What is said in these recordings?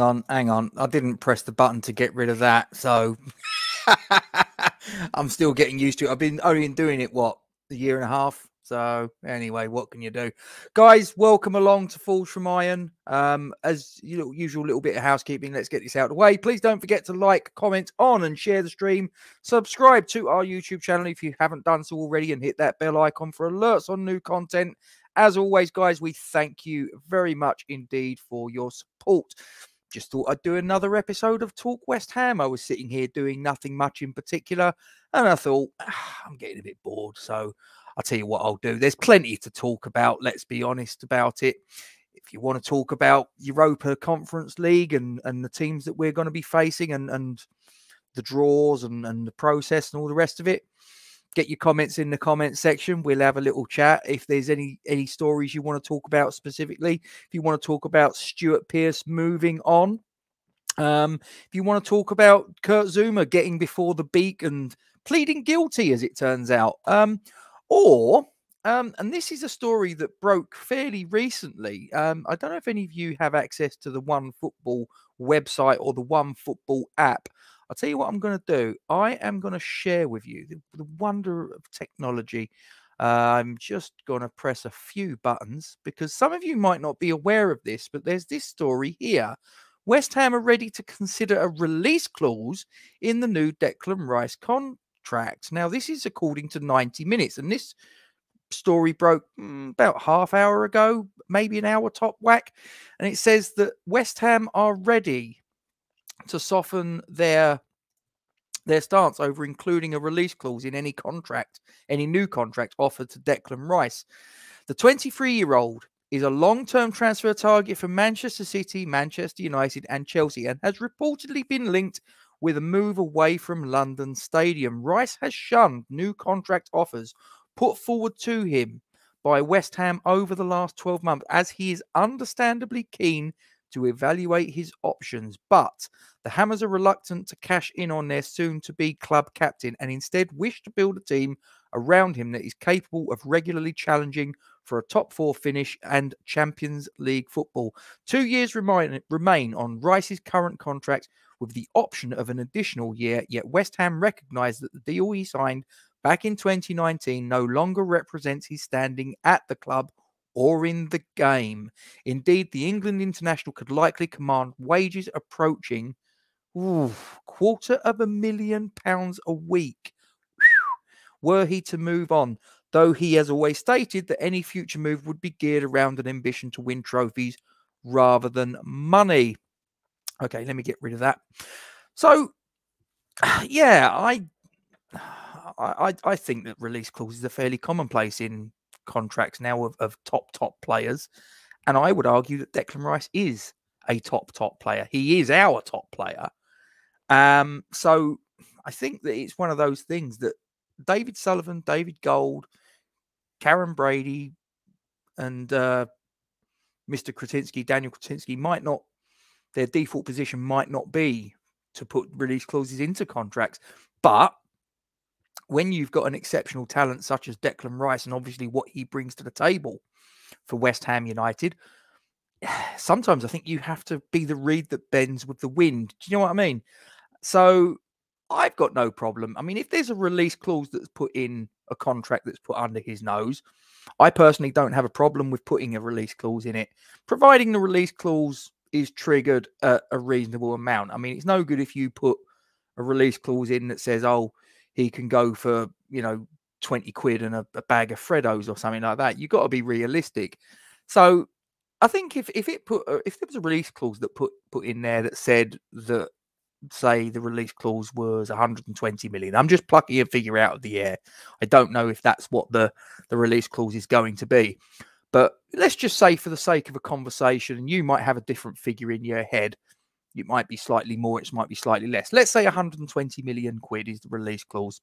hang on. I didn't press the button to get rid of that, so I'm still getting used to it. I've been only doing it, what, a year and a half? So anyway, what can you do? Guys, welcome along to Forged From Iron. As usual, little bit of housekeeping. Let's get this out of the way. Please don't forget to like, comment on and share the stream. Subscribe to our YouTube channel if you haven't done so already, and hit that bell icon for alerts on new content. As always, guys, we thank you very much indeed for your support. Just thought I'd do another episode of Talk West Ham. I was sitting here doing nothing much in particular, and I thought, I'm getting a bit bored, so I'll tell you what I'll do. There's plenty to talk about, let's be honest about it. If you want to talk about Europa Conference League and the teams that we're going to be facing and the draws and the process and all the rest of it, get your comments in the comment section. We'll have a little chat. If there's any stories you want to talk about specifically, if you want to talk about Stuart Pearce moving on, if you want to talk about Kurt Zouma getting before the beak and pleading guilty, as it turns out, and this is a story that broke fairly recently. I don't know if any of you have access to the One Football website or the One Football app. I'll tell you what I'm going to do. I am going to share with you the wonder of technology. I'm just going to press a few buttons because some of you might not be aware of this, but there's this story here. West Ham are ready to consider a release clause in the new Declan Rice contract. Now, this is according to 90 Minutes, and this story broke about half hour ago, maybe an hour top whack, and it says that West Ham are ready to soften their stance over including a release clause in any new contract offered to Declan Rice. The 23-year-old is a long-term transfer target for Manchester City, Manchester United and Chelsea, and has reportedly been linked with a move away from London Stadium. Rice has shunned new contract offers put forward to him by West Ham over the last 12 months, as he is understandably keen to evaluate his options, but the Hammers are reluctant to cash in on their soon-to-be club captain and instead wish to build a team around him that is capable of regularly challenging for a top-four finish and Champions League football. 2 years remain on Rice's current contract with the option of an additional year, yet West Ham recognise that the deal he signed back in 2019 no longer represents his standing at the club or in the game. Indeed, the England international could likely command wages approaching £250,000 a week were he to move on, though he has always stated that any future move would be geared around an ambition to win trophies rather than money. Okay, let me get rid of that. So, yeah, I think that release clauses are fairly commonplace in contracts now of top players, and I would argue that Declan Rice is a top player. He is our top player. So I think that it's one of those things that David Sullivan, David Gold, Karen Brady and Mr. Kretinsky, Daniel Kretinsky might not, their default position might not be to put release clauses into contracts, but when you've got an exceptional talent such as Declan Rice and obviously what he brings to the table for West Ham United, sometimes I think you have to be the reed that bends with the wind. Do you know what I mean? So I've got no problem. I mean, if there's a release clause that's put in a contract that's put under his nose, I personally don't have a problem with putting a release clause in it, providing the release clause is triggered at a reasonable amount. I mean, it's no good if you put a release clause in that says, oh, he can go for, you know, 20 quid and a bag of Freddos or something like that. You've got to be realistic. So I think if there was a release clause that put in there that said that, say, the release clause was 120 million. I'm just plucking a figure out of the air. I don't know if that's what the release clause is going to be. But let's just say for the sake of a conversation, and you might have a different figure in your head. It might be slightly more, it might be slightly less. Let's say 120 million quid is the release clause.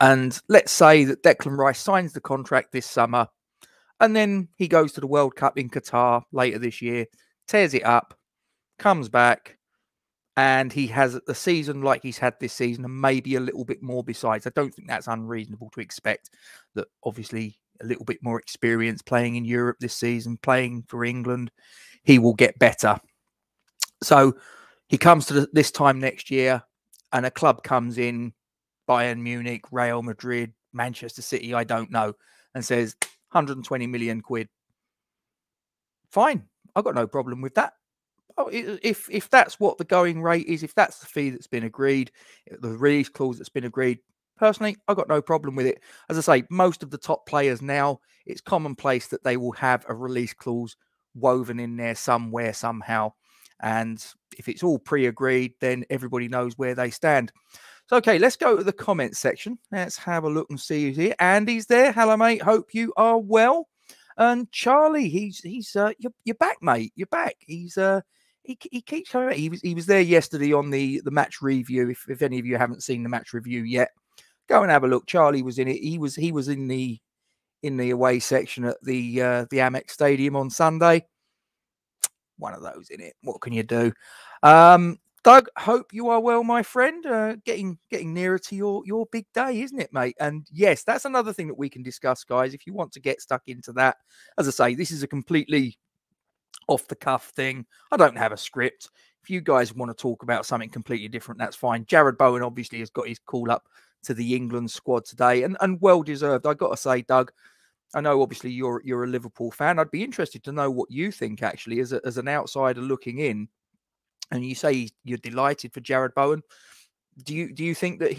And let's say that Declan Rice signs the contract this summer, and then he goes to the World Cup in Qatar later this year, tears it up, comes back, and he has a season like he's had this season and maybe a little bit more besides. I don't think that's unreasonable to expect that, obviously, a little bit more experience playing in Europe this season, playing for England, he will get better. So he comes to this time next year and a club comes in, Bayern Munich, Real Madrid, Manchester City, I don't know, and says 120 million quid. Fine. I've got no problem with that. If that's what the going rate is, if that's the fee that's been agreed, the release clause that's been agreed, personally, I've got no problem with it. As I say, most of the top players now, it's commonplace that they will have a release clause woven in there somewhere, somehow. And if it's all pre-agreed, then everybody knows where they stand. So, okay, let's go to the comments section. Let's have a look and see who's here. Andy's there. Hello, mate. Hope you are well. And Charlie, you're back, mate. You're back. He keeps coming back. He was there yesterday on the match review. If any of you haven't seen the match review yet, go and have a look. Charlie was in it. He was in the away section at the Amex Stadium on Sunday. One of those in it. What can you do? Doug, hope you are well, my friend. Getting nearer to your big day, isn't it, mate? And yes, that's another thing that we can discuss, guys, if you want to get stuck into that. As I say, this is a completely off-the-cuff thing. I don't have a script. If you guys want to talk about something completely different, that's fine. Jarrod Bowen obviously has got his call-up to the England squad today, and well-deserved. I've got to say, Doug, I know obviously you're a Liverpool fan. I'd be interested to know what you think, actually, as an outsider looking in. And you say you're delighted for Jarrod Bowen. Do you think that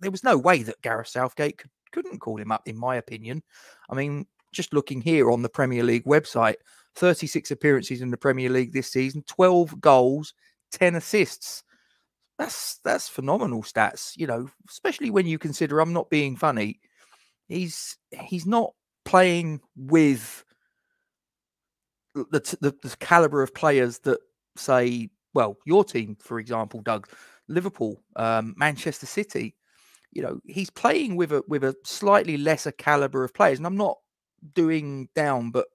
there was no way that Gareth Southgate couldn't call him up, in my opinion? I mean, just looking here on the Premier League website, 36 appearances in the Premier League this season, 12 goals, 10 assists. That's phenomenal stats, you know, especially when you consider, I'm not being funny, he's not playing with the caliber of players that, say, well, your team, for example, Doug, Liverpool, Manchester City, you know, he's playing with a slightly lesser caliber of players. And I'm not doing down, but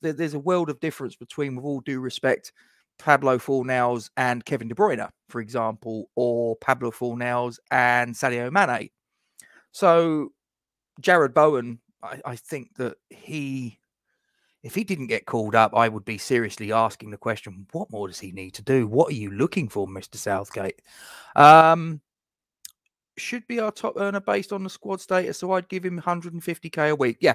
there's a world of difference between, with all due respect, Pablo Fornals and Kevin De Bruyne, for example, or Pablo Fornals and Sadio Mane. So Jarrod Bowen, I think that if he didn't get called up, I would be seriously asking the question, what more does he need to do? What are you looking for, Mr. Southgate? Should be our top earner based on the squad status, so I'd give him 150k a week. Yeah,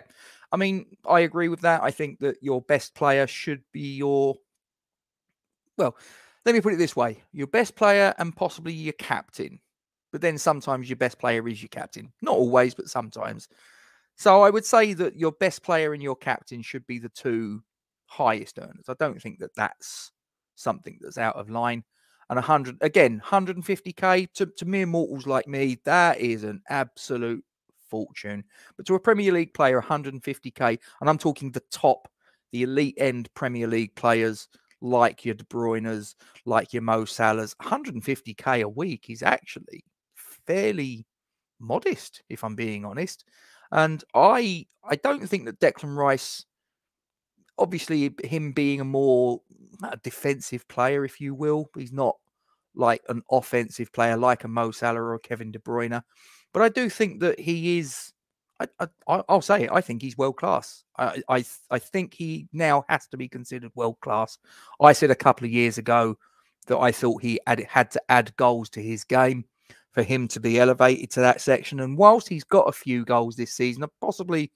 I mean, I agree with that. I think that your best player should be your... Well, let me put it this way. Your best player and possibly your captain. But then sometimes your best player is your captain. Not always, but sometimes. So I would say that your best player and your captain should be the two highest earners. I don't think that that's something that's out of line. And 150k to mere mortals like me, that is an absolute fortune. But to a Premier League player, 150k, and I'm talking the top, the elite end Premier League players like your De Bruyne's, like your Mo Salah's, 150k a week is actually fairly modest, if I'm being honest. And I don't think that Declan Rice, obviously him being a more defensive player, if you will, he's not like an offensive player like a Mo Salah or Kevin De Bruyne. But I do think that he is, I'll say it, I think he's world class. I think he now has to be considered world class. I said a couple of years ago that I thought he had to add goals to his game for him to be elevated to that section. And whilst he's got a few goals this season, possibly,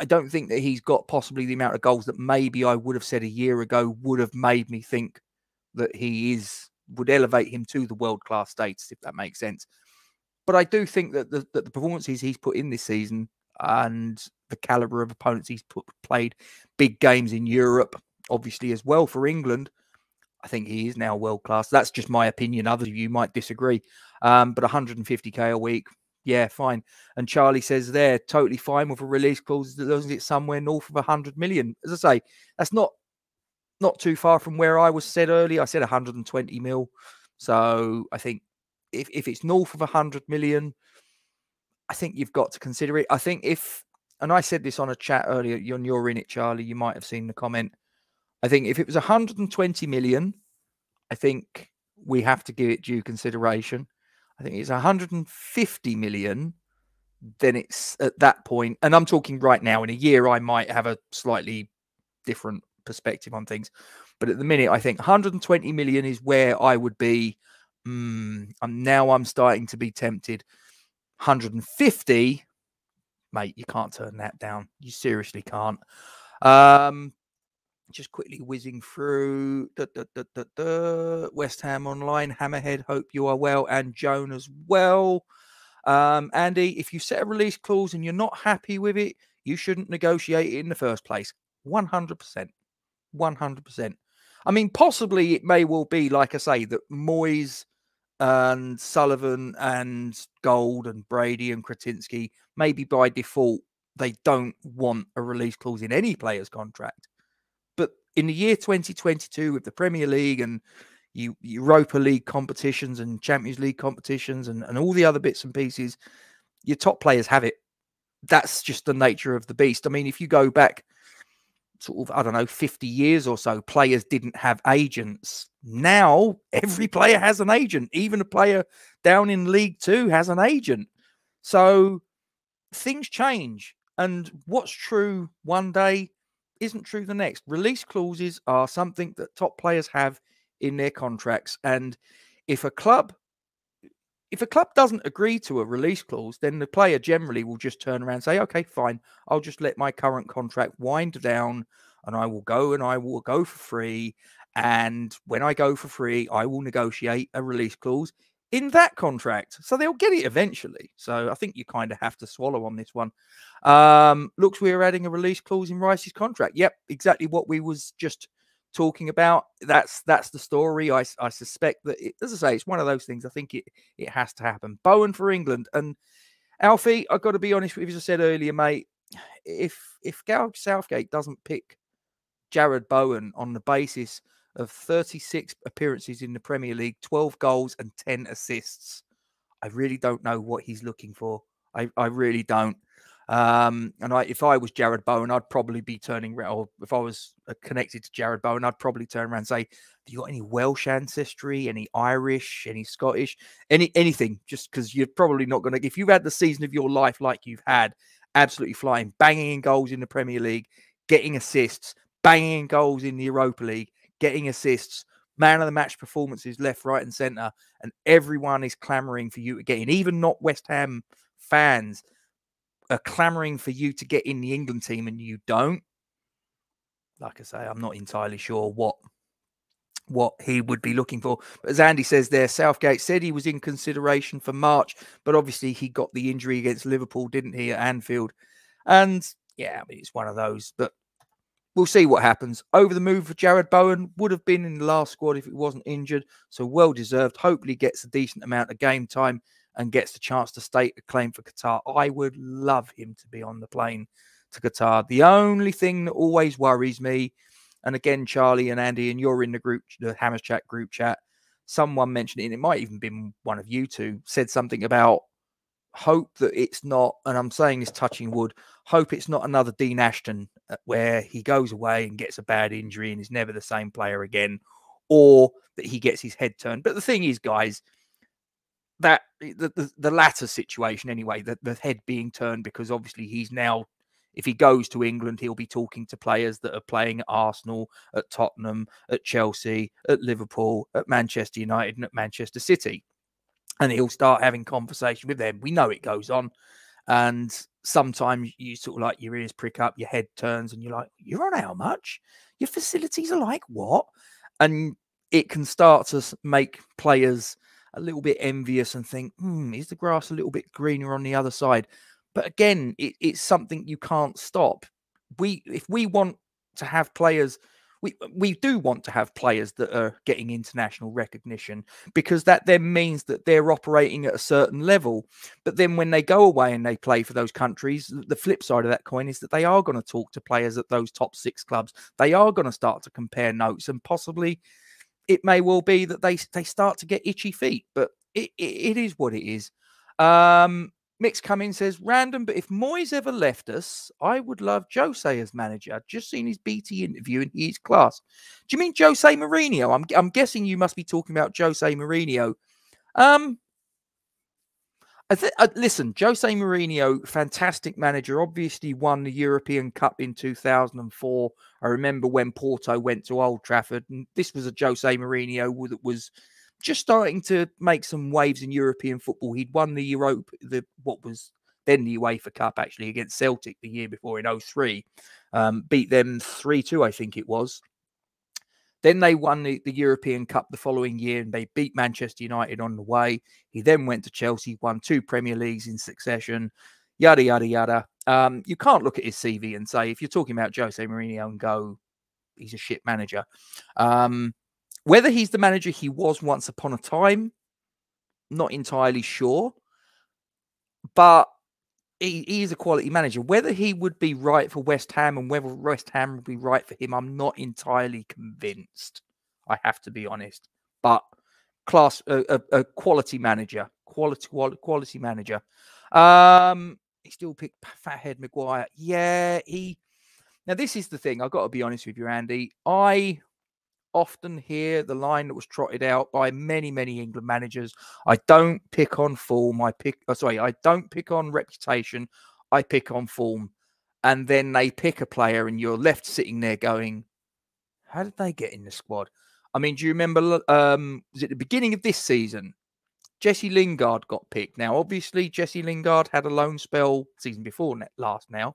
I don't think that he's got possibly the amount of goals that maybe I would have said a year ago would have made me think that he would elevate him to the world-class status, if that makes sense. But I do think that the performances he's put in this season and the calibre of opponents he's played, big games in Europe, obviously as well for England, I think he is now world-class. That's just my opinion. Others of you might disagree. But 150k a week, yeah, fine. And Charlie says they're totally fine with a release clause as long as it's somewhere north of 100 million. As I say, that's not too far from where I was said earlier. I said 120 mil. So I think if it's north of 100 million, I think you've got to consider it. I think and I said this on a chat earlier, you're in it, Charlie. You might have seen the comment. I think if it was 120 million, I think we have to give it due consideration. I think it's 150 million, then it's at that point. And I'm talking right now. In a year, I might have a slightly different perspective on things. But at the minute, I think 120 million is where I would be. I'm starting to be tempted. 150, mate, you can't turn that down. You seriously can't. Just quickly whizzing through West Ham Online, Hammerhead, hope you are well, and Joan as well. Andy, if you set a release clause and you're not happy with it, you shouldn't negotiate it in the first place. 100%. 100%. I mean, possibly it may well be, like I say, that Moyes and Sullivan and Gold and Brady and Kretinsky, maybe by default, they don't want a release clause in any player's contract. But in the year 2022, with the Premier League and Europa League competitions and Champions League competitions and all the other bits and pieces, your top players have it. That's just the nature of the beast. I mean, if you go back sort of, I don't know, 50 years or so, players didn't have agents. Now, every player has an agent. Even a player down in League Two has an agent. So things change. And what's true one day isn't true the next. Release clauses are something that top players have in their contracts. And if a club doesn't agree to a release clause, then the player generally will just turn around and say, okay, fine, I'll just let my current contract wind down and I will go for free. And when I go for free, I will negotiate a release clause in that contract. So they'll get it eventually. So I think you kind of have to swallow on this one. Looks we are adding a release clause in Rice's contract. Yep, exactly what we was just talking about. That's the story. I suspect that, as I say, it's one of those things. I think it has to happen. Bowen for England. And Alfie, I've got to be honest with you, as I said earlier, mate, if Gareth Southgate doesn't pick Jarrod Bowen on the basis of 36 appearances in the Premier League, 12 goals and 10 assists, I really don't know what he's looking for. I really don't. If I was Jarrod Bowen, I'd probably be turning around, or if I was connected to Jarrod Bowen, I'd probably turn around and say, do you got any Welsh ancestry, any Irish, any Scottish, anything? Just because you're probably not going to, if you've had the season of your life like you've had, absolutely flying, banging in goals in the Premier League, getting assists, banging in goals in the Europa League, getting assists, man of the match performances left, right and centre, and everyone is clamouring for you to get in, even not West Ham fans are clamoring for you to get in the England team and you don't. Like I say, I'm not entirely sure what he would be looking for. But as Andy says there, Southgate said he was in consideration for March, but obviously he got the injury against Liverpool, didn't he, at Anfield? And yeah, I mean, it's one of those, but we'll see what happens. Over the move for Jarrod Bowen, would have been in the last squad if it wasn't injured, so well deserved. Hopefully gets a decent amount of game time and gets the chance to state a claim for Qatar. I would love him to be on the plane to Qatar. The only thing that always worries me, and again, Charlie and Andy, and you're in the group, the Hammers Chat group chat, someone mentioned it, and it might even been one of you two, said something about hope that it's not, and I'm saying this touching wood, hope it's not another Dean Ashton where he goes away and gets a bad injury and is never the same player again, or that he gets his head turned. But the thing is, guys, that the latter situation anyway, the head being turned, because obviously he's now, if he goes to England, he'll be talking to players that are playing at Arsenal, at Tottenham, at Chelsea, at Liverpool, at Manchester United and at Manchester City. And he'll start having conversation with them. We know it goes on. And sometimes you sort of like your ears prick up, your head turns and you're like, you're on how much? Your facilities are like what? And it can start to make players a little bit envious and think, is the grass a little bit greener on the other side? But again, it's something you can't stop. We do want to have players that are getting international recognition, because that then means that they're operating at a certain level. But then when they go away and they play for those countries, the flip side of that coin is that they are going to talk to players at those top 6 clubs. They are going to start to compare notes, and possibly it may well be that they start to get itchy feet, but it is what it is. Mick's come in, says, random, but if Moyes ever left us, I would love Jose as manager. I've just seen his BT interview and he's class. Do you mean Jose Mourinho? I'm guessing you must be talking about Jose Mourinho. Listen, Jose Mourinho, fantastic manager, obviously won the European Cup in 2004. I remember when Porto went to Old Trafford, and this was a Jose Mourinho that was just starting to make some waves in European football. He'd won the Europa, what was then the UEFA Cup, actually, against Celtic the year before in 03. Beat them 3-2, I think it was. Then they won the European Cup the following year, and they beat Manchester United on the way. He then went to Chelsea, won 2 Premier Leagues in succession, yada, yada, yada. You can't look at his CV and say, if you're talking about Jose Mourinho, and go, he's a shit manager. Whether he's the manager he was once upon a time, not entirely sure. But he is a quality manager. Whether he would be right for West Ham and whether West Ham would be right for him, I'm not entirely convinced, I have to be honest. But class, a quality manager, quality manager. He still picked Fathead Maguire. Yeah, he. Now this is the thing. I've got to be honest with you, Andy. I often hear the line that was trotted out by many England managers: I don't pick on form, I don't pick on reputation, I pick on form. And then they pick a player and you're left sitting there going, how did they get in the squad? I mean, do you remember, was it the beginning of this season, Jesse Lingard got picked? Now obviously Jesse Lingard had a loan spell season before last now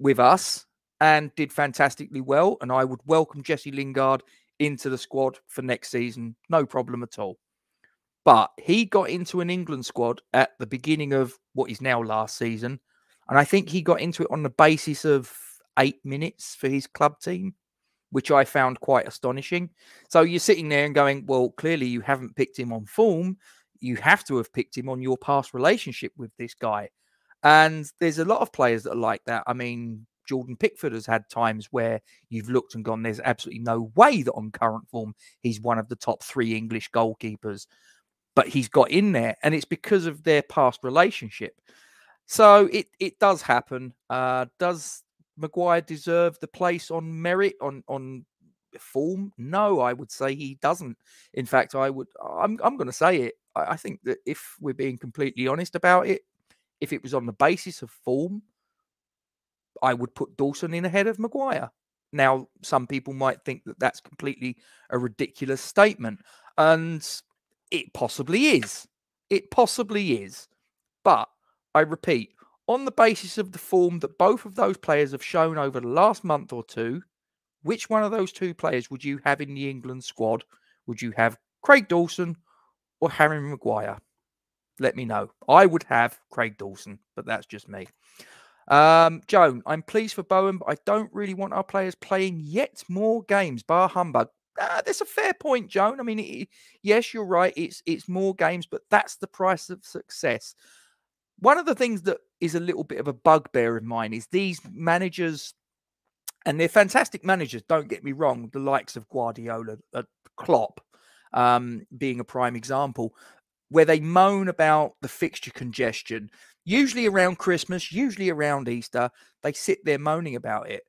with us and did fantastically well, and I would welcome Jesse Lingard into the squad for next season, no problem at all. But he got into an England squad at the beginning of what is now last season, and I think he got into it on the basis of 8 minutes for his club team, which I found quite astonishing. So you're sitting there and going, well, clearly you haven't picked him on form. You have to have picked him on your past relationship with this guy. And there's a lot of players that are like that. I mean, Jordan Pickford has had times where you've looked and gone, there's absolutely no way that on current form he's one of the top 3 English goalkeepers, but he's got in there, and it's because of their past relationship. So it does happen. Does Maguire deserve the place on merit, on form? No, I would say he doesn't. In fact, I'm going to say it. I think that if we're being completely honest about it, if it was on the basis of form, I would put Dawson in ahead of Maguire. Now, some people might think that that's completely a ridiculous statement, and it possibly is. It possibly is. But I repeat, on the basis of the form that both of those players have shown over the last month or two, which one of those two players would you have in the England squad? Would you have Craig Dawson or Harry Maguire? Let me know. I would have Craig Dawson, but that's just me. Joan, I'm pleased for Bowen, but I don't really want our players playing yet more games, bar humbug. That's a fair point, Joan. I mean, yes, you're right. It's more games, but that's the price of success. One of the things that is a little bit of a bugbear of mine is these managers, and they're fantastic managers, don't get me wrong, the likes of Guardiola, Klopp being a prime example, where they moan about the fixture congestion, usually around Christmas, usually around Easter. They sit there moaning about it.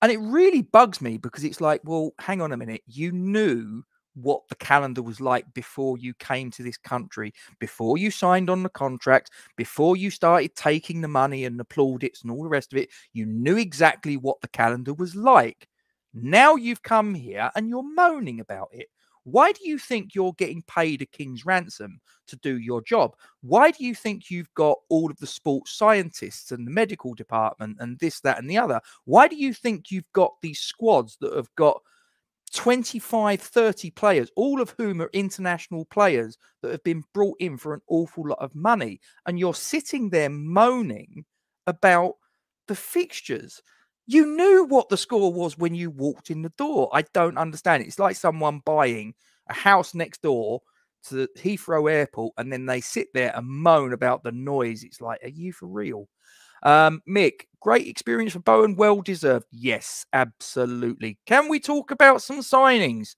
And it really bugs me, because it's like, well, hang on a minute. You knew what the calendar was like before you came to this country, before you signed on the contract, before you started taking the money and the plaudits and all the rest of it. You knew exactly what the calendar was like. Now you've come here and you're moaning about it. Why do you think you're getting paid a king's ransom to do your job? Why do you think you've got all of the sports scientists and the medical department and this, that, and the other? Why do you think you've got these squads that have got 25, 30 players, all of whom are international players that have been brought in for an awful lot of money, and you're sitting there moaning about the fixtures? You knew what the score was when you walked in the door. I don't understand it. It's like someone buying a house next door to the Heathrow Airport, and then they sit there and moan about the noise. It's like, are you for real? Mick, great experience for Bowen. Well deserved. Yes, absolutely. Can we talk about some signings?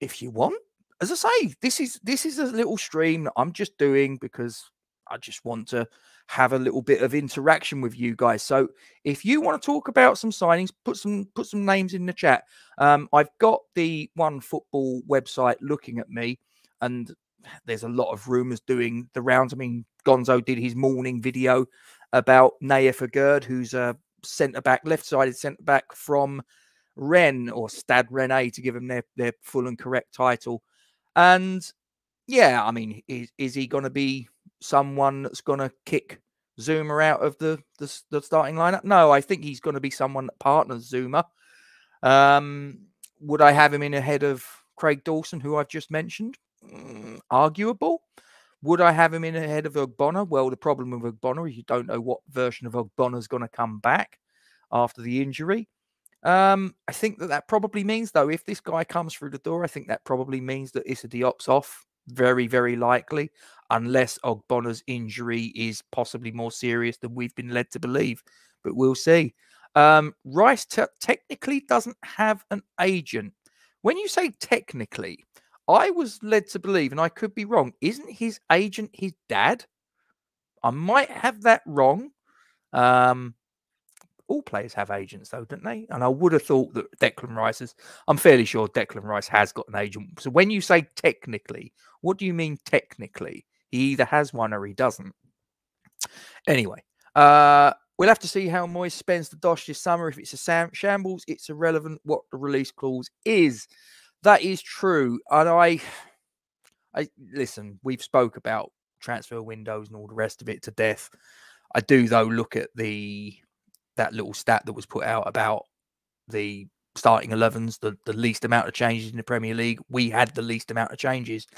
If you want. As I say, this is a little stream that I'm just doing because I just want to have a little bit of interaction with you guys. So if you want to talk about some signings, put some names in the chat. I've got the One Football website looking at me, and there's a lot of rumours doing the rounds. I mean, Gonzo did his morning video about Naya Fagerd, who's a centre-back, left-sided centre-back from Rennes, or Stade Rennais, to give him their full and correct title. And, yeah, I mean, is he going to be someone that's going to kick Zuma out of the starting lineup? No, I think he's going to be someone that partners Zuma. Would I have him in ahead of Craig Dawson, who I've just mentioned? Arguable. Would I have him in ahead of Ogbonna? Well, the problem with Ogbonna is you don't know what version of Ogbonna is going to come back after the injury. I think that probably means, though, if this guy comes through the door, I think that probably means that Issa Diop's off, very, very likely, unless Ogbonna's injury is possibly more serious than we've been led to believe. But we'll see. Rice technically doesn't have an agent. When you say technically, I was led to believe, and I could be wrong, isn't his agent his dad? I might have that wrong. All players have agents, though, don't they? And I would have thought that Declan Rice is... I'm fairly sure Declan Rice has got an agent. So when you say technically, what do you mean technically? He either has one or he doesn't. Anyway, we'll have to see how Moyes spends the dosh this summer. If it's a shambles, it's irrelevant what the release clause is. That is true. And I listen, we've spoke about transfer windows and all the rest of it to death. I do, though, look at that little stat that was put out about the starting 11s, the least amount of changes in the Premier League. We had the least amount of changes.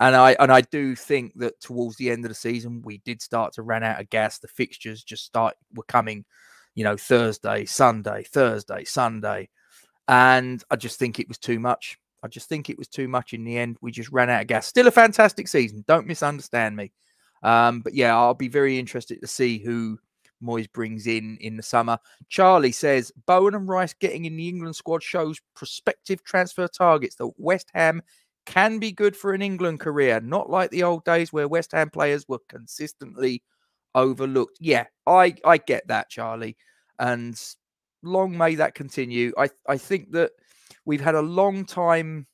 And I do think that towards the end of the season, we did start to run out of gas. The fixtures just were coming, you know, Thursday, Sunday, Thursday, Sunday. And I just think it was too much. I just think it was too much in the end. We just ran out of gas. Still a fantastic season. Don't misunderstand me. But yeah, I'll be very interested to see who Moyes brings in the summer. Charlie says, Bowen and Rice getting in the England squad shows prospective transfer targets that West Ham can be good for an England career. Not like the old days where West Ham players were consistently overlooked. Yeah, I get that, Charlie. And long may that continue. I think that we've had a long time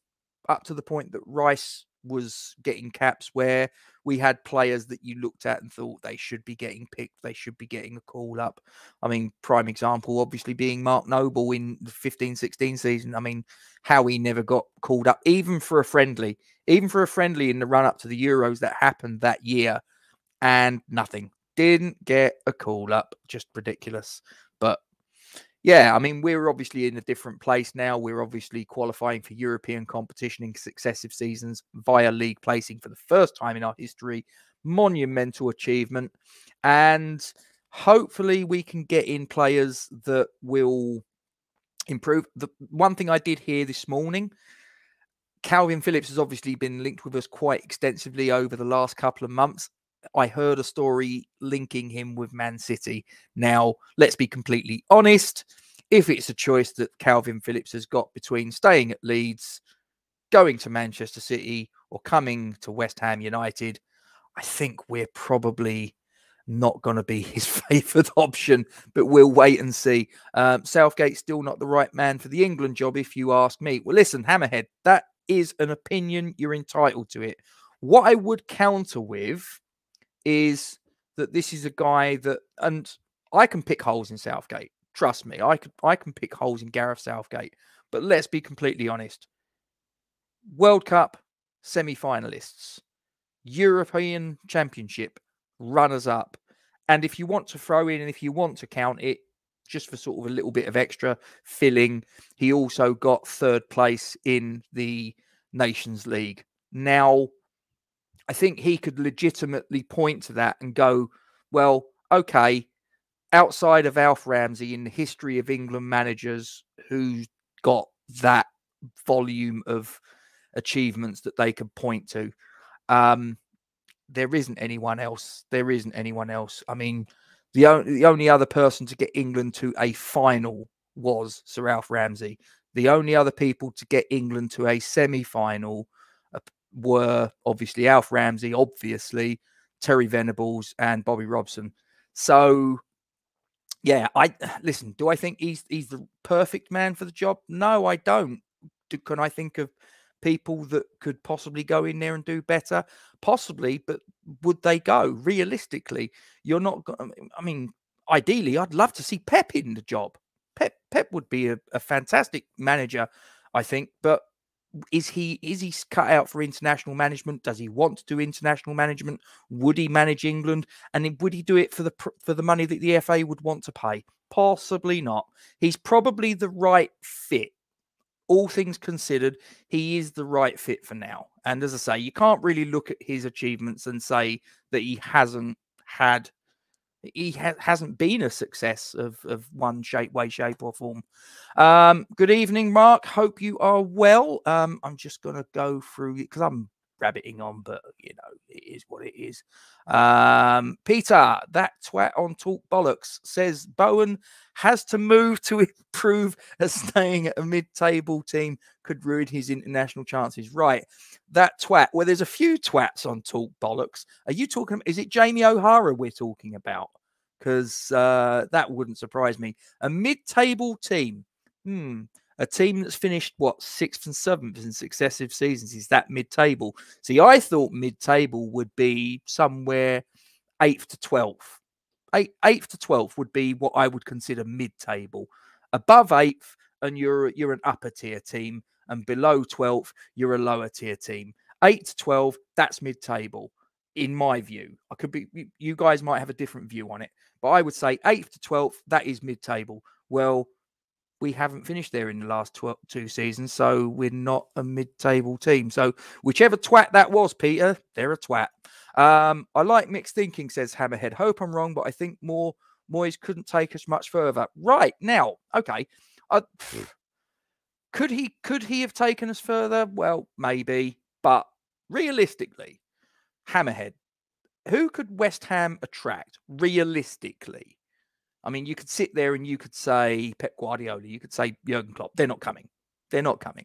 up to the point that Rice was getting caps where we had players that you looked at and thought they should be getting picked, they should be getting a call up. I mean, prime example, obviously, being Mark Noble in the 15-16 season. I mean, how he never got called up, even for a friendly in the run up to the Euros that happened that year, and nothing. Didn't get a call up. Just ridiculous. But yeah, I mean, we're obviously in a different place now. We're obviously qualifying for European competition in successive seasons via league placing for the first time in our history. Monumental achievement. And hopefully we can get in players that will improve. The one thing I did hear this morning, Calvin Phillips has obviously been linked with us quite extensively over the last couple of months. I heard a story linking him with Man City. Now, let's be completely honest. If it's a choice that Calvin Phillips has got between staying at Leeds, going to Manchester City, or coming to West Ham United, I think we're probably not going to be his favoured option, but we'll wait and see. Southgate's still not the right man for the England job, if you ask me. Well, listen, Hammerhead, that is an opinion. You're entitled to it. What I would counter with is that this is a guy that, and I can pick holes in Southgate. Trust me, I can pick holes in Gareth Southgate. But let's be completely honest. World Cup semi-finalists, European Championship runners-up. And if you want to throw in, and if you want to count it, just for sort of a little bit of extra filling, he also got third place in the Nations League. Now, I think he could legitimately point to that and go, well, okay, outside of Alf Ramsey in the history of England managers who's got that volume of achievements that they could point to, there isn't anyone else. There isn't anyone else. I mean, the only other person to get England to a final was Sir Alf Ramsey. The only other people to get England to a semi-final were obviously Alf Ramsey, obviously Terry Venables, and Bobby Robson. So yeah, I listen, do I think he's the perfect man for the job? No, I don't. Can I think of people that could possibly go in there and do better? Possibly, but would they go? Realistically, you're not... I mean, ideally, I'd love to see Pep in the job. Pep would be a fantastic manager, I think, but is he cut out for international management? Does he want to do international management? Would he manage England? And would he do it for the money that the FA would want to pay? Possibly not. He's probably the right fit. All things considered, he is the right fit for now. And as I say, you can't really look at his achievements and say that he hasn't had... He hasn't been a success of one shape, way, shape or form. Good evening, Mark. Hope you are well. I'm just going to go through because I'm rabbiting on, but, you know, it is what it is. Peter, that twat on Talk Bollocks, says Bowen has to move to improve as staying at a mid-table team could ruin his international chances. Right, that twat. Well, there's a few twats on Talk Bollocks. Are you talking... Is it Jamie O'Hara we're talking about? Because that wouldn't surprise me. A mid-table team. A team that's finished, what, 6th and 7th in successive seasons. Is that mid-table? See, I thought mid-table would be somewhere 8th to 12th. 8th to 12th would be what I would consider mid-table. Above 8th, and you're an upper-tier team. And below 12th, you're a lower-tier team. 8 to 12, that's mid-table, in my view. I could be... You guys might have a different view on it. But I would say 8th to 12th, that is mid-table. Well... we haven't finished there in the last two seasons, so we're not a mid-table team. So whichever twat that was, Peter, they're a twat. I like mixed thinking, says Hammerhead. Hope I'm wrong, but I think Moyes couldn't take us much further. Right, now, okay. Could he have taken us further? Well, maybe, but realistically, Hammerhead, who could West Ham attract realistically? I mean, you could sit there and you could say Pep Guardiola, you could say Jürgen Klopp. They're not coming. They're not coming.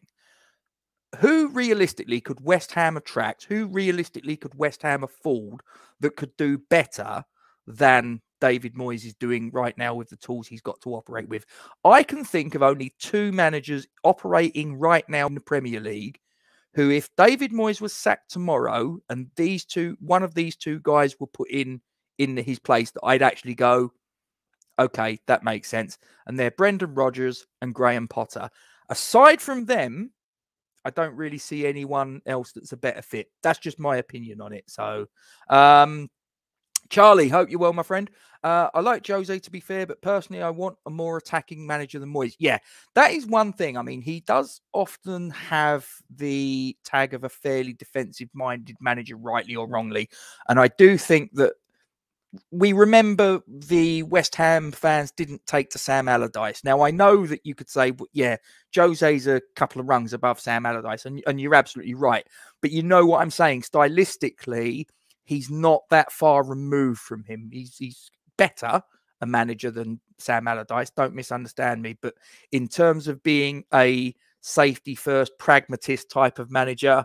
Who realistically could West Ham attract? Who realistically could West Ham afford that could do better than David Moyes is doing right now with the tools he's got to operate with? I can think of only two managers operating right now in the Premier League who, if David Moyes was sacked tomorrow and one of these two guys were put in his place, that I'd actually go, okay, that makes sense. And they're Brendan Rodgers and Graham Potter. Aside from them, I don't really see anyone else that's a better fit. That's just my opinion on it. So, Charlie, hope you're well, my friend. I like Jose, to be fair, but personally, I want a more attacking manager than Moyes. Yeah, that is one thing. I mean, he does often have the tag of a fairly defensive-minded manager, rightly or wrongly. And I do think that we remember the West Ham fans didn't take to Sam Allardyce. Now, I know that you could say, yeah, Jose's a couple of rungs above Sam Allardyce, and you're absolutely right. But you know what I'm saying? Stylistically, he's not that far removed from him. He's better a manager than Sam Allardyce. Don't misunderstand me. But in terms of being a safety-first, pragmatist type of manager,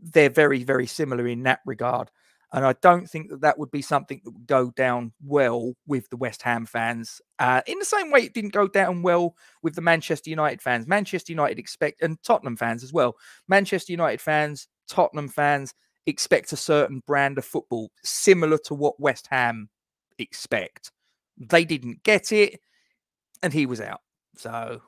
they're very, very similar in that regard. And I don't think that would be something that would go down well with the West Ham fans. In the same way it didn't go down well with the Manchester United fans. Manchester United expect, and Tottenham fans as well. Manchester United fans, Tottenham fans expect a certain brand of football similar to what West Ham expect. They didn't get it, and he was out. So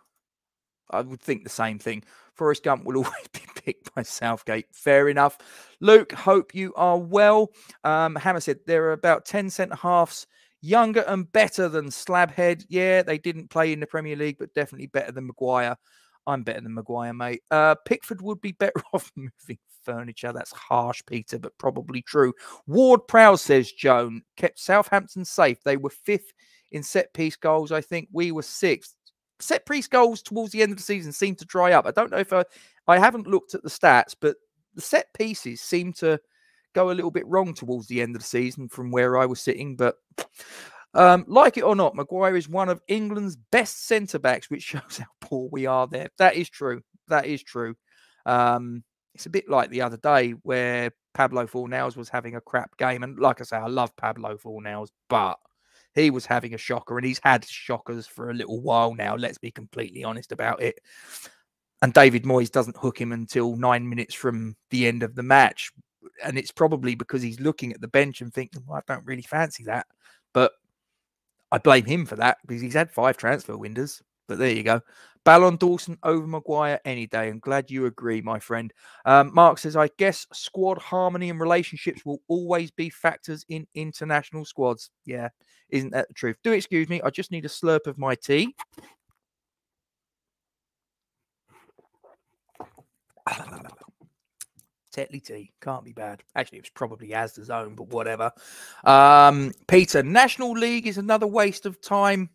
I would think the same thing. Forrest Gump will always be picked by Southgate. Fair enough. Luke, hope you are well. Hammer said, there are about 10-cent halves younger and better than Slabhead. Yeah, they didn't play in the Premier League, but definitely better than Maguire. I'm better than Maguire, mate. Pickford would be better off moving furniture. That's harsh, Peter, but probably true. Ward Prowse, says Joan, kept Southampton safe. They were 5th in set-piece goals. I think we were 6th. Set-piece goals towards the end of the season seem to dry up. I don't know if I haven't looked at the stats, but the set pieces seem to go a little bit wrong towards the end of the season from where I was sitting. But like it or not, Maguire is one of England's best centre-backs, which shows how poor we are there. That is true. That is true. It's a bit like the other day where Pablo Fornals was having a crap game. And like I say, I love Pablo Fornals, but he was having a shocker, and he's had shockers for a little while now. Let's be completely honest about it. and David Moyes doesn't hook him until 9 minutes from the end of the match. And it's probably because he's looking at the bench and thinking, well, I don't really fancy that. But I blame him for that because he's had 5 transfer windows. But there you go. Ballon Dawson over Maguire any day. I'm glad you agree, my friend. Mark says, I guess squad harmony and relationships will always be factors in international squads. Yeah, isn't that the truth? Do excuse me. I just need a slurp of my tea. Tetley tea. Can't be bad. Actually, it was probably Asda's own, but whatever. Peter, National League is another waste of time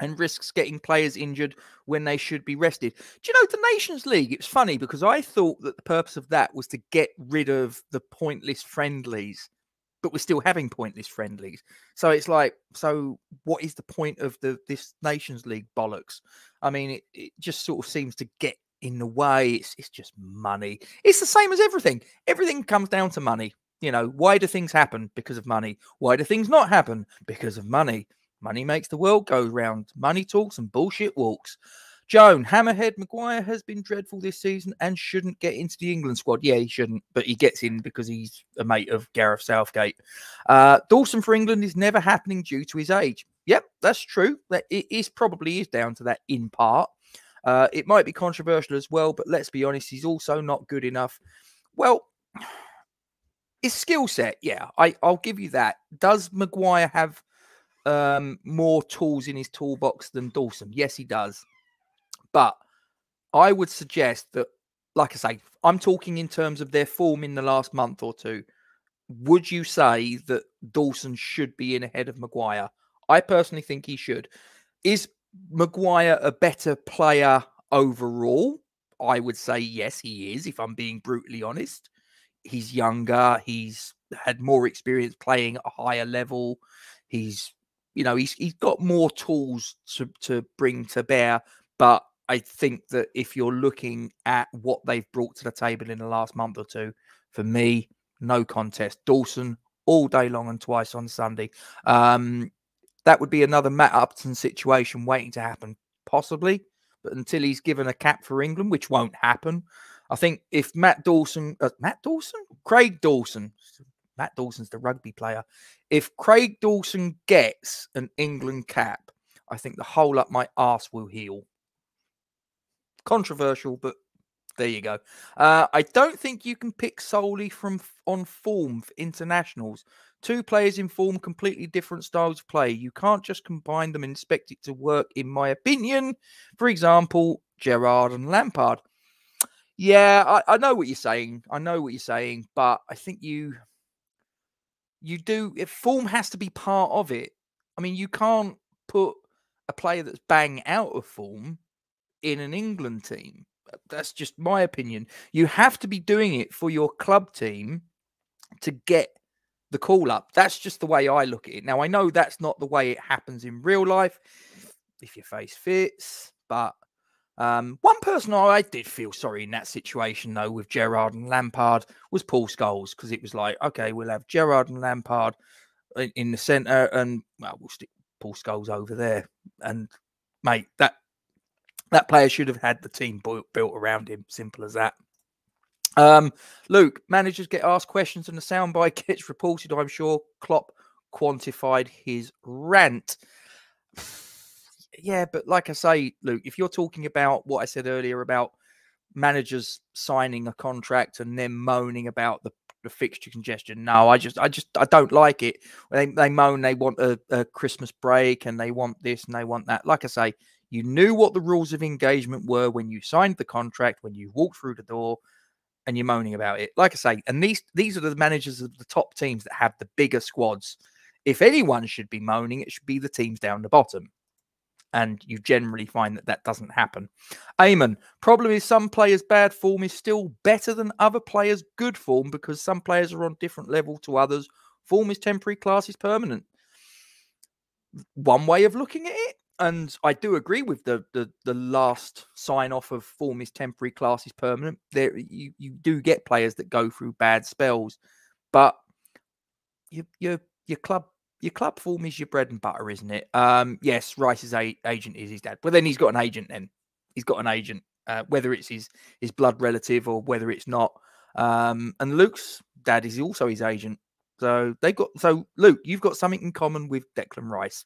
and risks getting players injured when they should be rested. Do you know, the Nations League, it's funny because I thought that the purpose of that was to get rid of the pointless friendlies, but we're still having pointless friendlies. So it's like, so what is the point of this Nations League bollocks? I mean, it just sort of seems to get in the way. It's just money. It's the same as everything. Everything comes down to money. You know, why do things happen? Because of money. Why do things not happen? Because of money. Money makes the world go round. Money talks and bullshit walks. Joan, Hammerhead Maguire has been dreadful this season and shouldn't get into the England squad. Yeah, he shouldn't, but he gets in because he's a mate of Gareth Southgate. Dawson for England is never happening due to his age. Yep, that's true. That it is probably is down to that in part. It might be controversial as well, but let's be honest, he's also not good enough. Well, his skill set, yeah, I'll give you that. Does Maguire have more tools in his toolbox than Dawson? Yes, he does. But I would suggest that, like I say, I'm talking in terms of their form in the last month or two. Would you say that Dawson should be in ahead of Maguire? I personally think he should. Is Maguire a better player overall? I would say yes, he is, if I'm being brutally honest. He's younger. He's had more experience playing at a higher level. He's, you know, he's got more tools to bring to bear, but I think that if you're looking at what they've brought to the table in the last month or two, for me, no contest. Dawson all day long and twice on Sunday. That would be another Matt Upton situation waiting to happen, possibly. But until he's given a cap for England, which won't happen, I think if Matt Dawson's the rugby player. If Craig Dawson gets an England cap, I think the hole up my arse will heal. Controversial, but there you go. I don't think you can pick solely on form for internationals. Two players in form, completely different styles of play. You can't just combine them and expect it to work, in my opinion. For example, Gerrard and Lampard. Yeah, I know what you're saying. I know what you're saying, but I think you do, if form has to be part of it. I mean, you can't put a player that's bang out of form in an England team. That's just my opinion. You have to be doing it for your club team to get the call up. That's just the way I look at it. Now, I know that's not the way it happens in real life, if your face fits, but one person I did feel sorry in that situation, though, with Gerrard and Lampard was Paul Scholes, because it was like, okay, we'll have Gerrard and Lampard in the centre, and well, we'll stick Paul Scholes over there. And mate, that player should have had the team built around him. Simple as that. Luke, managers get asked questions and the soundbite gets reported. I'm sure Klopp quantified his rant. Yeah, but like I say, Luke, if you're talking about what I said earlier about managers signing a contract and then moaning about the fixture congestion, no, I don't like it. They moan they want a Christmas break and they want this and they want that. Like I say, you knew what the rules of engagement were when you signed the contract, when you walked through the door, and you're moaning about it. Like I say, and these are the managers of the top teams that have the bigger squads. If anyone should be moaning, it should be the teams down the bottom. And you generally find that doesn't happen. Eamon, problem is some players' bad form is still better than other players' good form because some players are on different level to others. Form is temporary, class is permanent. One way of looking at it, and I do agree with the last sign-off of form is temporary, class is permanent. There, you do get players that go through bad spells, but your club. Your club form is your bread and butter, isn't it? Yes, Rice's agent is his dad. Well, then he's got an agent then. He's got an agent. whether it's his blood relative or whether it's not. And Luke's dad is also his agent. So they got, so Luke, you've got something in common with Declan Rice.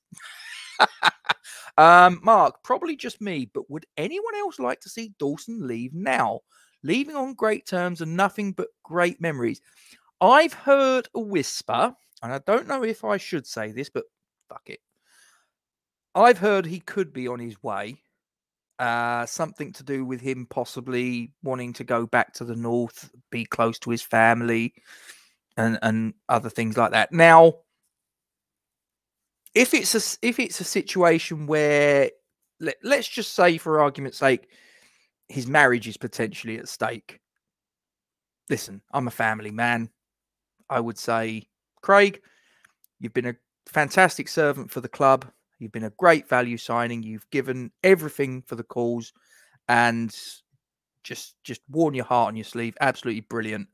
Mark, probably just me, but would anyone else like to see Dawson leave now? Leaving on great terms and nothing but great memories. I've heard a whisper, and I don't know if I should say this, but fuck it. I've heard he could be on his way. Something to do with him possibly wanting to go back to the north, be close to his family, and other things like that. Now, if it's a situation where, let's just say for argument's sake, his marriage is potentially at stake. Listen, I'm a family man. I would say, Craig, you've been a fantastic servant for the club. You've been a great value signing. You've given everything for the cause, and just worn your heart on your sleeve. Absolutely brilliant.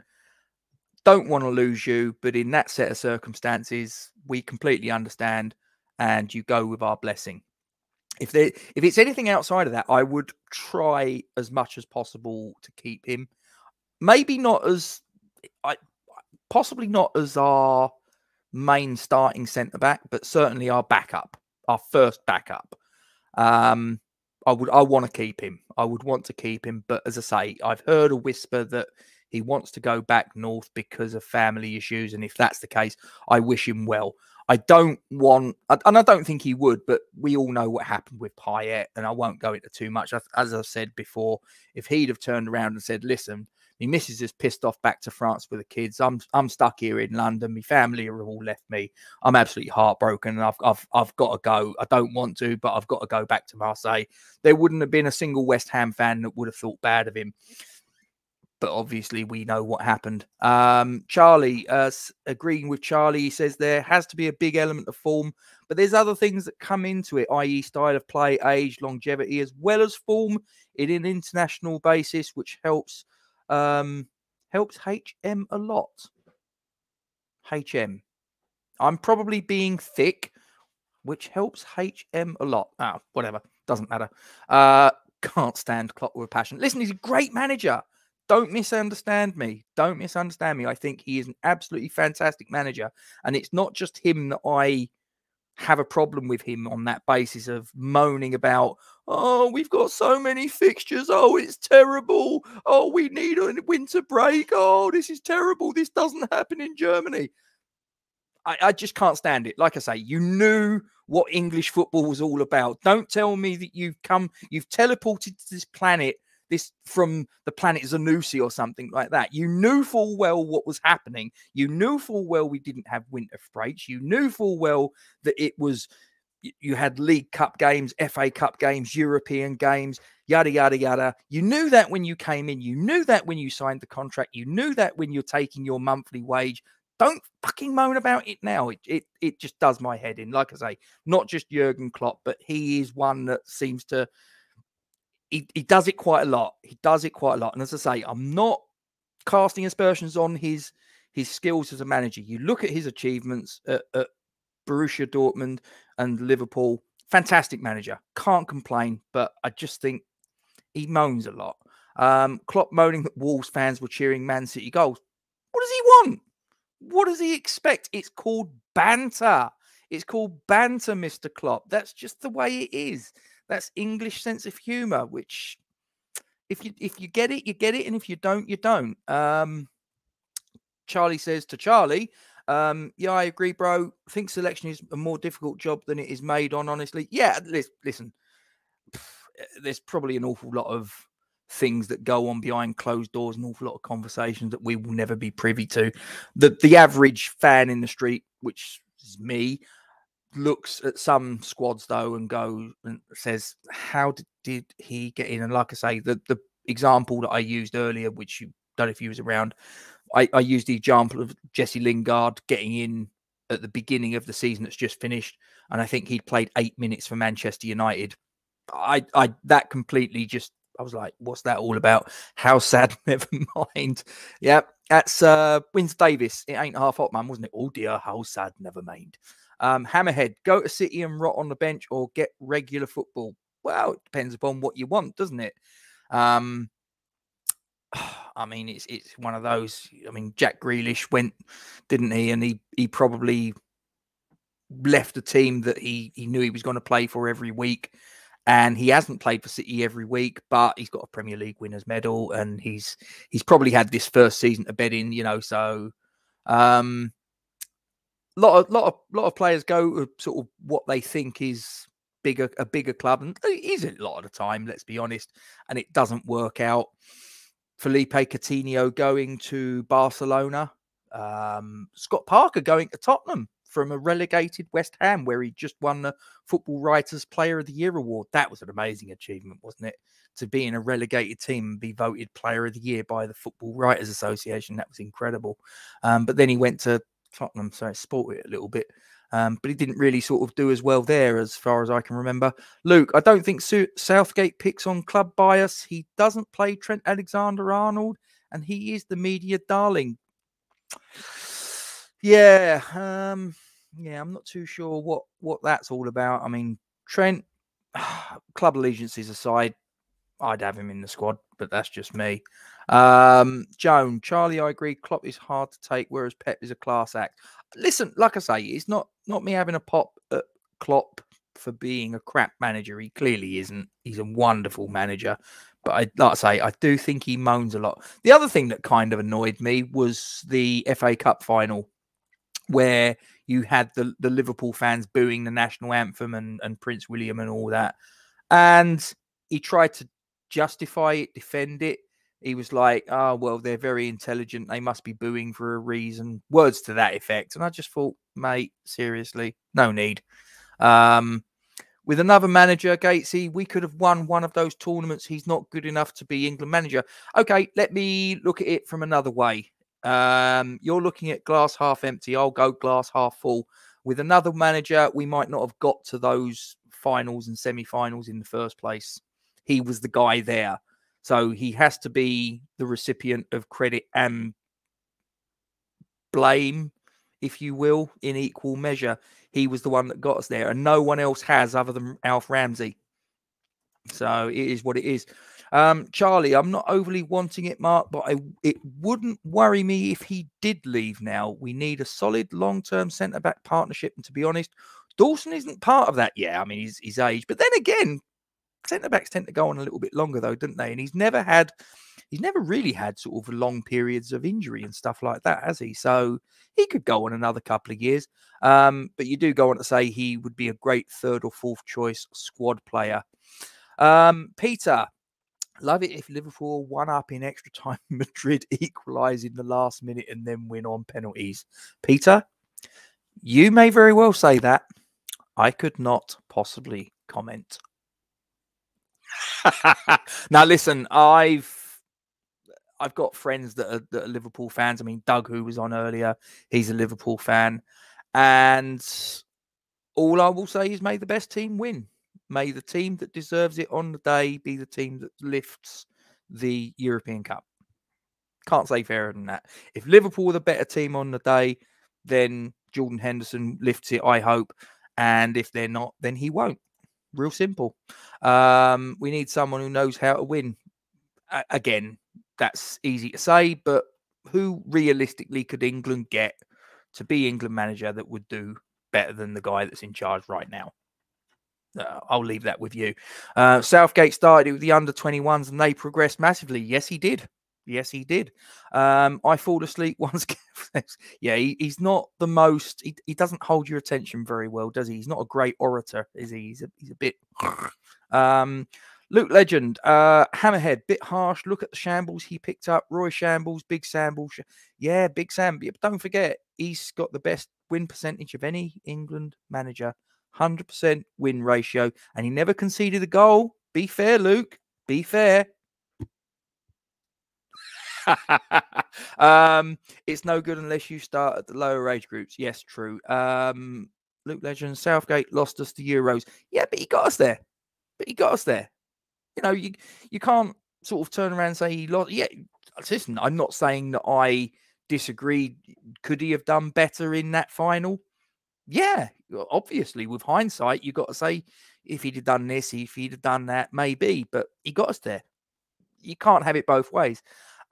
Don't want to lose you, but in that set of circumstances, we completely understand, and you go with our blessing. If it's anything outside of that, I would try as much as possible to keep him. Maybe not as, possibly not as our main starting centre-back, but certainly our backup. Our first backup. I want to keep him. I would want to keep him. But as I say, I've heard a whisper that he wants to go back north because of family issues. And if that's the case, I wish him well. I don't want, and I don't think he would, but we all know what happened with Payet, and I won't go into too much. As I've said before, if he'd have turned around and said, listen, me missus is pissed off back to France with the kids. I'm stuck here in London. My family are all left me. I'm absolutely heartbroken. I've got to go. I don't want to, but I've got to go back to Marseille. There wouldn't have been a single West Ham fan that would have thought bad of him. But obviously we know what happened. Charlie, agreeing with Charlie, he says there has to be a big element of form, but there's other things that come into it, i.e. style of play, age, longevity, as well as form in an international basis, which helps HM a lot. HM. I'm probably being thick, which helps HM a lot. Ah, whatever. Doesn't matter. Can't stand Klopp with passion. Listen, he's a great manager. Don't misunderstand me. Don't misunderstand me. I think he is an absolutely fantastic manager. And it's not just him that I have a problem with him on that basis of moaning about, oh, we've got so many fixtures. Oh, it's terrible. Oh, we need a winter break. Oh, this is terrible. This doesn't happen in Germany. I just can't stand it. Like I say, you knew what English football was all about. Don't tell me that you've teleported to this planet, this from the planet Zanussi or something like that. You knew full well what was happening. You knew full well we didn't have winter breaks. You knew full well that it was, you had League Cup games, FA Cup games, European games, yada, yada, yada. You knew that when you came in. You knew that when you signed the contract. You knew that when you're taking your monthly wage. Don't fucking moan about it now. It just does my head in. Like I say, not just Jürgen Klopp, but he is one that seems to, he does it quite a lot. He does it quite a lot. And as I say, I'm not casting aspersions on his skills as a manager. You look at his achievements at Borussia Dortmund and Liverpool. Fantastic manager. Can't complain, but I just think he moans a lot. Klopp moaning that Wolves fans were cheering Man City goals. What does he want? What does he expect? It's called banter. It's called banter, Mr. Klopp. That's just the way it is. That's English sense of humour, which if you get it, you get it. And if you don't, you don't. Charlie says to Charlie, yeah, I agree, bro. I think selection is a more difficult job than it is made on, honestly. Yeah, listen, there's probably an awful lot of things that go on behind closed doors, an awful lot of conversations that we will never be privy to. The average fan in the street, which is me, looks at some squads though and goes and says, how did he get in? And like I say, the example that I used earlier, which you don't know if you was around, I used the example of Jesse Lingard getting in at the beginning of the season that's just finished, and I think he'd played 8 minutes for Manchester United. I that completely just, I was like, what's that all about? How sad, never mind. Yeah, that's Wins Davis. It ain't half hot, man, wasn't it? Oh dear, how sad, never mind. Hammerhead, go to City and rot on the bench or get regular football. Well, it depends upon what you want, doesn't it? I mean, it's one of those. I mean, Jack Grealish went, didn't he? And he probably left a team that he knew he was going to play for every week, and he hasn't played for City every week, but he's got a Premier League winners medal, and he's probably had this first season to bed in, you know. So lot of players go to sort of what they think is a bigger club, and it is a lot of the time, let's be honest, and it doesn't work out. Felipe Coutinho going to Barcelona, Scott Parker going to Tottenham from a relegated West Ham, where he just won the Football Writers Player of the Year award. That was an amazing achievement, wasn't it? To be in a relegated team and be voted Player of the Year by the Football Writers Association. That was incredible. But then he went to Tottenham, so it sported it a little bit. But he didn't really sort of do as well there, as far as I can remember. Luke, I don't think Southgate picks on club bias. He doesn't play Trent Alexander-Arnold, and he is the media darling. Yeah, yeah, I'm not too sure what that's all about. I mean, Trent, club allegiances aside, I'd have him in the squad, but that's just me. Joan, Charlie, I agree. Klopp is hard to take, whereas Pep is a class act. Listen, like I say, it's not me having a pop at Klopp for being a crap manager. He clearly isn't. He's a wonderful manager. But I do think he moans a lot. The other thing that kind of annoyed me was the FA Cup final, where you had the Liverpool fans booing the national anthem and Prince William and all that. And he tried to justify it, defend it. He was like, oh, well, they're very intelligent. They must be booing for a reason. Words to that effect. And I just thought, mate, seriously, no need. With another manager, Gatesy, we could have won one of those tournaments. He's not good enough to be England manager. Okay, let me look at it from another way. You're looking at glass half empty. I'll go glass half full. With another manager, we might not have got to those finals and semi-finals in the first place. He was the guy there. So he has to be the recipient of credit and blame, if you will, in equal measure. He was the one that got us there, and no one else has other than Alf Ramsey. So it is what it is. Charlie, I'm not overly wanting it, Mark, but it wouldn't worry me if he did leave now. We need a solid long-term centre-back partnership, and to be honest, Dawson isn't part of that yet. I mean, his age. But then again, centre-backs tend to go on a little bit longer, though, don't they? And he's never really had sort of long periods of injury and stuff like that, has he? So he could go on another couple of years. But you do go on to say he would be a great third or fourth choice squad player. Peter, love it if Liverpool won up in extra time, Madrid equalise in the last minute and then win on penalties. Peter, you may very well say that. I could not possibly comment. Now, listen, I've got friends that are Liverpool fans. I mean, Doug, who was on earlier, he's a Liverpool fan. And all I will say is may the best team win. May the team that deserves it on the day be the team that lifts the European Cup. Can't say fairer than that. If Liverpool were the better team on the day, then Jordan Henderson lifts it, I hope. And if they're not, then he won't. Real simple. We need someone who knows how to win. Again, that's easy to say, but who realistically could England get to be England manager that would do better than the guy that's in charge right now? I'll leave that with you. Southgate started with the under-21s and they progressed massively. Yes, he did. Yes, he did. I fall asleep once. Yeah, he's not the most... He doesn't hold your attention very well, does he? He's not a great orator, is he? He's a bit... Luke Legend, Hammerhead, bit harsh. Look at the shambles he picked up. Roy Shambles, Big Samble. Yeah, Big Sam. But don't forget, he's got the best win percentage of any England manager. 100% win ratio. And he never conceded a goal. Be fair, Luke. Be fair. It's no good unless you start at the lower age groups. Yes, true. Luke Legend, Southgate lost us the Euros. Yeah, but he got us there. You know, you can't sort of turn around and say he lost. Yeah, listen, I'm not saying that I disagreed. Could he have done better in that final? Yeah, obviously, with hindsight, you've got to say if he'd have done this, if he'd have done that, maybe. But he got us there. you can't have it both ways.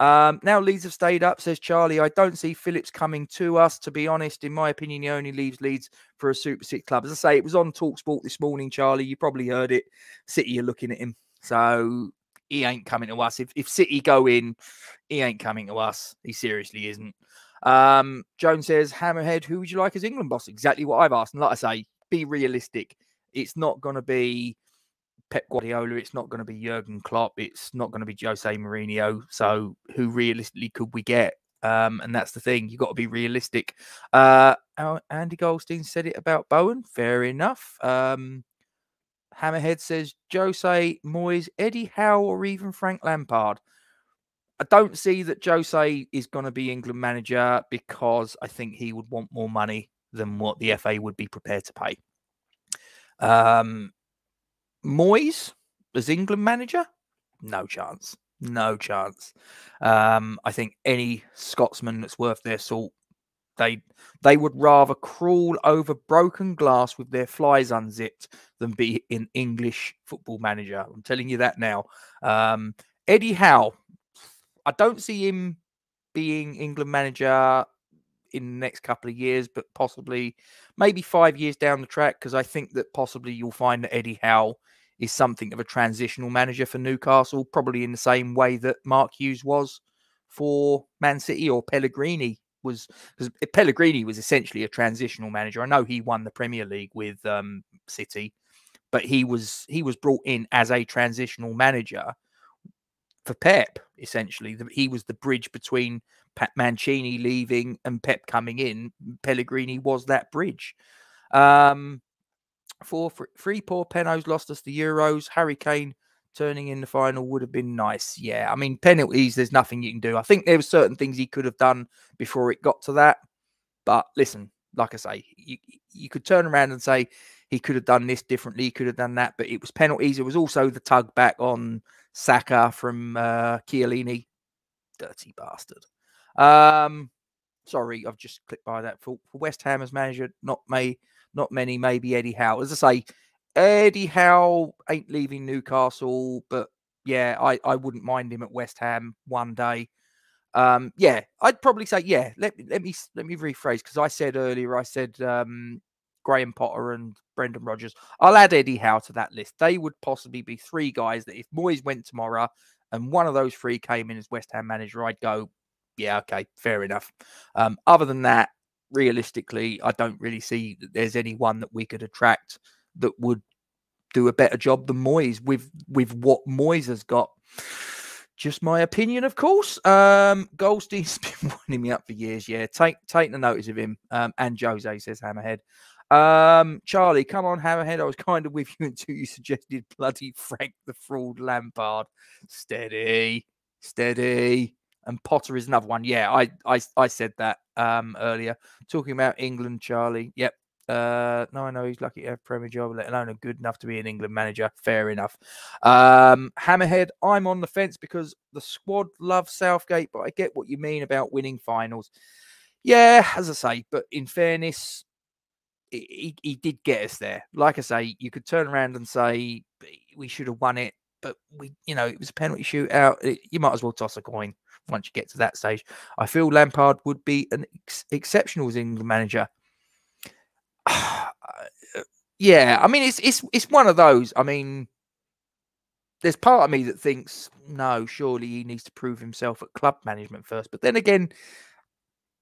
Now Leeds have stayed up, says Charlie. I don't see Phillips coming to us, to be honest. In my opinion, he only leaves Leeds for a Super 6 club. As I say, it was on TalkSport this morning, Charlie. You probably heard it. City are looking at him. So he ain't coming to us. If City go in, he ain't coming to us. He seriously isn't. Joan says, Hammerhead, who would you like as England boss? Exactly what I've asked. And like I say, be realistic. It's not going to be Pep Guardiola, it's not going to be Jürgen Klopp, it's not going to be Jose Mourinho. So who realistically could we get? And that's the thing. You've got to be realistic. Andy Goldstein said it about Bowen. Fair enough. Hammerhead says, Jose, Moyes, Eddie Howe, or even Frank Lampard. I don't see that Jose is going to be England manager because I think he would want more money than what the FA would be prepared to pay. Moyes as England manager? No chance. No chance. I think any Scotsman that's worth their salt, they would rather crawl over broken glass with their flies unzipped than be an English football manager. I'm telling you that now. Eddie Howe. I don't see him being England manager in the next couple of years, but possibly maybe 5 years down the track, because I think that possibly you'll find that Eddie Howe is something of a transitional manager for Newcastle, probably in the same way that Mark Hughes was for Man City, or Pellegrini was, because Pellegrini was essentially a transitional manager. I know he won the Premier League with City, but he was brought in as a transitional manager for Pep, essentially. He was the bridge between Mancini leaving and Pep coming in. Pellegrini was that bridge. Three poor Penos lost us the Euros. Harry Kane turning in the final would have been nice. Yeah, I mean, penalties, there's nothing you can do. I think there were certain things he could have done before it got to that. But listen, like I say, you could turn around and say he could have done this differently, he could have done that, but it was penalties. It was also the tug back on Saka from Chiellini. Dirty bastard. Sorry, I've just clicked by that. For West Ham as manager, not many, maybe Eddie Howe. As I say, Eddie Howe ain't leaving Newcastle, but yeah, I wouldn't mind him at West Ham one day. Yeah, I'd probably say, yeah, let me rephrase, because I said earlier, I said Graham Potter and Brendan Rodgers. I'll add Eddie Howe to that list. They would possibly be three guys that if Moyes went tomorrow and one of those three came in as West Ham manager, I'd go, yeah, okay, fair enough. Other than that, realistically, I don't really see that there's anyone that we could attract that would do a better job than Moyes with what Moyes has got. Just my opinion, of course. Goldstein's been winding me up for years. Yeah, take the notice of him. And Jose, says Hammerhead. Charlie, come on, Hammerhead. I was kind of with you until you suggested bloody Frank the Fraud Lampard. Steady, steady. And Potter is another one. Yeah, I said that earlier. Talking about England, Charlie. Yep. No, I know he's lucky to have a Premier job, let alone a good enough to be an England manager. Fair enough. Hammerhead, I'm on the fence because the squad loves Southgate, but I get what you mean about winning finals. Yeah, as I say, but in fairness, he did get us there. Like I say, you could turn around and say we should have won it, but we, you know, it was a penalty shootout. You might as well toss a coin once you get to that stage. I feel Lampard would be an exceptional England manager. Yeah, I mean, it's one of those. I mean, there's part of me that thinks, no, surely he needs to prove himself at club management first. But then again,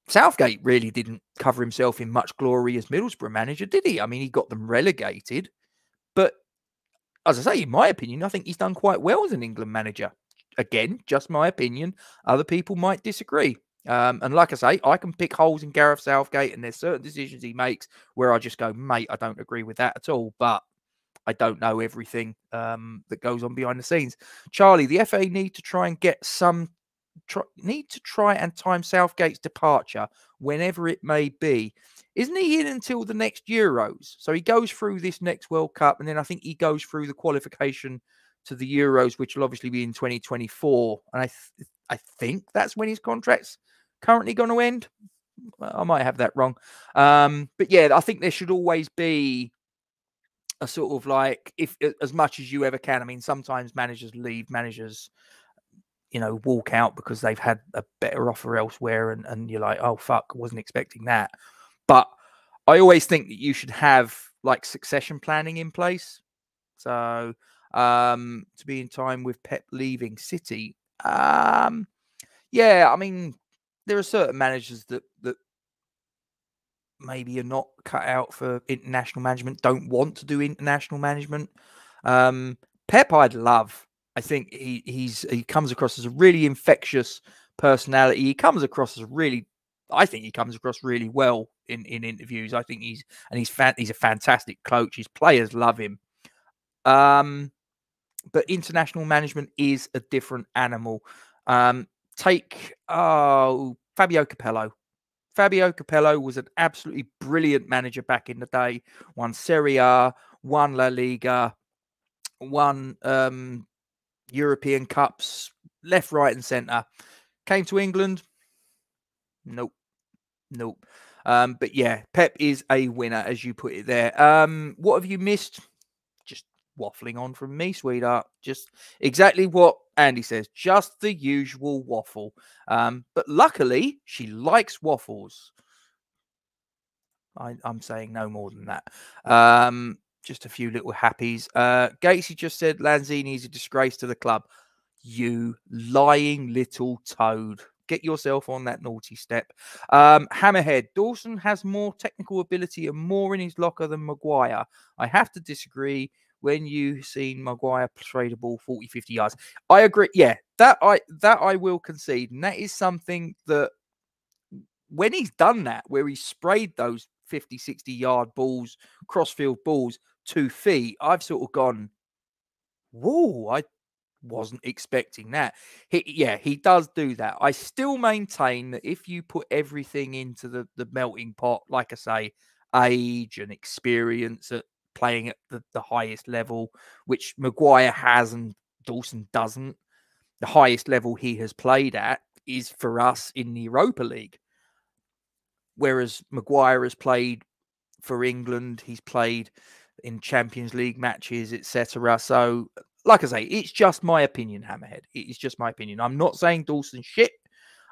Southgate really didn't cover himself in much glory as Middlesbrough manager, did he? I mean, he got them relegated. But as I say, in my opinion, I think he's done quite well as an England manager. Again, just my opinion. Other people might disagree. And like I say, I can pick holes in Gareth Southgate, and there's certain decisions he makes where I just go, mate, I don't agree with that at all. But I don't know everything that goes on behind the scenes. Charlie, the FA need to try and get some time Southgate's departure whenever it may be. Isn't he in until the next Euros? So he goes through this next World Cup, and then I think he goes through the qualification to the Euros, which will obviously be in 2024. And I think that's when his contract's currently going to end. Well, I might have that wrong. But yeah, I think there should always be a sort of like, if as much as you ever can. I mean, sometimes managers leave, managers you know, walk out because they've had a better offer elsewhere, and you're like, oh, fuck, I wasn't expecting that. But I always think that you should have, like, succession planning in place. So to be in time with Pep leaving City, yeah, I mean, there are certain managers that, maybe are not cut out for international management, don't want to do international management. Pep, I'd love. I think he comes across as a really infectious personality. He comes across as really, I think he comes across really well in interviews. I think he's a fantastic coach. His players love him. But international management is a different animal. Take Fabio Capello. Fabio Capello was an absolutely brilliant manager back in the day. Won Serie A, won La Liga, won European Cups, left, right and centre. Came to England. Nope. Nope. But yeah, Pep is a winner, as you put it there. What have you missed? Just waffling on from me, sweetheart. Just exactly what Andy says, just the usual waffle. But luckily, she likes waffles. I'm saying no more than that. Just a few little happies. Gatesy just said, Lanzini is a disgrace to the club. You lying little toad. Get yourself on that naughty step. Hammerhead, Dawson has more technical ability and more in his locker than Maguire. I have to disagree. When you've seen Maguire trade a ball 40, 50 yards. I agree. Yeah, that I will concede. And that is something that when he's done that, where he sprayed those 50, 60-yard balls, crossfield balls, 2 feet, I've sort of gone, whoa, I wasn't expecting that. Yeah, he does do that. I still maintain that if you put everything into the melting pot, like I say, age and experience at playing at the highest level, which Maguire has and Dawson doesn't. The highest level he has played at is for us in the Europa League. Whereas Maguire has played for England, he's played in Champions League matches, etc. So, like I say, it's just my opinion, Hammerhead. It is just my opinion. I'm not saying Dawson's shit.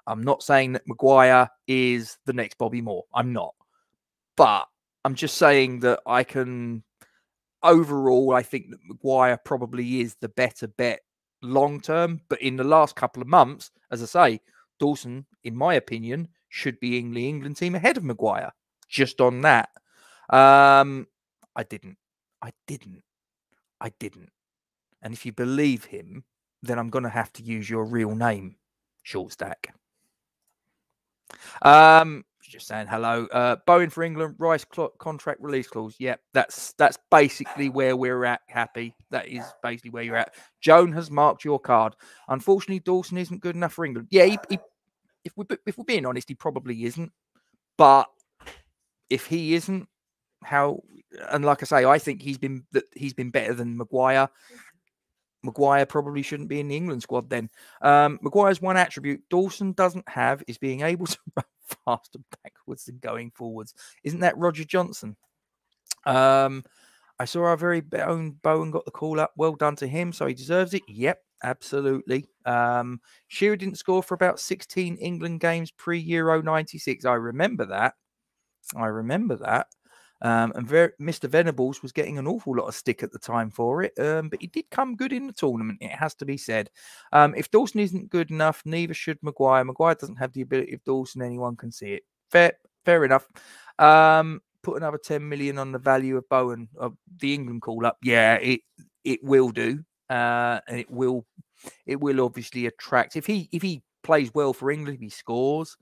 I'm not saying that Maguire is the next Bobby Moore. I'm not. But I'm just saying that I can... Overall, I think that Maguire probably is the better bet long term. But in the last couple of months, as I say, Dawson, in my opinion, should be in the England team ahead of Maguire. Just on that. I didn't. And if you believe him, then I'm going to have to use your real name, Shortstack. Just saying hello. Bowen for England, Rice contract release clause. Yep, that's basically where we're at, Happy. That is basically where you're at. Joan has marked your card. Unfortunately, Dawson isn't good enough for England. Yeah, if we're being honest, he probably isn't. But if he isn't, how? And like I say, I think he's been better than Maguire. Maguire probably shouldn't be in the England squad then. Maguire's one attribute Dawson doesn't have is being able to run faster backwards than going forwards. Isn't that Roger Johnson? I saw our very own Bowen got the call up. Well done to him. So he deserves it. Yep, absolutely. Shearer didn't score for about 16 England games pre-Euro 96. I remember that. I remember that. And Mr. Venables was getting an awful lot of stick at the time for it, but he did come good in the tournament, it has to be said. If Dawson isn't good enough, neither should Maguire. Maguire doesn't have the ability of Dawson, anyone can see it. Fair enough. Put another 10 million on the value of Bowen, of the England call-up. Yeah, it will do, and it will obviously attract. If he plays well for England, if he scores,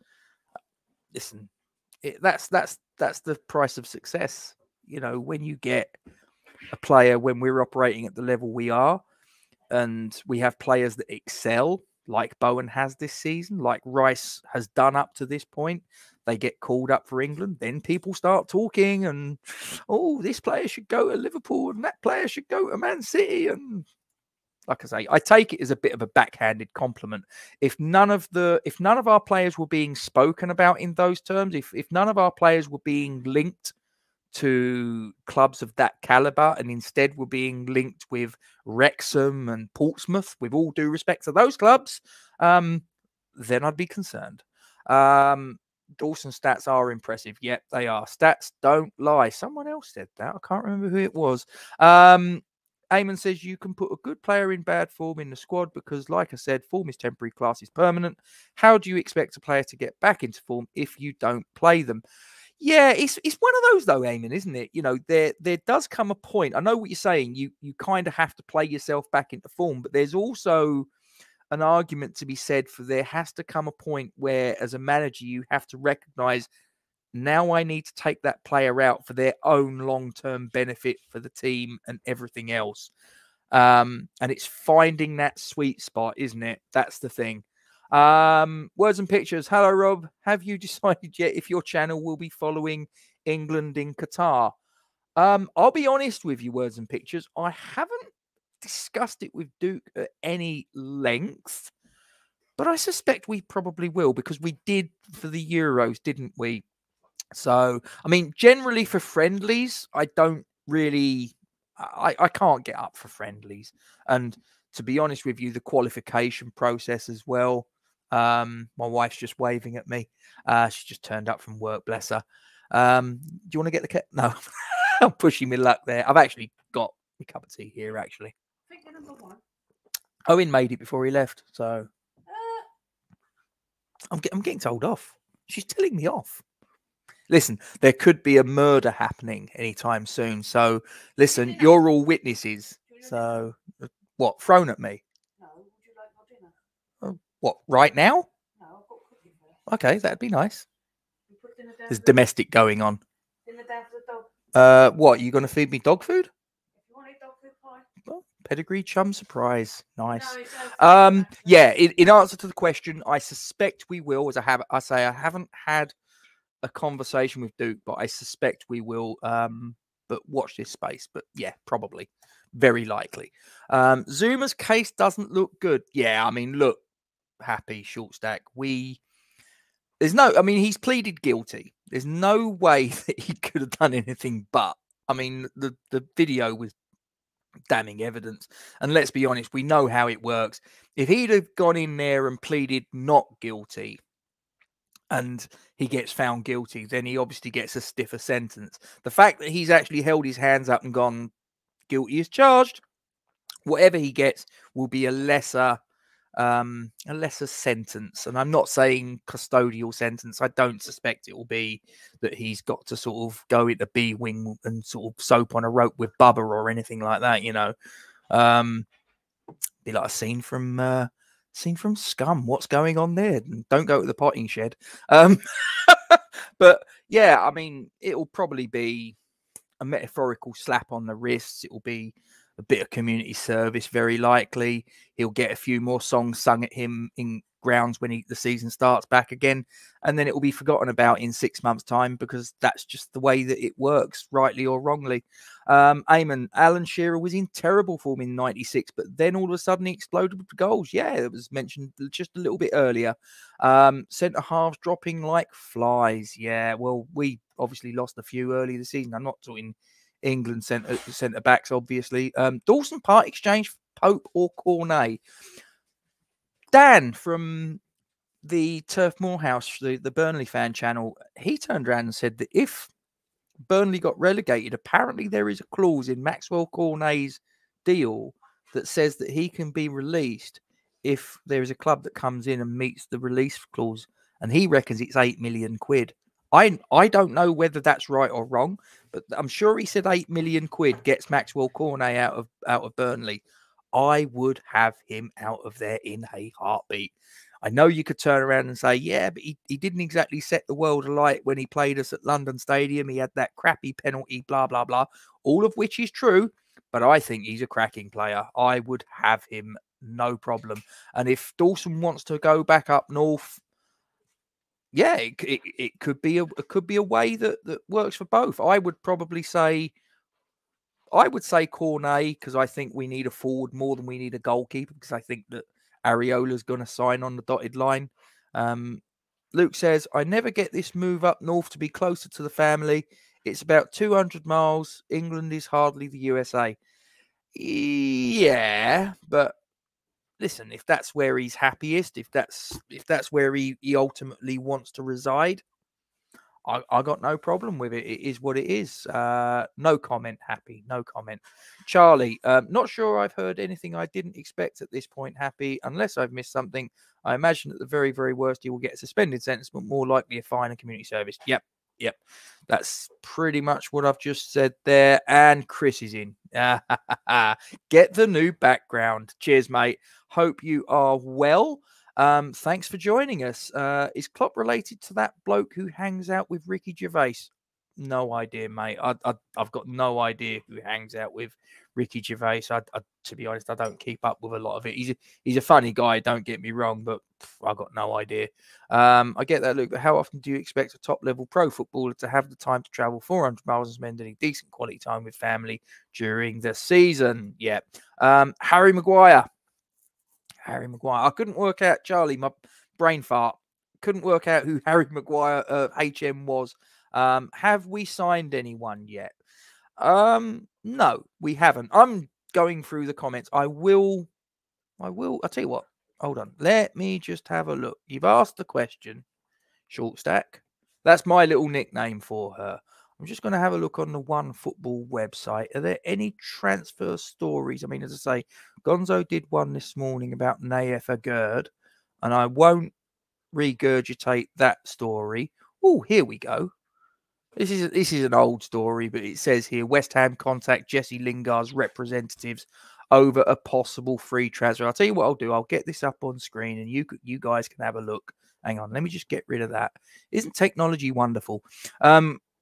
listen, that's the price of success. You know, when you get a player, when we're operating at the level we are, and we have players that excel, like Bowen has this season, like Rice has done up to this point, they get called up for England, then people start talking and, oh, this player should go to Liverpool and that player should go to Man City. And like I say, I take it as a bit of a backhanded compliment. If none of our players were being spoken about in those terms, if none of our players were being linked to clubs of that caliber and instead were being linked with Wrexham and Portsmouth, with all due respect to those clubs, then I'd be concerned. Dawson's stats are impressive. Yep, they are. Stats don't lie. Someone else said that. I can't remember who it was. Eamon says you can put a good player in bad form in the squad because, like I said, form is temporary, class is permanent. How do you expect a player to get back into form if you don't play them? Yeah, it's one of those though, Eamon, isn't it? You know, there does come a point. I know what you're saying. You kind of have to play yourself back into form, but there's also an argument to be said for there has to come a point where, as a manager, you have to recognize, now I need to take that player out for their own long-term benefit for the team and everything else. And it's finding that sweet spot, isn't it? That's the thing. Words and Pictures. Hello, Rob. Have you decided yet if your channel will be following England in Qatar? I'll be honest with you, Words and Pictures. I haven't discussed it with Duke at any length, but I suspect we probably will, because we did for the Euros, didn't we? So, I mean, generally for friendlies, I don't really, I can't get up for friendlies. And to be honest with you, the qualification process as well. My wife's just waving at me. She just turned up from work, bless her. Do you want to get the cup? No, I'm pushing my luck there. I've actually got a cup of tea here, actually. I think we're number one. Owen made it before he left, so. I'm getting told off. She's telling me off. Listen, there could be a murder happening anytime soon. So, listen, you're all witnesses. So, what? Thrown at me? No. Would you like my dinner? What? Right now? No, I've got cooking there. Okay, that'd be nice. There's domestic going on. Dinner down for the dog. What? You going to feed me dog food? You want a dog food pie? Well, pedigree chum surprise. Nice. No, yeah. In answer to the question, I suspect we will. As I say, I haven't had a conversation with Duke, but I suspect we will. But watch this space. But yeah, probably, very likely. Zuma's case doesn't look good. Yeah, I mean, look, Happy Shortstack. There's no. I mean, he's pleaded guilty. There's no way that he could have done anything but. I mean, the video was damning evidence. And let's be honest, we know how it works. If he'd have gone in there and pleaded not guilty, and he gets found guilty, then he obviously gets a stiffer sentence. The fact that he's actually held his hands up and gone, guilty as charged, whatever he gets will be a lesser sentence. And I'm not saying custodial sentence. I don't suspect it will be that he's got to sort of go in the B wing and sort of soap on a rope with Bubba or anything like that, you know. Be like a scene from Scum. What's going on there? Don't go to the potting shed. But yeah, I mean, it'll probably be a metaphorical slap on the wrists. It'll be a bit of community service, very likely. He'll get a few more songs sung at him in grounds when the season starts back again, and then it will be forgotten about in 6 months' time, because that's just the way that it works, rightly or wrongly. Eamon, Alan Shearer was in terrible form in '96, but then all of a sudden he exploded with goals. Yeah, it was mentioned just a little bit earlier. Centre halves dropping like flies. Yeah, well, we obviously lost a few early this season. I'm not talking England centre backs, obviously. Dawson part exchange Pope or Cornet. Dan from the Turf Moor House, the Burnley fan channel, he turned around and said that if Burnley got relegated, apparently there is a clause in Maxwell Cornet's deal that says that he can be released if there is a club that comes in and meets the release clause, and he reckons it's £8 million. I don't know whether that's right or wrong, but I'm sure he said £8 million gets Maxwell Cornet out of Burnley. I would have him out of there in a heartbeat. I know you could turn around and say, yeah, but he didn't exactly set the world alight when he played us at London Stadium. He had that crappy penalty, blah, blah, blah, all of which is true. But I think he's a cracking player. I would have him, no problem. And if Dawson wants to go back up north, yeah, it could be a way that works for both. I would probably say, Cornet, because I think we need a forward more than we need a goalkeeper, because I think that Areola's going to sign on the dotted line. Luke says, I never get this move up north to be closer to the family. It's about 200 miles. England is hardly the USA. Yeah, but listen, if that's where he's happiest, if that's where he ultimately wants to reside, I got no problem with it. It is what it is. No comment, Happy. No comment. Charlie, not sure I've heard anything I didn't expect at this point, Happy. Unless I've missed something, I imagine at the very, very worst, he will get a suspended sentence, but more likely a fine and community service. Yep. That's pretty much what I've just said there. And Chris is in. Get the new background. Cheers, mate. Hope you are well. Thanks for joining us. Is Klopp related to that bloke who hangs out with Ricky Gervais? No idea, mate. I've got no idea who hangs out with Ricky Gervais. To be honest, I don't keep up with a lot of it. He's a funny guy, don't get me wrong, but I've got no idea. I get that, Luke, but how often do you expect a top-level pro footballer to have the time to travel 400 miles and spend any decent quality time with family during the season? Yeah. Harry Maguire. Harry Maguire. I couldn't work out, Charlie, my brain fart. Couldn't work out who Harry Maguire HM was. Have we signed anyone yet? No, we haven't. I'm going through the comments. I will. I'll tell you what. Hold on. Let me just have a look. You've asked the question, Short Stack. That's my little nickname for her. I'm just going to have a look on the One Football website. Are there any transfer stories? I mean, as I say, Gonzo did one this morning about Naif Agurd, and I won't regurgitate that story. Oh, here we go. This is an old story, but it says here, West Ham contact Jesse Lingard's representatives over a possible free transfer. I'll tell you what I'll do. I'll get this up on screen, and you guys can have a look. Hang on. Let me just get rid of that. Isn't technology wonderful?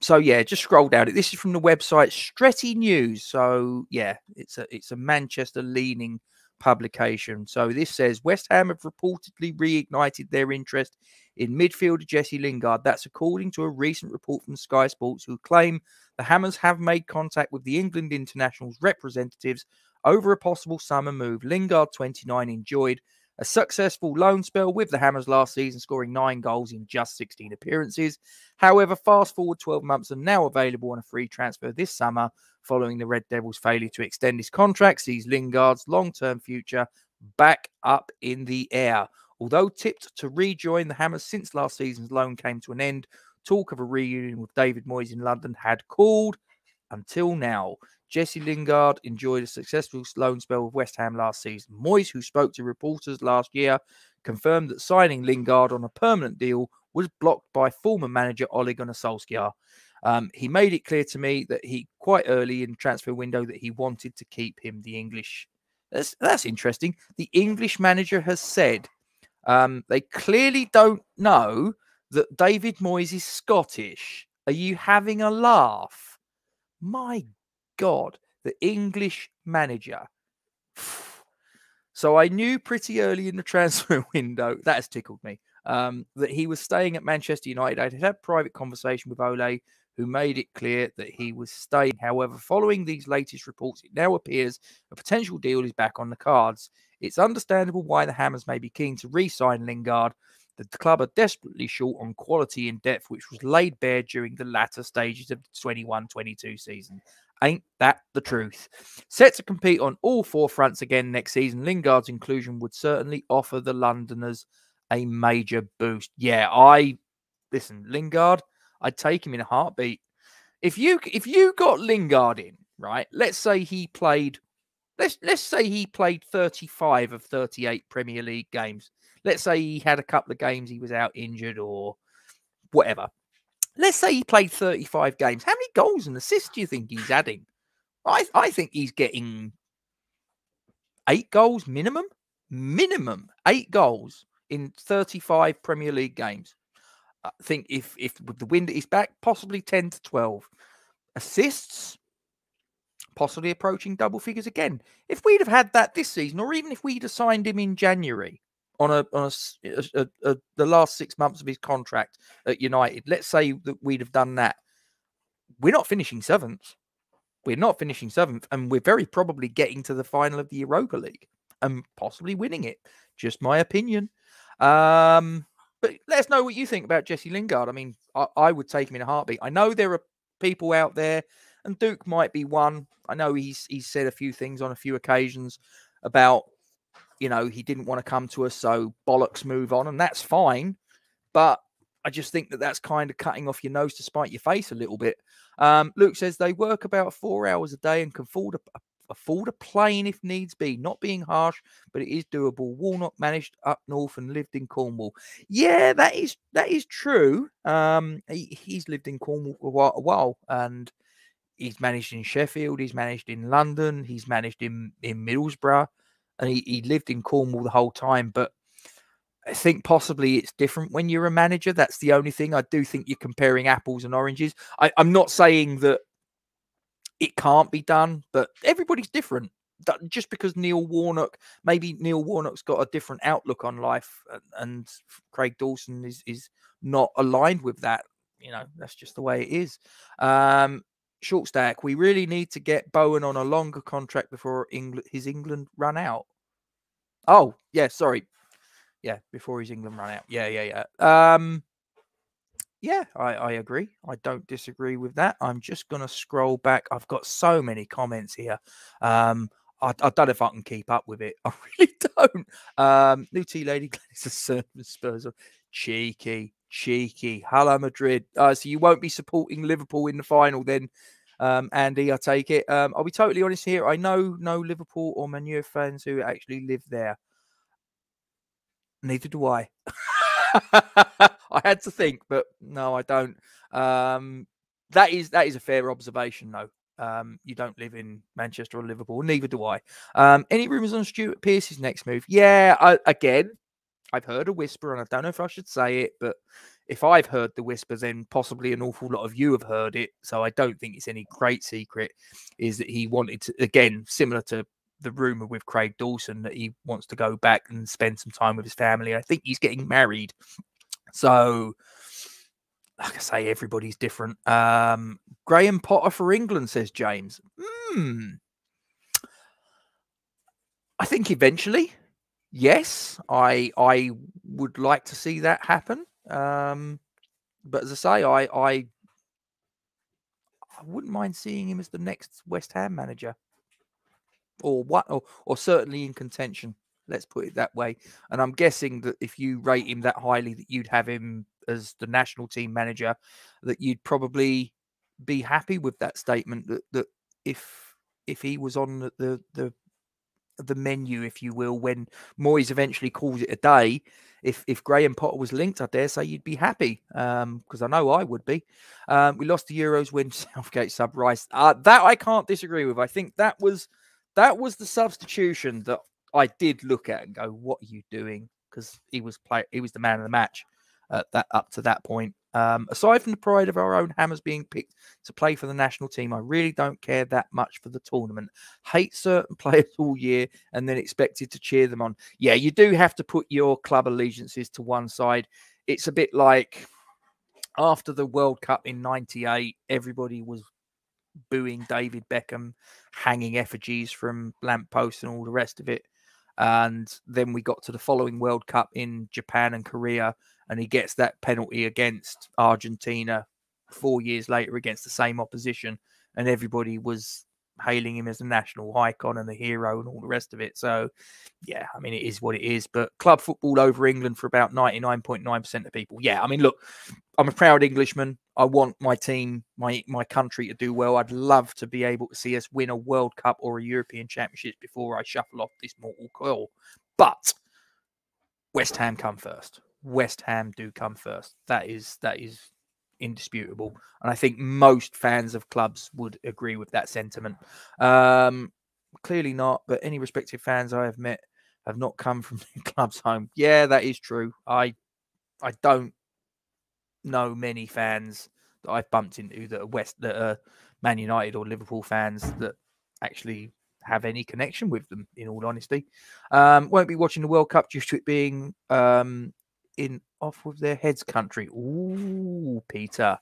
So, yeah, just scroll down. This is from the website Stretty News. So, yeah, it's a Manchester-leaning publication. So this says, West Ham have reportedly reignited their interest in midfielder Jesse Lingard. That's according to a recent report from Sky Sports, who claim the Hammers have made contact with the England international's representatives over a possible summer move. Lingard, 29, enjoyed a successful loan spell with the Hammers last season, scoring 9 goals in just 16 appearances. However, fast forward 12 months, and now available on a free transfer this summer following the Red Devils' failure to extend his contract, sees Lingard's long-term future back up in the air. Although tipped to rejoin the Hammers since last season's loan came to an end, talk of a reunion with David Moyes in London had cooled until now. Jesse Lingard enjoyed a successful loan spell with West Ham last season. Moyes, who spoke to reporters last year, confirmed that signing Lingard on a permanent deal was blocked by former manager Ole Gunnar Solskjaer. He made it clear to me that he, quite early in the transfer window, that he wanted to keep him. The English, that's interesting. The English manager has said they clearly don't know that David Moyes is Scottish. Are you having a laugh? My God, the English manager. So I knew pretty early in the transfer window, that has tickled me, that he was staying at Manchester United. I had a private conversation with Ole, who made it clear that he was staying. However, following these latest reports, it now appears a potential deal is back on the cards. It's understandable why the Hammers may be keen to re-sign Lingard. The club are desperately short on quality and depth, which was laid bare during the latter stages of the 21-22 season. Ain't that the truth? Set to compete on all four fronts again next season, Lingard's inclusion would certainly offer the Londoners a major boost. Yeah, listen, Lingard, I'd take him in a heartbeat. If you got Lingard in, right? Let's say he played 35 of 38 Premier League games. Let's say he had a couple of games he was out injured or whatever. Let's say he played 35 games. How many goals and assists do you think he's adding? I think he's getting 8 goals minimum. Minimum 8 goals in 35 Premier League games. I think if the wind is back, possibly 10 to 12. Assists, possibly approaching double figures again. If we'd have had that this season, or even if we'd have signed him in January, on the last 6 months of his contract at United, let's say that we'd have done that. We're not finishing 7th. We're not finishing 7th, and we're very probably getting to the final of the Europa League and possibly winning it. Just my opinion. But let us know what you think about Jesse Lingard. I mean, I would take him in a heartbeat. I know there are people out there, and Duke might be one. I know he's said a few things on a few occasions about you know, he didn't want to come to us, so bollocks, move on. And that's fine. But I just think that that's kind of cutting off your nose to spite your face a little bit. Luke says they work about 4 hours a day and can afford a plane if needs be. Not being harsh, but it is doable. Walnut managed up north and lived in Cornwall. Yeah, that is true. He's lived in Cornwall for a while, and he's managed in Sheffield. He's managed in London. He's managed in Middlesbrough, and he lived in Cornwall the whole time. But I think possibly it's different when you're a manager. That's the only thing. I do think you're comparing apples and oranges. I'm not saying that it can't be done, but everybody's different. Just because maybe Neil Warnock's got a different outlook on life, and Craig Dawson is not aligned with that. You know, that's just the way it is. Short Stack, we really need to get Bowen on a longer contract before his England run out. Oh, yeah, sorry. Yeah, before his England run out. Yeah. Yeah, I agree. I don't disagree with that. I'm just going to scroll back. I've got so many comments here. I don't know if I can keep up with it. I really don't. New Tea Lady Gladys is Spurs. Cheeky. Hello, Madrid. So you won't be supporting Liverpool in the final then, Andy, I take it. I'll be totally honest here. I know no Liverpool or Man U fans who actually live there. Neither do I. I had to think, but no, I don't. That is a fair observation, though. You don't live in Manchester or Liverpool. Neither do I. Any rumours on Stuart Pearce's next move? Yeah, again, I've heard a whisper, and I don't know if I should say it, but if I've heard the whisper, then possibly an awful lot of you have heard it. So I don't think it's any great secret, is that he wanted to, again, similar to the rumor with Craig Dawson, that he wants to go back and spend some time with his family. I think he's getting married. So, like I say, everybody's different. Graham Potter for England, says James. I think eventually, yes, I would like to see that happen. But as I say, I wouldn't mind seeing him as the next West Ham manager. Or certainly in contention, let's put it that way. And I'm guessing that if you rate him that highly, that you'd have him as the national team manager, that you'd probably be happy with that statement, that if he was on the menu, if you will, when Moyes eventually calls it a day, if Graham Potter was linked, I dare say you'd be happy, because I know I would be. We lost the Euros when Southgate sub Rice. That I can't disagree with. I think that was... that was the substitution that I did look at and go, "What are you doing?" Because he was the man of the match up to that point. Aside from the pride of our own Hammers being picked to play for the national team, I really don't care that much for the tournament. Hate certain players all year and then expected to cheer them on. Yeah, you do have to put your club allegiances to one side. It's a bit like after the World Cup in '98, everybody was booing David Beckham, hanging effigies from lampposts and all the rest of it. And then we got to the following World Cup in Japan and Korea, and he gets that penalty against Argentina 4 years later against the same opposition, and everybody was hailing him as a national icon and a hero and all the rest of it. So, yeah, I mean, it is what it is. But club football over England for about 99.9% of people. Yeah, I mean, look, I'm a proud Englishman. I want my team, my country to do well. I'd love to be able to see us win a World Cup or a European Championship before I shuffle off this mortal coil. But West Ham come first. West Ham do come first. That is indisputable. And I think most fans of clubs would agree with that sentiment. Clearly not, but any respective fans I have met have not come from the club's home. Yeah, that is true. I don't know many fans that I've bumped into that are Man United or Liverpool fans that actually have any connection with them, in all honesty. Won't be watching the World Cup due to it being in off with their heads country. Ooh, Peter.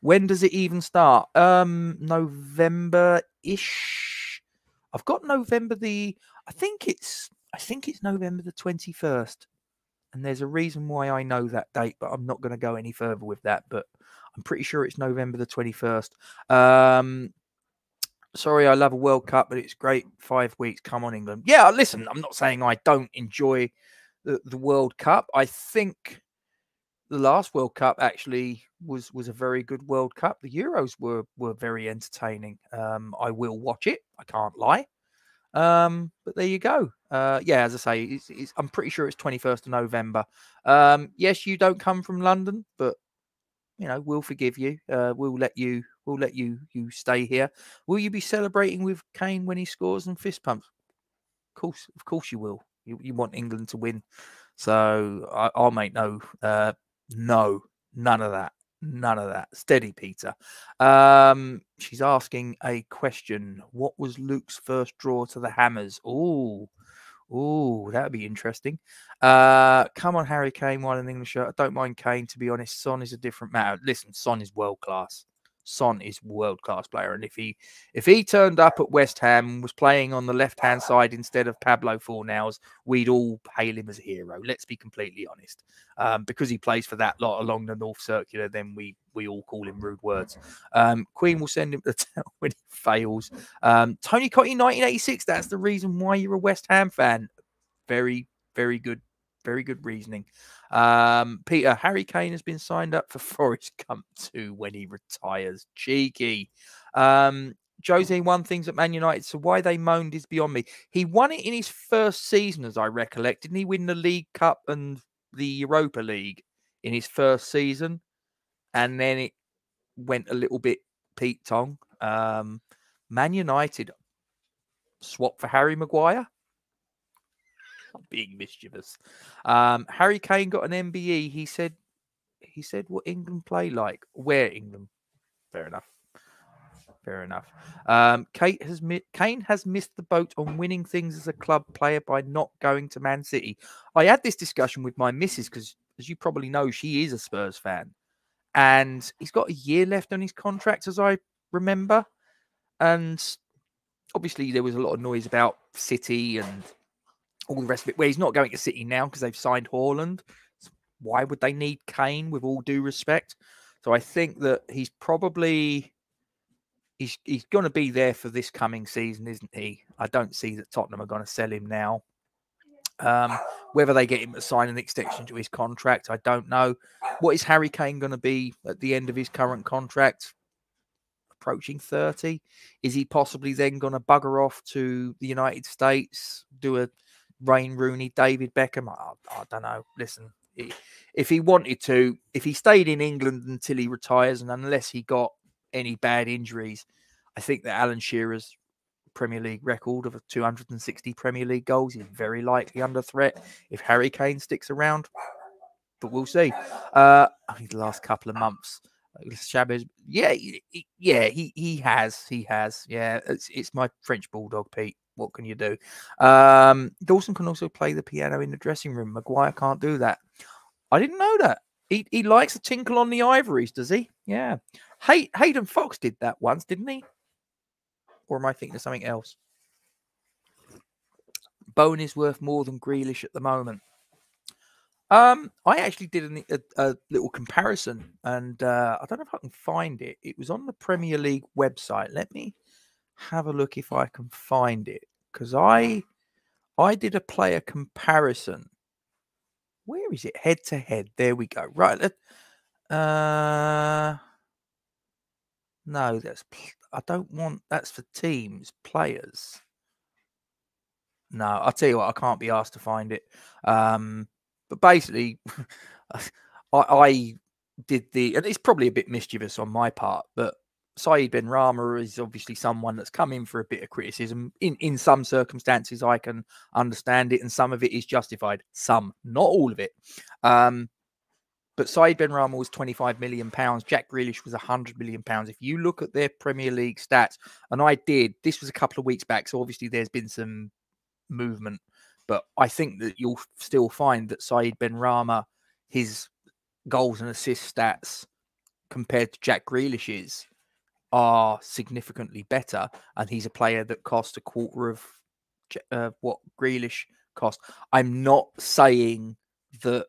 When does it even start? November-ish. I've got November the... I think it's November the 21st. And there's a reason why I know that date, but I'm not going to go any further with that. But I'm pretty sure it's November the 21st. Sorry, I love a World Cup, but it's great. 5 weeks. Come on, England. Yeah, listen, I'm not saying I don't enjoy the World Cup. I think the last World Cup actually was a very good World Cup. The Euros were very entertaining. I will watch it. I can't lie. But there you go. Yeah, as I say, I'm pretty sure it's 21st of November. Yes, you don't come from London, but you know, we'll forgive you. We'll let you stay here. Will you be celebrating with Kane when he scores and fist pumps? Of course you will. You want England to win, so I'll make none of that. Steady, Peter. She's asking a question. What was Luke's first draw to the Hammers? Oh, that'd be interesting. Come on, Harry Kane, while an English shirt. I don't mind Kane, to be honest. Son is a different matter. Listen, Son is world class. Son is world class player, and if he turned up at West Ham and was playing on the left hand side instead of Pablo Fornals, we'd all hail him as a hero. Let's be completely honest. Because he plays for that lot along the North Circular, then we all call him rude words. Queen will send him to town when he fails. Tony Cotty, 1986. That's the reason why you're a West Ham fan. Very, very good. Very good reasoning. Peter, Harry Kane has been signed up for Forest Gump 2 when he retires. Cheeky. Jose won things at Man United, so why they moaned is beyond me. He won it in his first season, as I recollect. Didn't he win the League Cup and the Europa League in his first season? And then it went a little bit Pete Tong. Man United swap for Harry Maguire? I'm being mischievous. Harry Kane got an MBE. He said what England play like. Where England? Fair enough. Fair enough. Kane has missed the boat on winning things as a club player by not going to Man City. I had this discussion with my missus because, as you probably know, she is a Spurs fan. And he's got a year left on his contract, as I remember. And obviously there was a lot of noise about City and all the rest of it, where he's not going to City now because they've signed Haaland. So why would they need Kane, with all due respect? So I think that he's probably... He's going to be there for this coming season, isn't he? I don't see that Tottenham are going to sell him now. Whether they get him to sign an extension to his contract, I don't know. What is Harry Kane going to be at the end of his current contract? Approaching 30? Is he possibly then going to bugger off to the United States, do a... Wayne Rooney, David Beckham? I don't know. Listen, if he wanted to, if he stayed in England until he retires, and unless he got any bad injuries, I think that Alan Shearer's Premier League record of 260 Premier League goals is very likely under threat if Harry Kane sticks around. But we'll see. Only the last couple of months. Chavez, he has. Yeah, it's my French bulldog, Pete. What can you do? Dawson can also play the piano in the dressing room. Maguire can't do that. I didn't know that. He likes to tinkle on the ivories, does he? Yeah. Hayden Fox did that once, didn't he? Or am I thinking of something else? Bowen is worth more than Grealish at the moment. I actually did a little comparison, and I don't know if I can find it. It was on the Premier League website. Let me have a look if I can find it, because I did a player comparison. Where is it? Head to head. There we go. Right. No, that's... I don't want... That's for teams, players. No, I'll tell you what. I can't be asked to find it. But basically, I did the... And it's probably a bit mischievous on my part, but Saeed Benrahma is obviously someone that's come in for a bit of criticism. In some circumstances, I can understand it, and some of it is justified. Some, not all of it. But Saeed Benrahma was £25 million. Jack Grealish was £100 million. If you look at their Premier League stats, and I did, this was a couple of weeks back, so obviously there's been some movement. But I think that you'll still find that Saeed Benrahma, his goals and assist stats compared to Jack Grealish's, are significantly better, and he's a player that cost a quarter of what Grealish cost. I'm not saying that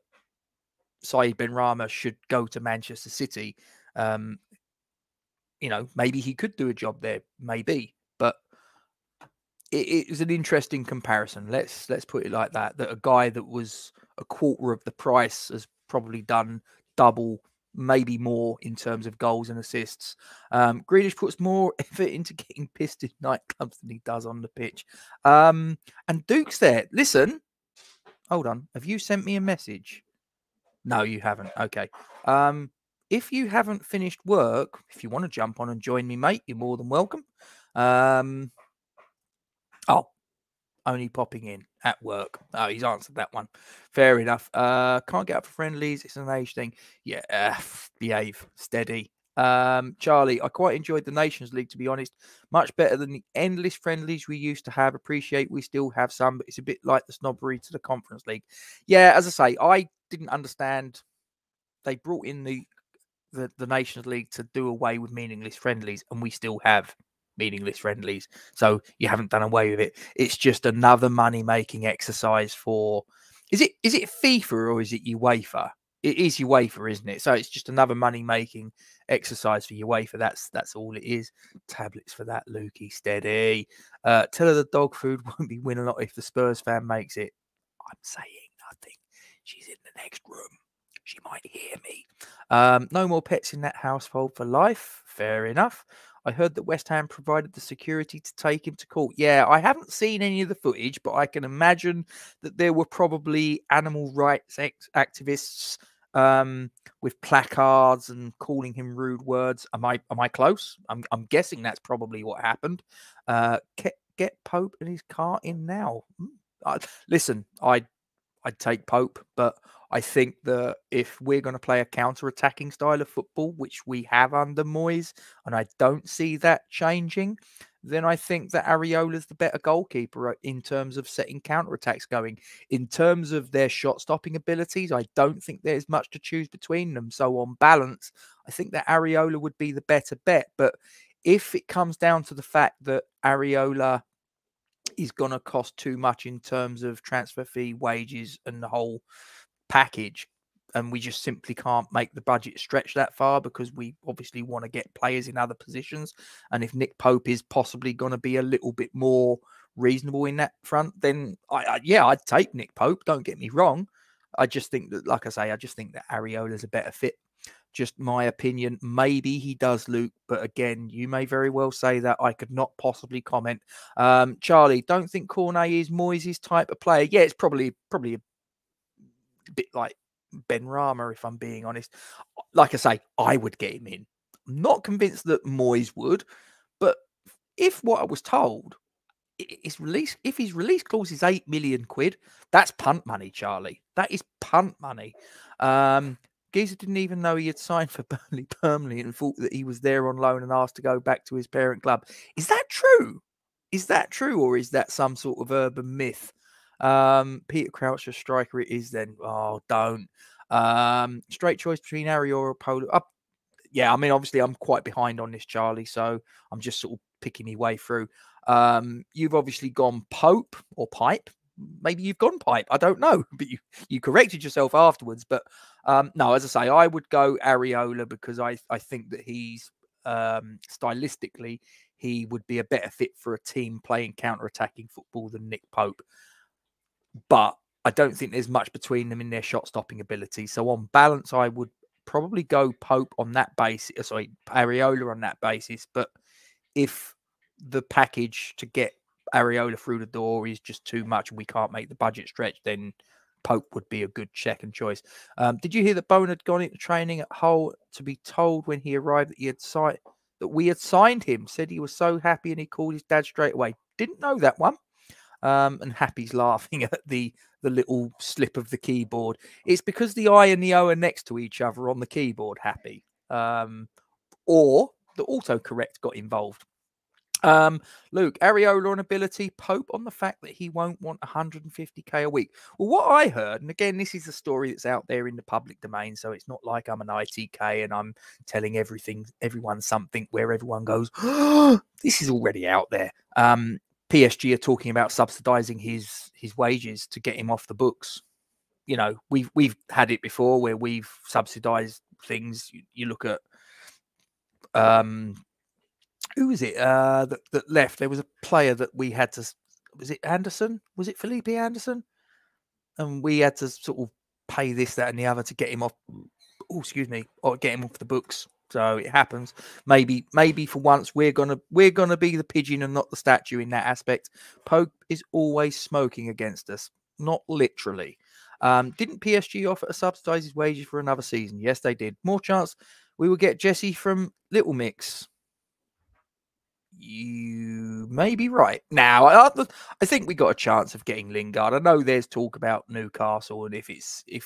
Saeed Benrahma should go to Manchester City. You know, maybe he could do a job there, maybe. it was an interesting comparison. Let's put it like that. That a guy that was a quarter of the price has probably done double, maybe more in terms of goals and assists. Grealish puts more effort into getting pissed in nightclubs than he does on the pitch. And Duke's there. Listen, hold on. Have you sent me a message? No, you haven't. Okay. If you haven't finished work, if you want to jump on and join me, mate, you're more than welcome. Oh, only popping in at work. Oh, he's answered that one. Fair enough. Can't get up for friendlies. It's an age thing. Yeah, behave. Steady. Charlie, I quite enjoyed the Nations League, to be honest. Much better than the endless friendlies we used to have. Appreciate we still have some, but it's a bit like the snobbery to the Conference League. Yeah, as I say, I didn't understand. They brought in the Nations League to do away with meaningless friendlies, and we still have meaningless friendlies. So you haven't done away with it. It's just another money-making exercise for... Is it FIFA or is it UEFA? It is UEFA, isn't it? So it's just another money-making exercise for UEFA. That's all it is. Tablets for that, Lukey. Steady. Tell her the dog food won't be winning a lot if the Spurs fan makes it. I'm saying nothing. She's in the next room. She might hear me. No more pets in that household for life. Fair enough. I heard that West Ham provided the security to take him to court. Yeah, I haven't seen any of the footage, but I can imagine that there were probably animal rights activists with placards and calling him rude words. Am I close? I'm guessing that's probably what happened. Get Pope and his car in now. Listen, I'd take Pope, but I think that if we're going to play a counter-attacking style of football, which we have under Moyes, and I don't see that changing, then I think that Arriola's the better goalkeeper in terms of setting counter-attacks going. In terms of their shot-stopping abilities, I don't think there's much to choose between them. So on balance, I think that Arriola would be the better bet. But if it comes down to the fact that Arriola is going to cost too much in terms of transfer fee, wages, and the whole package, and we just simply can't make the budget stretch that far because we obviously want to get players in other positions, and if Nick Pope is possibly going to be a little bit more reasonable in that front, then yeah, I'd take Nick Pope, don't get me wrong. I just think that, like I say, I just think that Arriola's a better fit. Just my opinion. Maybe he does, Luke, but again, you may very well say that. I could not possibly comment. Charlie, don't think Cornet is Moyes' type of player. Yeah, it's probably a bit like Benrahma, if I'm being honest. Like I say, I would get him in. I'm not convinced that Moyes would, but if what I was told, if his release clause is £8 million, that's punt money, Charlie. That is punt money. Geezer didn't even know he had signed for Burnley permanently and thought that he was there on loan and asked to go back to his parent club. Is that true? Is that true, or is that some sort of urban myth? Peter Croucher, striker it is then. Oh, don't. Straight choice between Arriola or Polo. Yeah, I mean, obviously I'm quite behind on this, Charlie, so I'm just sort of picking my way through. You've obviously gone Pope or Pipe. Maybe you've gone Pipe. I don't know, but you corrected yourself afterwards. But no, as I say, I would go Arriola because I think that he's stylistically, he would be a better fit for a team playing counter-attacking football than Nick Pope. But I don't think there's much between them in their shot-stopping ability. So on balance, I would probably go Pope on that basis. Sorry, Arriola on that basis. But if the package to get Arriola through the door is just too much and we can't make the budget stretch, then Pope would be a good second choice. Did you hear that Bowen had gone into training at Hull to be told when he arrived that we had signed him? Said he was so happy and he called his dad straight away. Didn't know that one. And Happy's laughing at the little slip of the keyboard. It's because the I and the O are next to each other on the keyboard, Happy. Or the autocorrect got involved. Luke, Arriola on ability, Pope on the fact that he won't want 150k a week. Well, what I heard, and again, this is a story that's out there in the public domain, so it's not like I'm an ITK and I'm telling everyone something where everyone goes, oh, this is already out there. PSG are talking about subsidizing his wages to get him off the books. You know, we've had it before where we've subsidized things. You look at who was it that left? There was a player that we had to was it Anderson? Was it Felipe Anderson? And we had to sort of pay this, that, and the other to get him off. Oh, excuse me, or get him off the books. So it happens. Maybe for once we're gonna be the pigeon and not the statue in that aspect. Pope is always smoking against us, not literally. Didn't PSG offer to subsidise his wages for another season? Yes, they did. More chance we will get Jesse from Little Mix. You may be right. Now, I think we got a chance of getting Lingard. I know there's talk about Newcastle, and if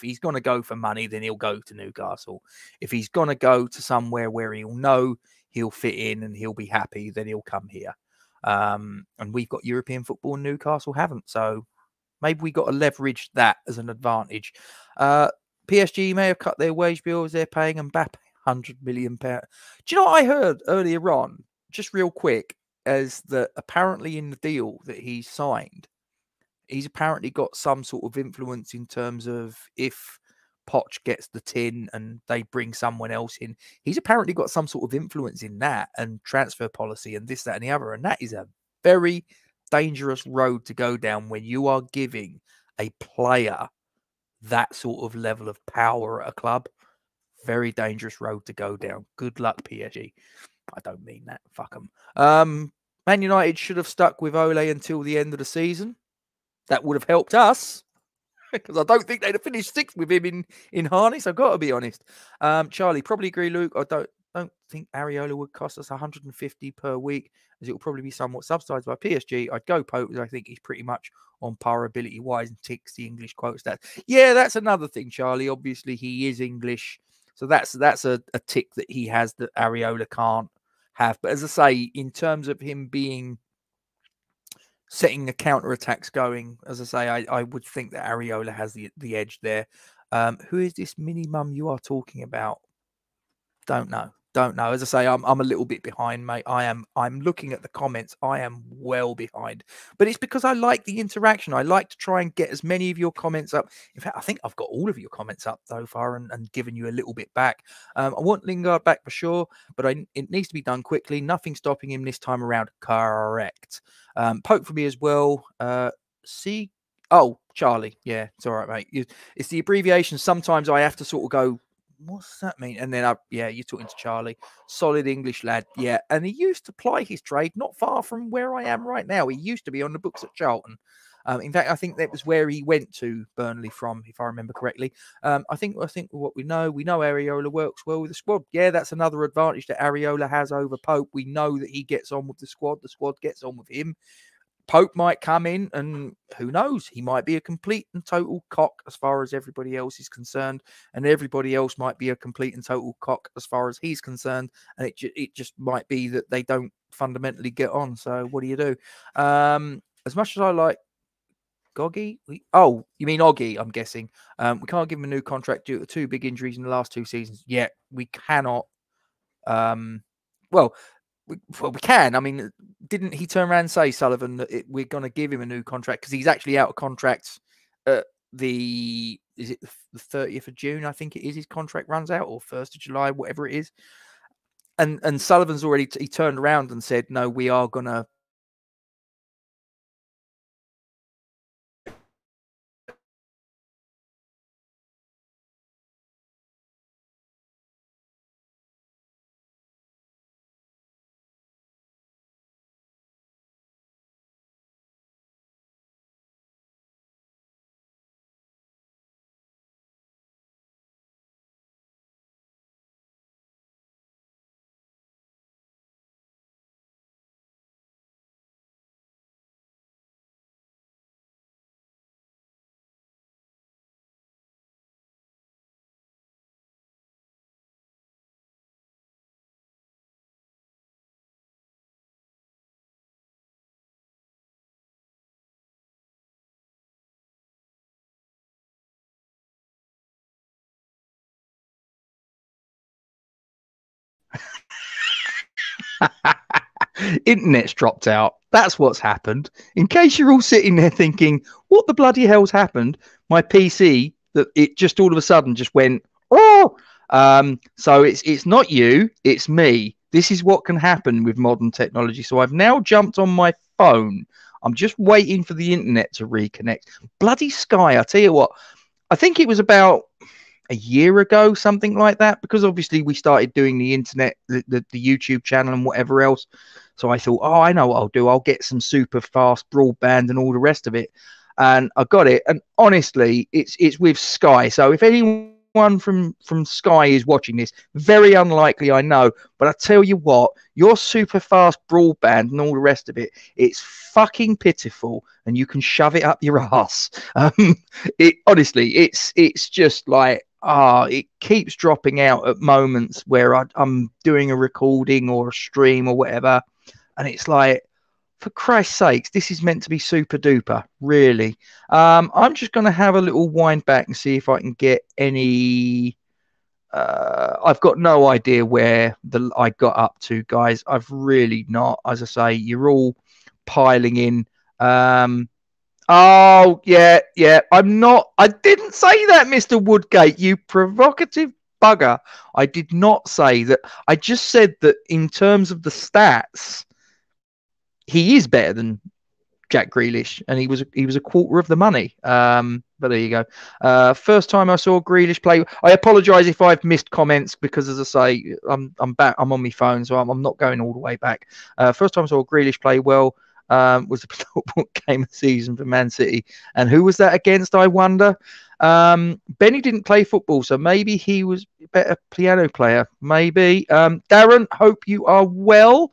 he's going to go for money, then he'll go to Newcastle. If he's going to go to somewhere where he'll know he'll fit in and he'll be happy, then he'll come here. And we've got European football, and Newcastle haven't. So maybe we got to leverage that as an advantage. PSG may have cut their wage bills. They're paying Mbappe £100 million. Do you know what I heard earlier on? Just real quick, as that apparently in the deal that he signed, he's apparently got some sort of influence in terms of if Poch gets the tin and they bring someone else in, he's apparently got some sort of influence in that and transfer policy and this, that, and the other. And that is a very dangerous road to go down when you are giving a player that sort of level of power at a club. Very dangerous road to go down. Good luck, PSG. I don't mean that. Fuck them. Man United should have stuck with Ole until the end of the season. That would have helped us because I don't think they'd have finished sixth with him in harness. I've got to be honest. Charlie, probably agree, Luke. I don't think Areola would cost us 150 per week, as it will probably be somewhat subsidised by PSG. I'd go Pope, because I think he's pretty much on par ability-wise and ticks the English quota stats. Yeah, that's another thing, Charlie. Obviously, he is English. So that's a tick that he has that Areola can't have. But as I say, in terms of him being setting the counter-attacks going, as I say, I would think that Areola has the edge there. Who is this mini mum you are talking about? Don't know. Don't know. As I say, I'm a little bit behind, mate. I'm looking at the comments. I am well behind. But it's because I like the interaction. I like to try and get as many of your comments up. In fact, I think I've got all of your comments up so far and given you a little bit back. I want Lingard back for sure, but it needs to be done quickly. Nothing stopping him this time around. Correct. Pope for me as well. See. Oh, Charlie. Yeah, it's all right, mate. It's the abbreviation. Sometimes I have to sort of go, what's that mean? And then, yeah, you're talking to Charlie. Solid English lad, yeah. And he used to ply his trade not far from where I am right now. He used to be on the books at Charlton. In fact, I think that was where he went to Burnley from, if I remember correctly. I think what we know Areola works well with the squad. Yeah, that's another advantage that Areola has over Pope. We know that he gets on with the squad. The squad gets on with him. Pope might come in and who knows, he might be a complete and total cock as far as everybody else is concerned, and everybody else might be a complete and total cock as far as he's concerned, and it just might be that they don't fundamentally get on. So what do you do? As much as I like Goggy, oh, you mean Oggy, I'm guessing. We can't give him a new contract due to two big injuries in the last two seasons. Yeah, we cannot. Well, we can. I mean, didn't he turn around and say, Sullivan, that we're going to give him a new contract because he's actually out of contract at the 30th of June, I think it is. His contract runs out, or 1st of July, whatever it is. And Sullivan's already, he turned around and said, no, we are going to. Internet's dropped out. That's what's happened. In case you're all sitting there thinking, what the bloody hell's happened? My PC, that it just all of a sudden just went, oh. So it's not you, it's me. This is what can happen with modern technology. So I've now jumped on my phone. I'm just waiting for the internet to reconnect. Bloody Sky, I tell you what, I think it was about a year ago, something like that, because obviously we started doing the internet, the YouTube channel and whatever else. So I thought, oh, I know what I'll do. I'll get some super fast broadband and all the rest of it. And I got it. And honestly, it's with Sky. So if anyone from Sky is watching this, very unlikely, I know. But I tell you what, your super fast broadband and all the rest of it, it's fucking pitiful. And you can shove it up your ass. Honestly, it's just like, it keeps dropping out at moments where I'm doing a recording or a stream or whatever. And it's like, for Christ's sakes, this is meant to be super duper, really. I'm just going to have a little wind back and see if I can get any... I've got no idea where I got up to, guys. I've really not. As I say, you're all piling in. Oh, yeah. I'm not... I didn't say that, Mr. Woodgate, you provocative bugger. I did not say that. I just said that in terms of the stats... he is better than Jack Grealish, and he was a quarter of the money. But there you go. First time I saw Grealish play. I apologise if I've missed comments because, as I say, I'm back. I'm on my phone, so I'm not going all the way back. First time I saw Grealish play well was the penultimate game of the season for Man City, and who was that against? I wonder. Benny didn't play football, so maybe he was a better piano player. Maybe. Darren, hope you are well.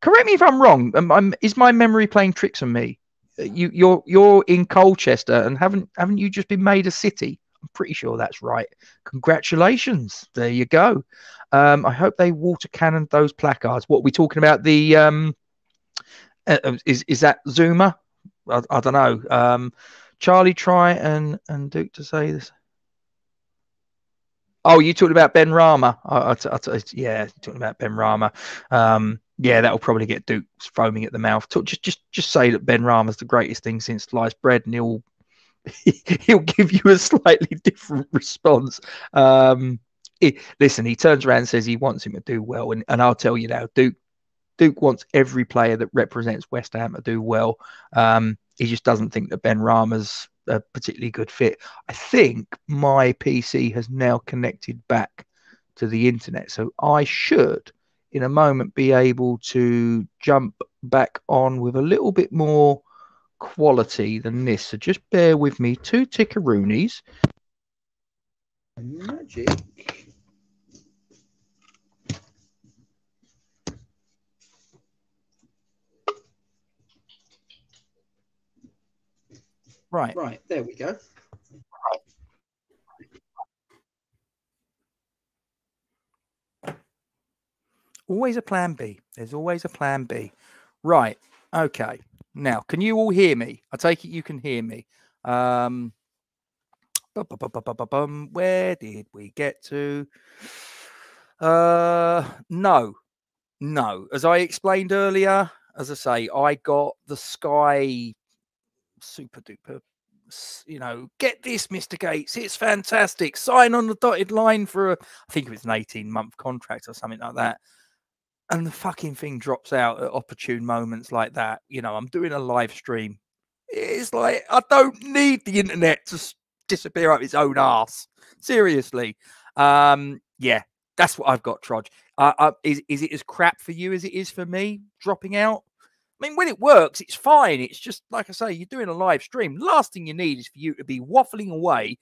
Correct me if I'm wrong. Is my memory playing tricks on me? You're in Colchester, and haven't you just been made a city? I'm pretty sure that's right. Congratulations! There you go. I hope they water cannoned those placards. What are we talking about? The is that Zuma? I don't know. Charlie, try and Duke to say this. Oh, you talked about Ben Rama. Yeah, talking about Ben Rama. Yeah, that'll probably get Duke foaming at the mouth. Just say that Ben Rama's the greatest thing since sliced bread, and he'll give you a slightly different response. Listen, he turns around and says he wants him to do well, and I'll tell you now, Duke wants every player that represents West Ham to do well. He just doesn't think that Ben Rama's a particularly good fit. I think my PC has now connected back to the internet, so I should in a moment be able to jump back on with a little bit more quality than this. So just bear with me. Two tickaroonies. Magic. Right, there we go. Always a plan B. There's always a plan B. Right. Okay. Now, can you all hear me? I take it you can hear me. Where did we get to? No. As I explained earlier, as I say, I got the Sky super duper, get this, Mr. Gates, it's fantastic. Sign on the dotted line for I think it was an 18-month contract or something like that. And the fucking thing drops out at opportune moments like that. I'm doing a live stream. It's like, I don't need the internet to disappear up its own arse. Seriously. Yeah, that's what I've got, Troj. Is it as crap for you as it is for me, dropping out? I mean, when it works, it's fine. It's just, like I say, you're doing a live stream. Last thing you need is for you to be waffling away,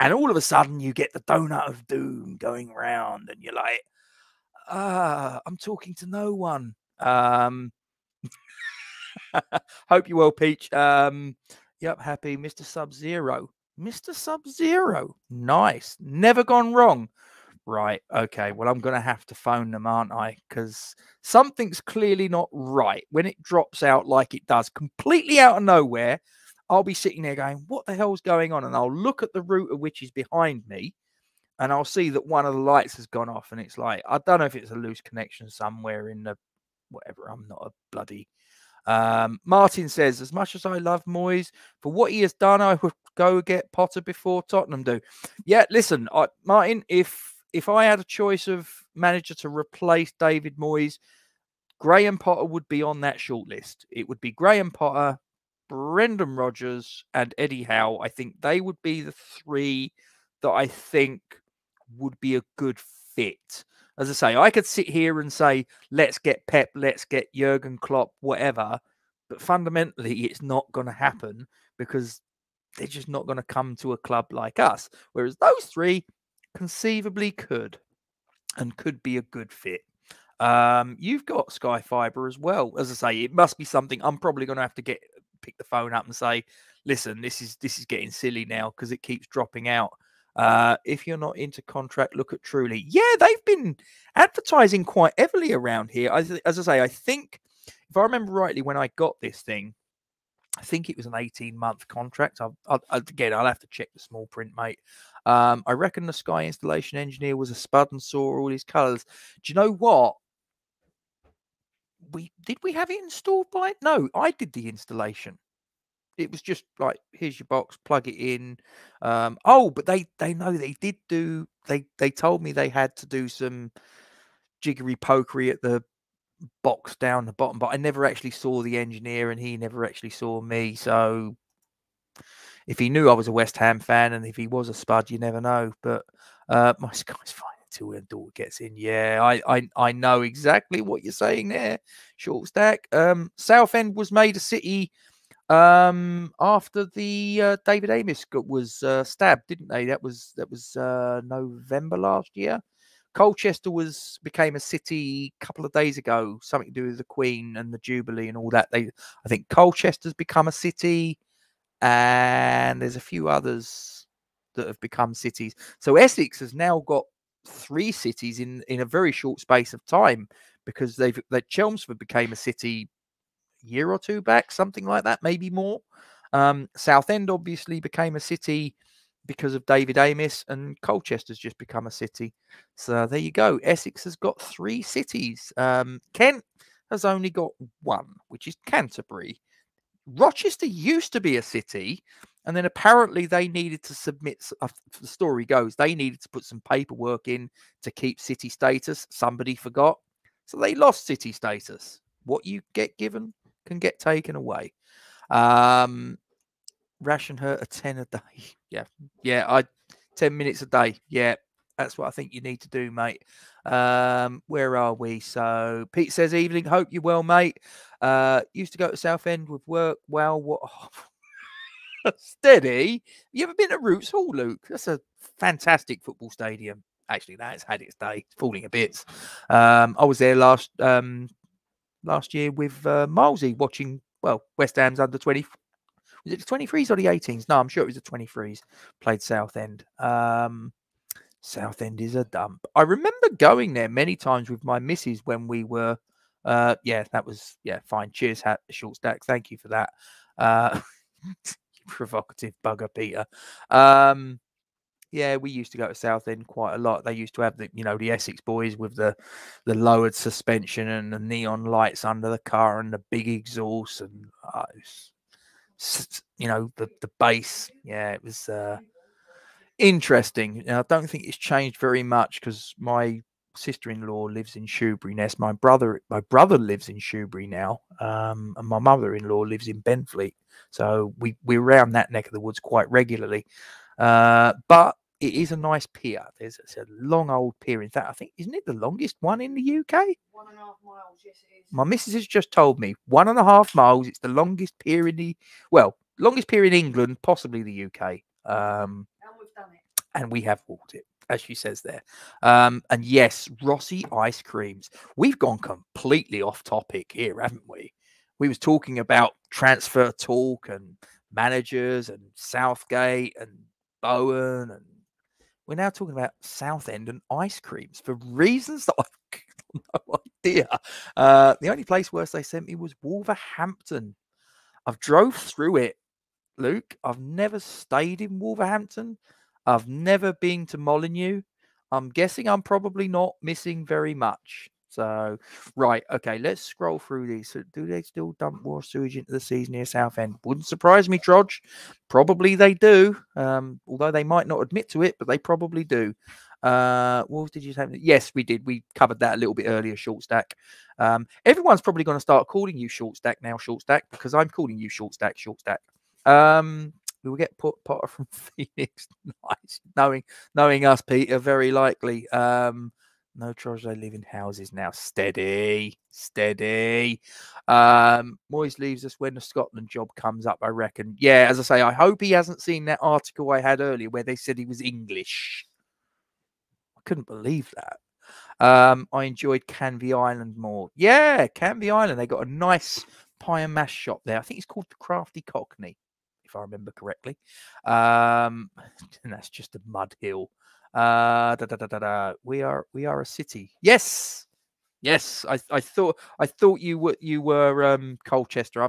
and all of a sudden you get the donut of doom going round, and you're like, I'm talking to no one. Hope you're well, Peach. Yep, happy. Mr. Sub-Zero. Nice. Never gone wrong. Right. Okay. Well, I'm going to have to phone them, aren't I? Because something's clearly not right. When it drops out like it does, completely out of nowhere, I'll be sitting there going, what the hell's going on? And I'll look at the router, which is behind me, and I'll see that one of the lights has gone off, and it's like, I don't know if it's a loose connection somewhere in the whatever. I'm not a bloody... Martin says, as much as I love Moyes, for what he has done, I would go get Potter before Tottenham do. Yeah, listen, Martin, if I had a choice of manager to replace David Moyes, Graham Potter would be on that shortlist. It would be Graham Potter, Brendan Rodgers, and Eddie Howe. I think they would be the three that I think would be a good fit. As I say, I could sit here and say, let's get Pep, let's get Jürgen Klopp, whatever. But fundamentally, it's not going to happen because they're just not going to come to a club like us. Whereas those three conceivably could and could be a good fit. You've got Sky Fibre as well. As I say, it must be something I'm probably going to have to pick the phone up and say, listen, this is getting silly now because it keeps dropping out. If you're not into contract, look at Truly. Yeah, they've been advertising quite heavily around here. As I say, I think, if I remember rightly, when I got this thing, I think it was an 18-month contract. Again, I'll have to check the small print, mate. I reckon the Sky installation engineer was a spud and saw all his colours. Do you know what? Did we have it installed by it? No, I did the installation. It was just like, here's your box, plug it in. Oh, but they know they did do. They told me they had to do some jiggery pokery at the box down the bottom, but I never actually saw the engineer and he never actually saw me. So if he knew I was a West Ham fan and if he was a spud, you never know. But my Sky's fine until the door gets in. Yeah, I know exactly what you're saying there, Short Stack. Southend was made a city after the David Amis was stabbed, didn't they? That was November last year. Colchester became a city a couple of days ago, something to do with the Queen and the Jubilee and all that. I think Colchester's become a city, and there's a few others that have become cities. So Essex has now got three cities in a very short space of time, because that Chelmsford became a city a year or two back, something like that, maybe more. Southend obviously became a city because of David Amis, and Colchester's just become a city. So there you go. Essex has got three cities. Kent has only got one, which is Canterbury. Rochester used to be a city, and then apparently they needed to submit, the story goes, they needed to put some paperwork in to keep city status. Somebody forgot. So they lost city status. What you get given can get taken away. Ration her a 10 a day. Yeah, 10 minutes a day. Yeah, that's what I think you need to do, mate. Where are we? So Pete says, evening, hope you're well, mate. Used to go to Southend with work. Wow, what steady. You ever been to Roots Hall, Luke? That's a fantastic football stadium. Actually, that's had its day. It's falling a bit. I was there last year with Milesy watching, well, West Ham's under 20. Was it the 23s or the 18s? No, I'm sure it was the 23s. Played Southend. Southend is a dump. I remember going there many times with my missus when we were... yeah, fine. Cheers, Short Stack. Thank you for that. Provocative bugger, Peter. Yeah, we used to go to Southend quite a lot. They used to have the Essex boys with the lowered suspension and the neon lights under the car and the big exhaust and... the bass. Yeah, it was interesting. Now, I don't think it's changed very much because my sister-in-law lives in Shoebury Nest. My brother lives in Shoebury now, and my mother-in-law lives in Benfleet. So we're around that neck of the woods quite regularly. But it is a nice pier. It's a long old pier. In fact, I think, isn't it the longest one in the UK? 1.5 miles, yes it is. My missus has just told me 1.5 miles. It's the longest pier in longest pier in England, possibly the UK. And we've done it. And we have walked it, as she says there. And yes, Rossi ice creams. We've gone completely off topic here, haven't we? We was talking about transfer talk and managers and Southgate and Bowen and... We're now talking about Southend and ice creams for reasons that I've got no idea. The only place worse they sent me was Wolverhampton. I've drove through it, Luke. I've never stayed in Wolverhampton. I've never been to Molineux. I'm guessing I'm probably not missing very much. So, right, okay, let's scroll through these. So, do they still dump more sewage into the seas near Southend? Wouldn't surprise me, Trodge. Probably they do. Although they might not admit to it, but they probably do. Wolves, did you say? Yes, we did. We covered that a little bit earlier, Short Stack. Everyone's probably going to start calling you Short Stack now, Short Stack, because I'm calling you Short Stack, Short Stack. We will get Potter from Phoenix. Nice. Knowing us, Peter, very likely. No trolls, they live in houses now. Steady, steady. Moyes leaves us when the Scotland job comes up, I reckon. Yeah, as I say, I hope he hasn't seen that article I had earlier where they said he was English. I couldn't believe that. I enjoyed Canvey Island more. Yeah, Canvey Island. They got a nice pie and mash shop there. I think it's called the Crafty Cockney, if I remember correctly. And that's just a mud hill. We are a city. Yes, yes. I thought you were Colchester.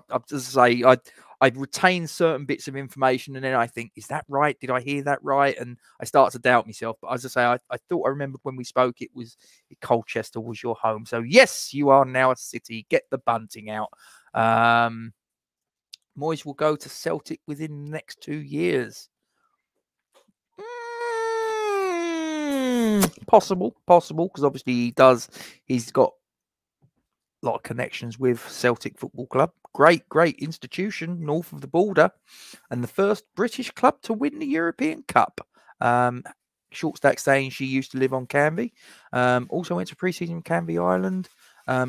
I retain certain bits of information, and then I think, is that right? Did I hear that right? And I start to doubt myself. But as I say, I thought I remembered when we spoke, it was Colchester was your home. So yes, you are now a city. Get the bunting out. Moyes will go to Celtic within the next 2 years. Possible, because obviously he's got a lot of connections with Celtic Football Club, great institution north of the border, and the first British club to win the European Cup. Shortstack saying she used to live on Canvey, also went to pre-season Canvey Island.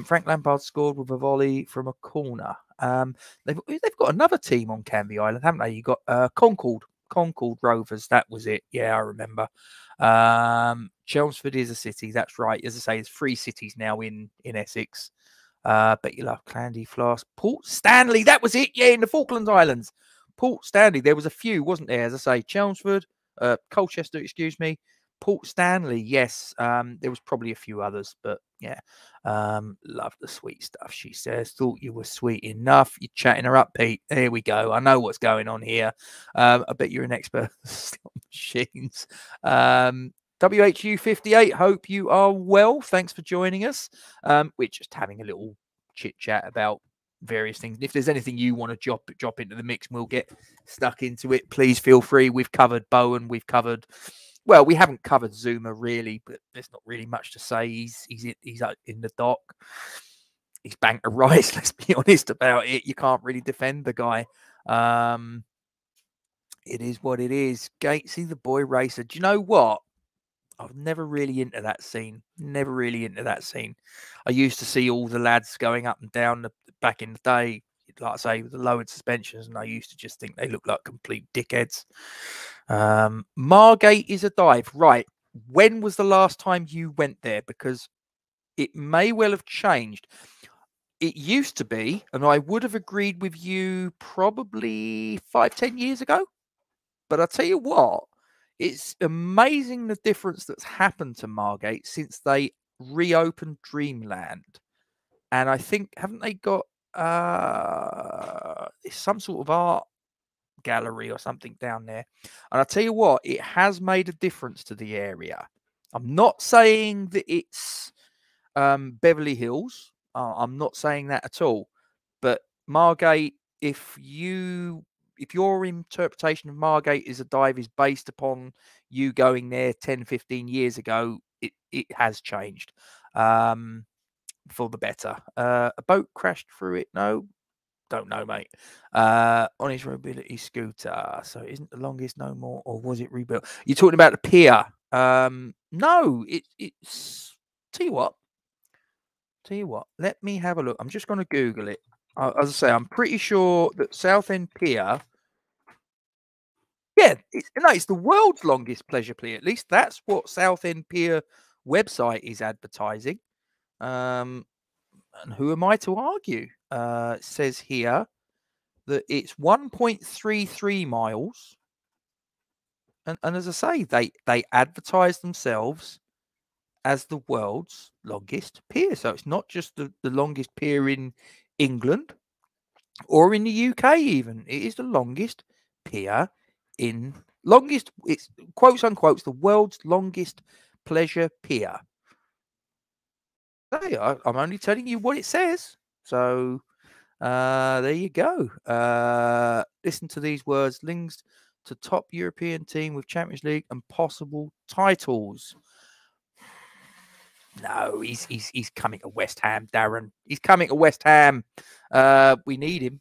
Frank Lampard scored with a volley from a corner. They've got another team on Canvey Island, haven't they? You got Concord Rovers, that was it. Yeah, I remember. Chelmsford is a city, that's right. As I say, there's 3 cities now in Essex. Bet you love Clandy Flask. Port Stanley, that was it. Yeah, in the Falklands Islands. Port Stanley, there was a few, wasn't there? As I say, Chelmsford, Colchester, excuse me. Port Stanley, yes. There was probably a few others, but yeah. Love the sweet stuff, she says. Thought you were sweet enough. You're chatting her up, Pete. There we go. I know what's going on here. I bet you're an expert on slot machines. WHU58, hope you are well. Thanks for joining us. We're just having a little chit-chat about various things. If there's anything you want to drop into the mix, we'll get stuck into it. Please feel free. We've covered Bowen. We've covered... Well, we haven't covered Zuma really, but there's not really much to say. He's in the dock. He's Banker Rice. Let's be honest about it. You can't really defend the guy. It is what it is. Gatesy, the boy racer. Do you know what? I was never really into that scene. Never really into that scene. I used to see all the lads going up and down back in the day. Like I say, with the lowered suspensions, and I used to just think they looked like complete dickheads. Margate is a dive. Right. When was the last time you went there? Because it may well have changed. It used to be, and I would have agreed with you probably 5-10 years ago. But I'll tell you what, it's amazing the difference that's happened to Margate since they reopened Dreamland. And I think, haven't they got some sort of art gallery or something down there? And I tell you what, it has made a difference to the area. I'm not saying that it's Beverly Hills. I'm not saying that at all. But Margate, if your interpretation of Margate as a dive is based upon you going there 10-15 years ago, it has changed for the better. A boat crashed through it. No, don't know, mate. On his mobility scooter. So it isn't the longest no more, or was it rebuilt? You're talking about the pier. No, it's tell you what, let me have a look. I'm just going to Google it. As I say, I'm pretty sure that Southend Pier, yeah, it's the world's longest pleasure pier. At least that's what Southend Pier website is advertising. And who am I to argue? It says here that it's 1.33 miles. And as I say, they advertise themselves as the world's longest pier. So it's not just the longest pier in England or in the UK even. It is the longest pier in... Longest, it's quotes unquote, the world's longest pleasure pier. I'm only telling you what it says. So there you go. Listen to these words. Lings to top European team with Champions League and possible titles. No, he's coming to West Ham, Darren. He's coming to West Ham. We need him.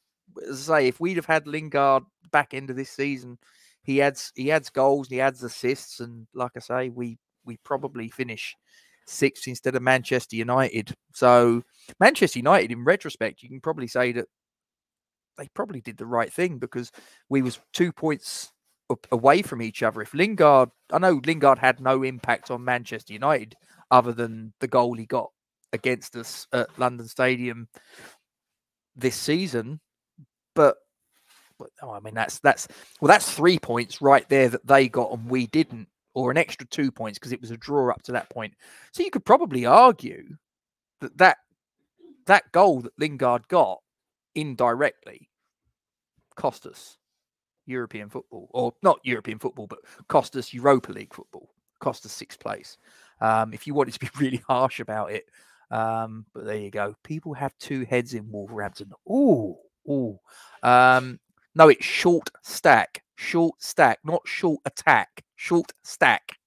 As I say, if we'd have had Lingard back end of this season, he adds goals and he adds assists, and like I say, we probably finish sixth instead of Manchester United. So Manchester United, in retrospect, you can probably say that they probably did the right thing, because we was 2 points away from each other. If Lingard, I know Lingard had no impact on Manchester United other than the goal he got against us at London Stadium this season. But oh, I mean, that's 3 points right there that they got and we didn't, or an extra 2 points because it was a draw up to that point. So you could probably argue that that goal that Lingard got indirectly cost us European football, or not European football, but cost us Europa League football, cost us sixth place. If you wanted to be really harsh about it, but there you go. People have two heads in Wolverhampton. Ooh. No, it's short stack, not short attack, short stack.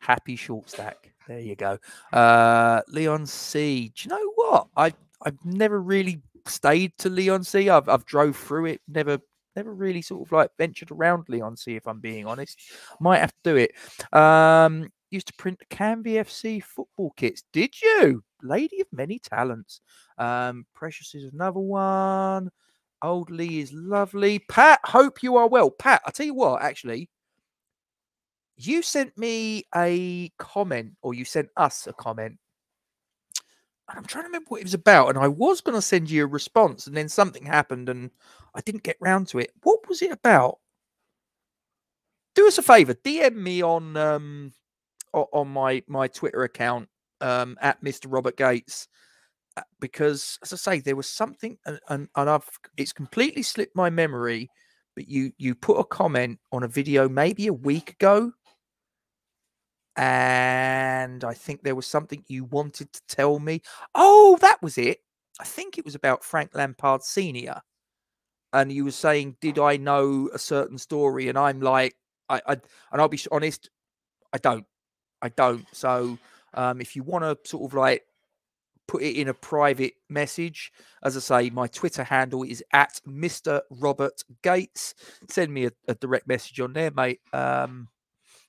Happy short stack. There you go. Leon C. Do you know what? I've never really stayed to Leon C. I've drove through it, never really sort of like ventured around Leon C, if I'm being honest. Might have to do it. Used to print Canvfc football kits. Did you? Lady of many talents. Precious is another one. Old Lee is lovely. Pat, hope you are well. Pat, I'll tell you what, actually, you sent me a comment, or you sent us a comment. I'm trying to remember what it was about, and I was going to send you a response, and then something happened, and I didn't get round to it. What was it about? Do us a favour. DM me on my Twitter account, at Mr. Robert Gates, because, as I say, there was something, and it's completely slipped my memory, but you put a comment on a video maybe a week ago, and I think there was something you wanted to tell me. Oh, that was it. I think it was about Frank Lampard Senior, and you were saying, "Did I know a certain story?" And I'm like, and I'll be honest, I don't. So, if you want to sort of like put it in a private message, as I say, my Twitter handle is at Mr. Robert Gates. Send me a direct message on there, mate.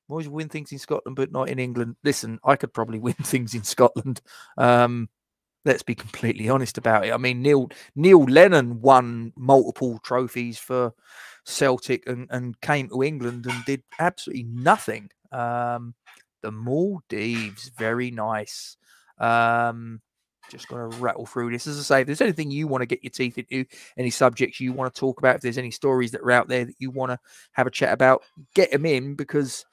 Always win things in Scotland, but not in England. Listen, I could probably win things in Scotland. Let's be completely honest about it. I mean, Neil Lennon won multiple trophies for Celtic and came to England and did absolutely nothing. The Maldives, very nice. Just going to rattle through this. As I say, if there's anything you want to get your teeth into, any subjects you want to talk about, if there's any stories that are out there that you want to have a chat about, get them in, because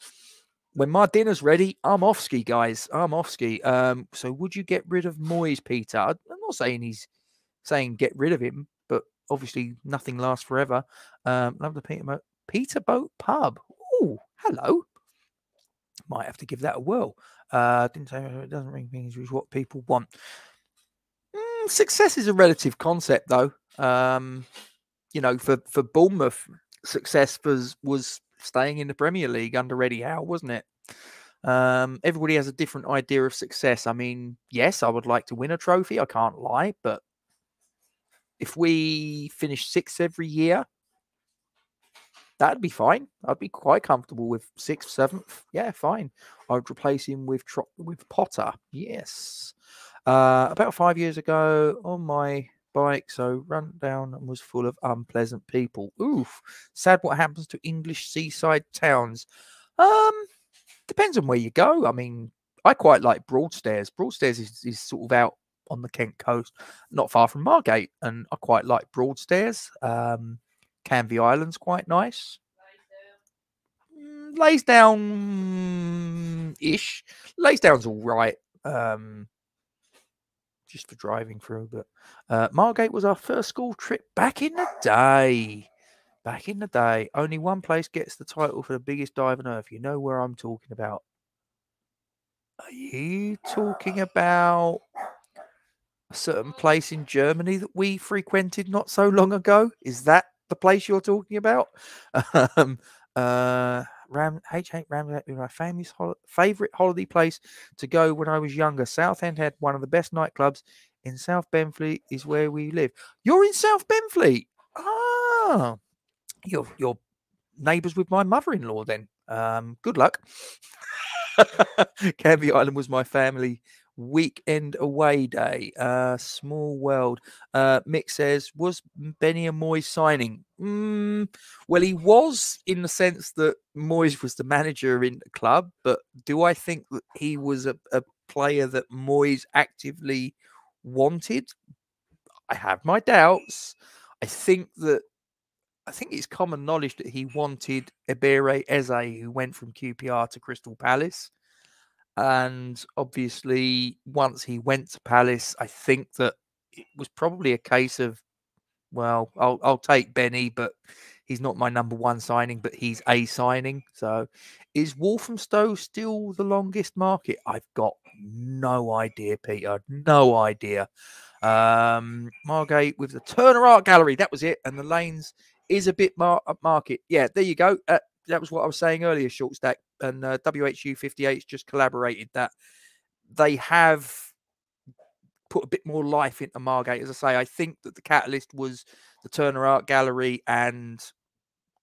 when my dinner's ready, I'm off ski, guys. I'm off ski. So would you get rid of Moyes, Peter? I'm not saying he's saying get rid of him, but obviously nothing lasts forever. Love the Peterboat Pub. Oh, hello. Might have to give that a whirl. Didn't say it doesn't ring things, which is what people want. Success is a relative concept, though. You know, for Bournemouth, success was staying in the Premier League under Eddie Howe, wasn't it? Everybody has a different idea of success. I mean, yes, I would like to win a trophy. I can't lie, but if we finish sixth every year, that'd be fine. I'd be quite comfortable with sixth, seventh. Yeah, fine. I'd replace him with Potter. Yes. About 5 years ago, on my bike, so run down and was full of unpleasant people. Oof. Sad what happens to English seaside towns. Depends on where you go. I mean, I quite like Broadstairs. Broadstairs is sort of out on the Kent coast, not far from Margate, and I quite like Broadstairs. Canvey Island's quite nice. Laysdown-ish. Laysdown's all right. Just for driving through, but Margate was our first school trip back in the day. Back in the day, only one place gets the title for the biggest dive on earth. You know where I'm talking about. Are you talking about a certain place in Germany that we frequented not so long ago? Is that the place you're talking about. H8 Ramsey was my family's favourite holiday place to go when I was younger. Southend had one of the best nightclubs in South Benfleet is where we live. You're in South Benfleet. Ah, you're neighbours with my mother-in-law then. Good luck. Canvey Island was my family weekend away day. Small world. Mick says, was Benny a Moyes signing? Well, he was, in the sense that Moyes was the manager in the club, but do I think that he was a player that Moyes actively wanted? I have my doubts. I think it's common knowledge that he wanted Ebere Eze, who went from QPR to Crystal Palace. And obviously, once he went to Palace, I think that it was probably a case of, well, I'll take Benny, but he's not my number one signing, but he's a signing. So is Walthamstow still the longest market? I've got no idea, Peter. No idea. Margate with the Turner Art Gallery. That was it. And the Lanes is a bit market. Yeah, there you go. That was what I was saying earlier, Short Stack. And WHU58's just collaborated that they have put a bit more life into Margate. As I say, I think that the catalyst was the Turner Art Gallery and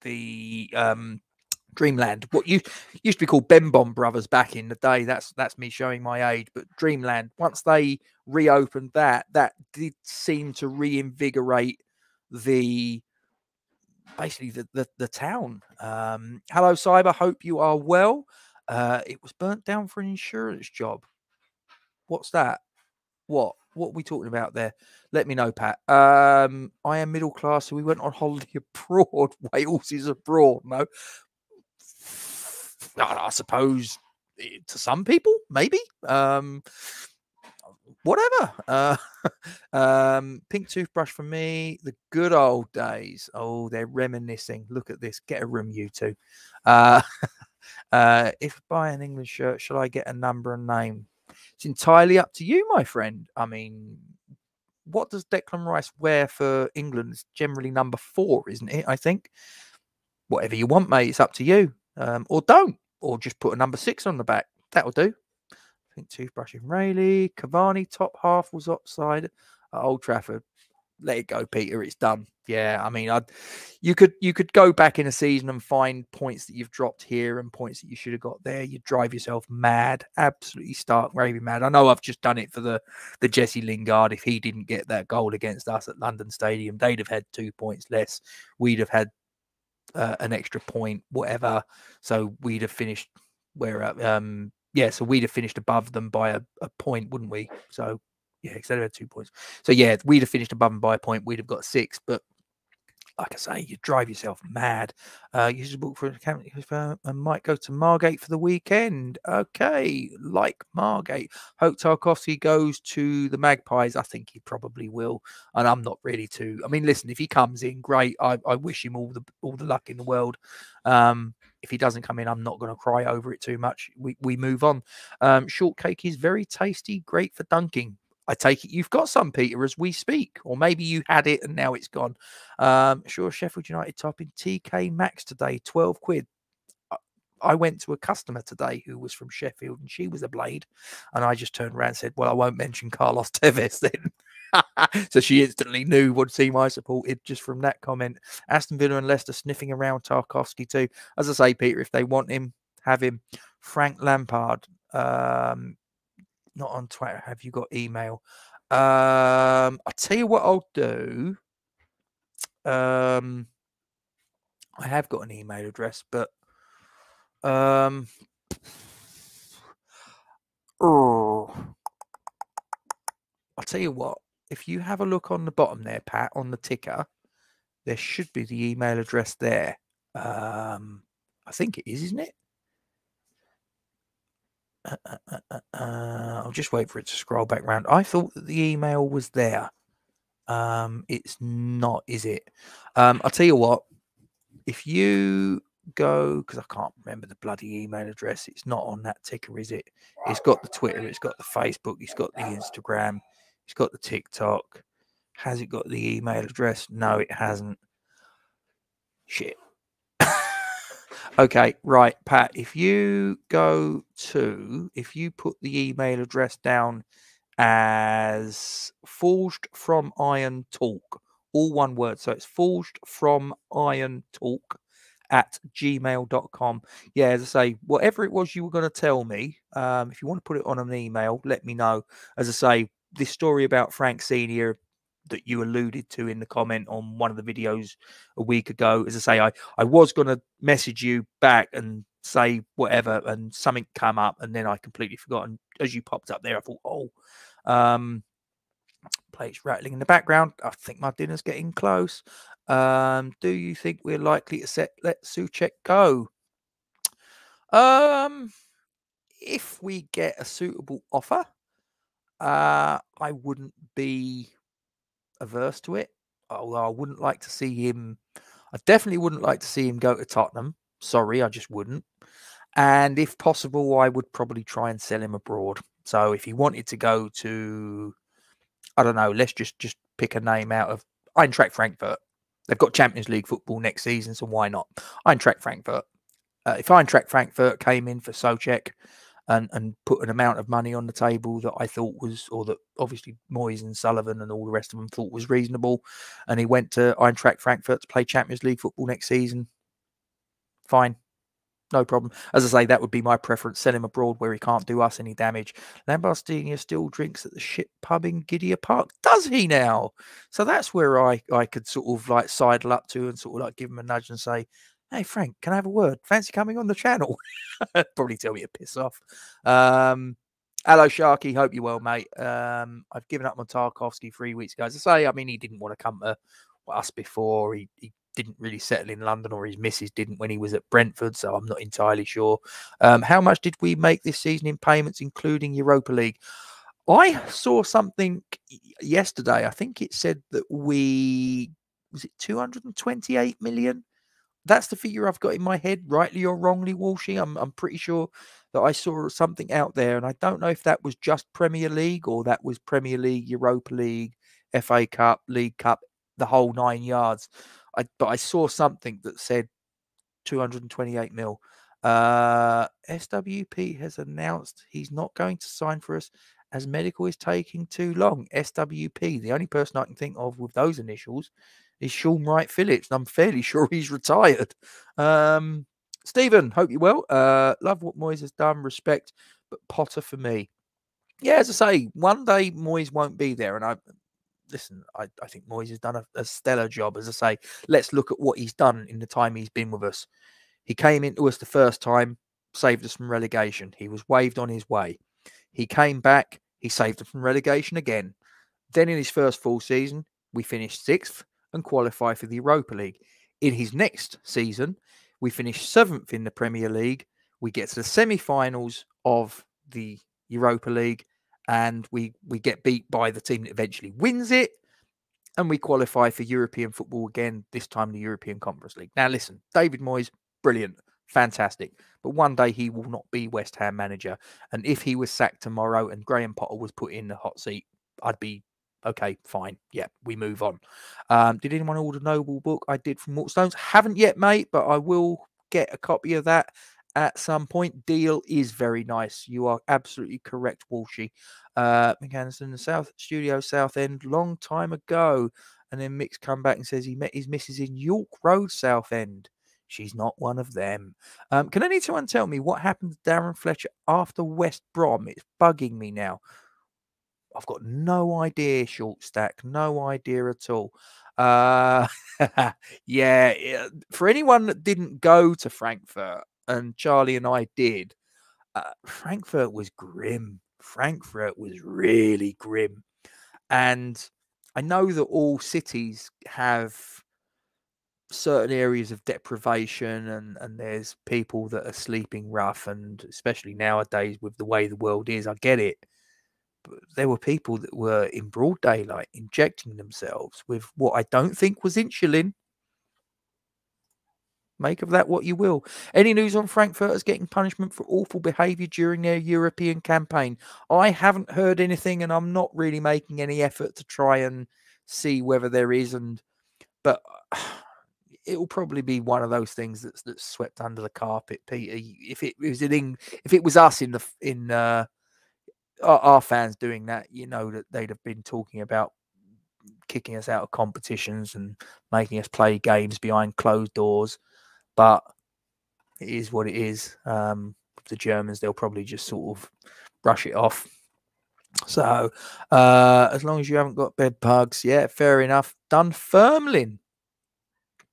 the Dreamland. What used to be called Benbom Brothers back in the day. That's me showing my age. But Dreamland, once they reopened that, that did seem to reinvigorate the... basically the town. Hello Cyber, hope you are well. It was burnt down for an insurance job. What's that? What are we talking about there? Let me know, Pat. I am middle class, so we went on holiday abroad. Wales is abroad. No, I suppose to some people maybe. Whatever. Pink toothbrush for me. The good old days. Oh, they're reminiscing. Look at this. Get a room, you two. If I buy an England shirt, shall I get a number and name? It's entirely up to you, my friend. I mean, what does Declan Rice wear for England? It's generally number 4, isn't it? I think. Whatever you want, mate. It's up to you. Or don't. Or just put a number 6 on the back. That'll do. I think toothbrush in Rayleigh. Cavani top half was offside at Old Trafford. Let it go, Peter. It's done. Yeah, I mean, you could go back in a season and find points that you've dropped here and points that you should have got there. You drive yourself mad, absolutely stark raving mad. I know I've just done it for the Jesse Lingard. If he didn't get that goal against us at London Stadium, they'd have had 2 points less. We'd have had an extra point, whatever. So we'd have finished where yeah, so we'd have finished above them by a point, wouldn't we? So, yeah, because they had 2 points. So, yeah, we'd have finished above them by a point. We'd have got 6. But, like I say, you drive yourself mad. You just book for an account and might go to Margate for the weekend. Okay, like Margate. Hope Tarkovsky goes to the Magpies. I think he probably will. And I'm not really too... I mean, listen, if he comes in, great. I wish him all the luck in the world. If he doesn't come in, I'm not going to cry over it too much. We move on. Shortcake is very tasty, great for dunking. I take it you've got some, Peter, as we speak. Or maybe you had it and now it's gone. Sure, Sheffield United top in TK Maxx today, 12 quid. I went to a customer today who was from Sheffield and she was a blade. And I just turned around and said, well, I won't mention Carlos Tevez then. So she instantly knew what team I supported just from that comment. Aston Villa and Leicester sniffing around Tarkovsky too. As I say, Peter, if they want him, have him. Frank Lampard, not on Twitter. Have you got email? I'll tell you what I'll do. I have got an email address, but I'll tell you what. If you have a look on the bottom there, Pat, on the ticker, there should be the email address there. I think it is, isn't it? I'll just wait for it to scroll back round. I thought that the email was there. It's not, is it? I'll tell you what. If you go, because I can't remember the bloody email address. It's not on that ticker, is it? It's got the Twitter. It's got the Facebook. It's got the Instagram. It's got the TikTok. Has it got the email address? No, it hasn't. Shit. Okay, right, Pat, if you go to, if you put the email address down as Forged From Iron Talk, all one word, so it's Forged From Iron Talk at gmail.com. Yeah, as I say, whatever it was you were going to tell me, if you want to put it on an email, let me know. As I say, this story about Frank Senior that you alluded to in the comment on one of the videos a week ago, as I say, I was going to message you back and say whatever, and something came up, and then I completely forgot. And as you popped up there, I thought, oh, plates rattling in the background. I think my dinner's getting close. Do you think we're likely to let Souček go? If we get a suitable offer, I wouldn't be averse to it. Although I wouldn't like to see him. I definitely wouldn't like to see him go to Tottenham. Sorry, I just wouldn't. And if possible, I would probably try and sell him abroad. So if he wanted to go to, I don't know, let's just pick a name out of Eintracht Frankfurt. They've got Champions League football next season, so why not? Eintracht Frankfurt. If Eintracht Frankfurt came in for Souček and put an amount of money on the table that I thought was, or that obviously Moyes and Sullivan and all the rest of them thought was reasonable, and he went to Eintracht Frankfurt to play Champions League football next season, fine. No problem. As I say, that would be my preference. Sell him abroad where he can't do us any damage. Lambastini still drinks at the shit pub in Gidea Park. Does he now? So that's where I could sort of like sidle up to and sort of like give him a nudge and say, hey, Frank, can I have a word? Fancy coming on the channel? Probably tell me to piss off. Hello, Sharky. Hope you're well, mate. I've given up on Tarkovsky 3 weeks ago. As I say, I mean, he didn't want to come to us before. He didn't really settle in London, or his missus didn't when he was at Brentford, so I'm not entirely sure. How much did we make this season in payments, including Europa League? I saw something yesterday. I think it said that we, was it 228 million? That's the figure I've got in my head, rightly or wrongly, Walshy. I'm pretty sure that I saw something out there, and I don't know if that was just Premier League or that was Premier League, Europa League, FA Cup, League Cup, the whole 9 yards. But I saw something that said 228 mil. SWP has announced he's not going to sign for us as medical is taking too long. SWP, the only person I can think of with those initials is Sean Wright Phillips, and I'm fairly sure he's retired. Stephen, hope you're well. Love what Moyes has done, respect, but Potter for me. Yeah, as I say, one day Moyes won't be there, and listen, I think Moyes has done a stellar job. As I say, let's look at what he's done in the time he's been with us. He came into us the first time, saved us from relegation. He was waived on his way. He came back, he saved us from relegation again. Then in his first full season, we finished 6th and qualified for the Europa League. In his next season, we finished 7th in the Premier League. We get to the semi-finals of the Europa League, and we get beat by the team that eventually wins it, and we qualify for European football again, this time the European Conference League. Now, listen, David Moyes, brilliant, fantastic, but one day he will not be West Ham manager, and if he was sacked tomorrow and Graham Potter was put in the hot seat, I'd be, okay, fine, yeah, we move on. Did anyone order Noble book I did from Waterstones? Haven't yet, mate, but I will get a copy of that at some point. Deal is very nice. You are absolutely correct, Walshy. McAnderson, the South Studio, South End, long time ago. And then Mick's come back and says he met his missus in York Road, South End. She's not one of them. Can anyone tell me what happened to Darren Fletcher after West Brom? It's bugging me now. I've got no idea, Short Stack. No idea at all. Yeah, for anyone that didn't go to Frankfurt, and Charlie and I did, Frankfurt was grim. Frankfurt was really grim. And I know that all cities have certain areas of deprivation, and there's people that are sleeping rough, and especially nowadays with the way the world is, I get it. But there were people that were in broad daylight injecting themselves with what I don't think was insulin. Make of that what you will. Any news on Frankfurters getting punishment for awful behaviour during their European campaign? I haven't heard anything, and I'm not really making any effort to try and see whether there is. But it will probably be one of those things that's swept under the carpet, Peter. If it was us in our fans doing that, you know that they'd have been talking about kicking us out of competitions and making us play games behind closed doors. But it is what it is. The Germans, they'll probably just sort of brush it off. So as long as you haven't got bed bugs, yeah, fair enough. Dunfermline.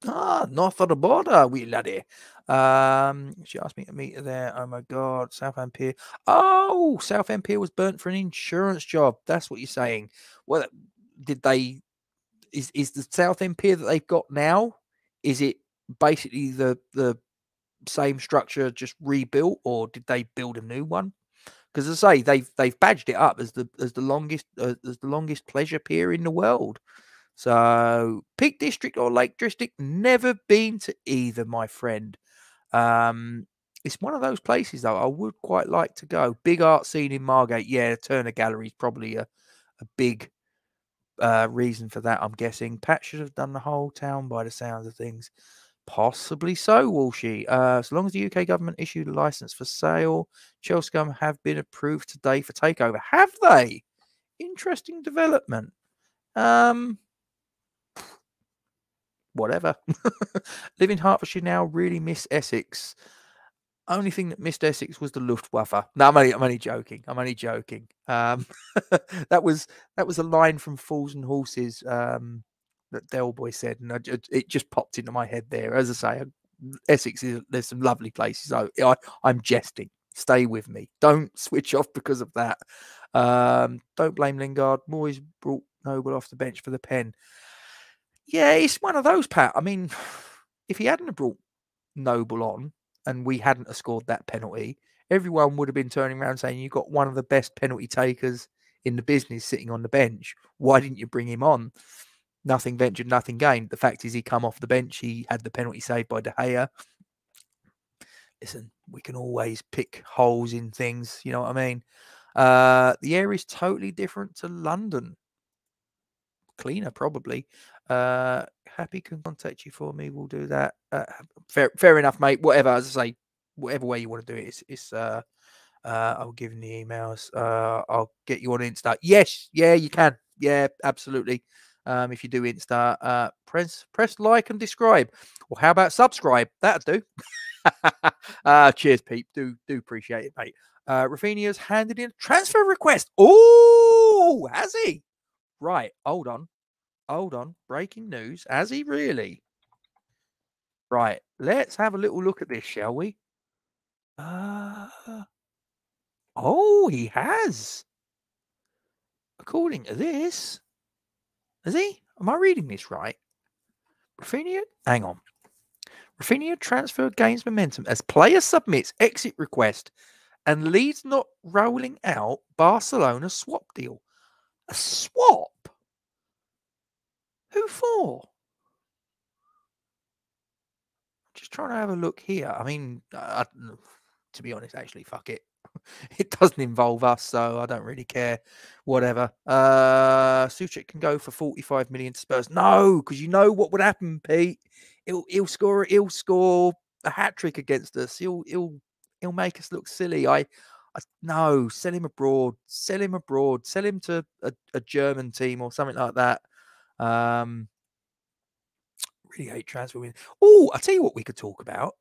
Ah, north of the border, we laddie. She asked me to meet her there. Oh my God, Southend Pier. Oh, Southend Pier was burnt for an insurance job. That's what you're saying. Well, did they? Is the Southend Pier that they've got now? Is it basically the same structure just rebuilt, or did they build a new one? Because as I say, they've badged it up as the longest pleasure pier in the world. So Peak District or Lake District, never been to either, my friend. It's one of those places, though, I would quite like to go. Big art scene in Margate. Yeah, Turner Gallery is probably a big reason for that, I'm guessing. Pat should have done the whole town by the sounds of things. Possibly so, Walshy. As long as the UK government issued a licence for sale, Chelscombe have been approved today for takeover. Have they? Interesting development. Whatever. Live in Hertfordshire now, really miss Essex. Only thing that missed Essex was the Luftwaffe. No, I'm only joking. I'm only joking. That was a line from Fools and Horses that Del Boy said, and it just popped into my head there. As I say, Essex is, there's some lovely places. I'm jesting. Stay with me. Don't switch off because of that. Don't blame Lingard. Moyes brought Noble off the bench for the pen. Yeah, it's one of those, Pat. I mean, if he hadn't brought Noble on and we hadn't scored that penalty, everyone would have been turning around saying, you've got one of the best penalty takers in the business sitting on the bench. Why didn't you bring him on? Nothing ventured, nothing gained. The fact is he come off the bench. He had the penalty saved by De Gea. Listen, we can always pick holes in things. You know what I mean? The air is totally different to London. Cleaner, probably. Happy can contact you for me. We'll do that. Fair enough, mate. Whatever, as I say, whatever way you want to do it, I'll give him the emails. I'll get you on Insta. Yes, yeah, you can. Yeah, absolutely. If you do Insta, press like and describe. Or how about subscribe? That'll do. Cheers, Pete. Do appreciate it, mate. Rafinha's handed in a transfer request. Oh, has he? Right, hold on. Breaking news. Has he really? Right, let's have a little look at this, shall we? Oh, he has. According to this, has he? Am I reading this right? Rafinha, hang on. Rafinha transfer gains momentum as player submits exit request and Leeds not rolling out Barcelona swap deal. A swap? Who for? Just trying to have a look here. I mean, to be honest, actually, fuck it. It doesn't involve us, so I don't really care. Whatever. Suchek can go for 45 million to Spurs. No, because you know what would happen, Pete. He'll score a hat-trick against us. He'll make us look silly. No, sell him abroad. Sell him abroad. Sell him to a German team or something like that. Really hate transfer window. Oh, I'll tell you what we could talk about.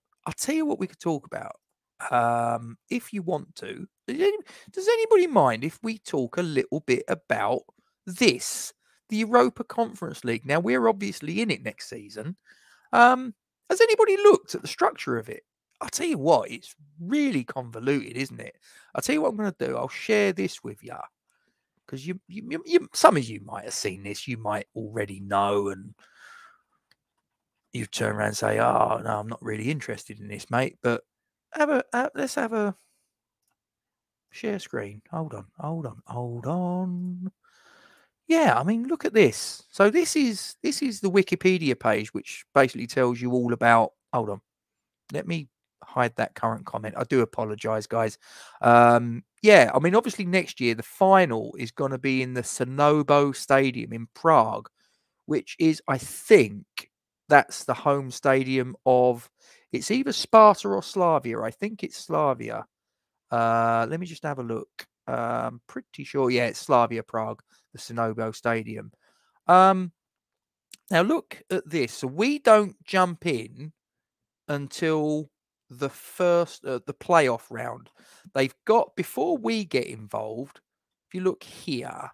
If you want to. Does anybody mind if we talk a little bit about this? The Europa Conference League. Now, we're obviously in it next season. Has anybody looked at the structure of it? I'll tell you what, it's really convoluted, isn't it? I'll tell you what I'm going to do. I'll share this with you because some of you might have seen this. You might already know, and you turn around and say, oh, no, I'm not really interested in this, mate. But let's have a share screen. Hold on. Yeah, I mean, look at this. So this is the Wikipedia page, which basically tells you all about, hold on. Let me hide that current comment. I do apologize, guys. Yeah, I mean, obviously next year, the final is going to be in the Sanobo Stadium in Prague, which is, I think, That's the home stadium of, it's either Sparta or Slavia. I think it's Slavia. Let me just have a look. I'm pretty sure, yeah, it's Slavia Prague, the Sinobo Stadium. Now look at this. So we don't jump in until the first, the playoff round. They've got, before we get involved, if you look here,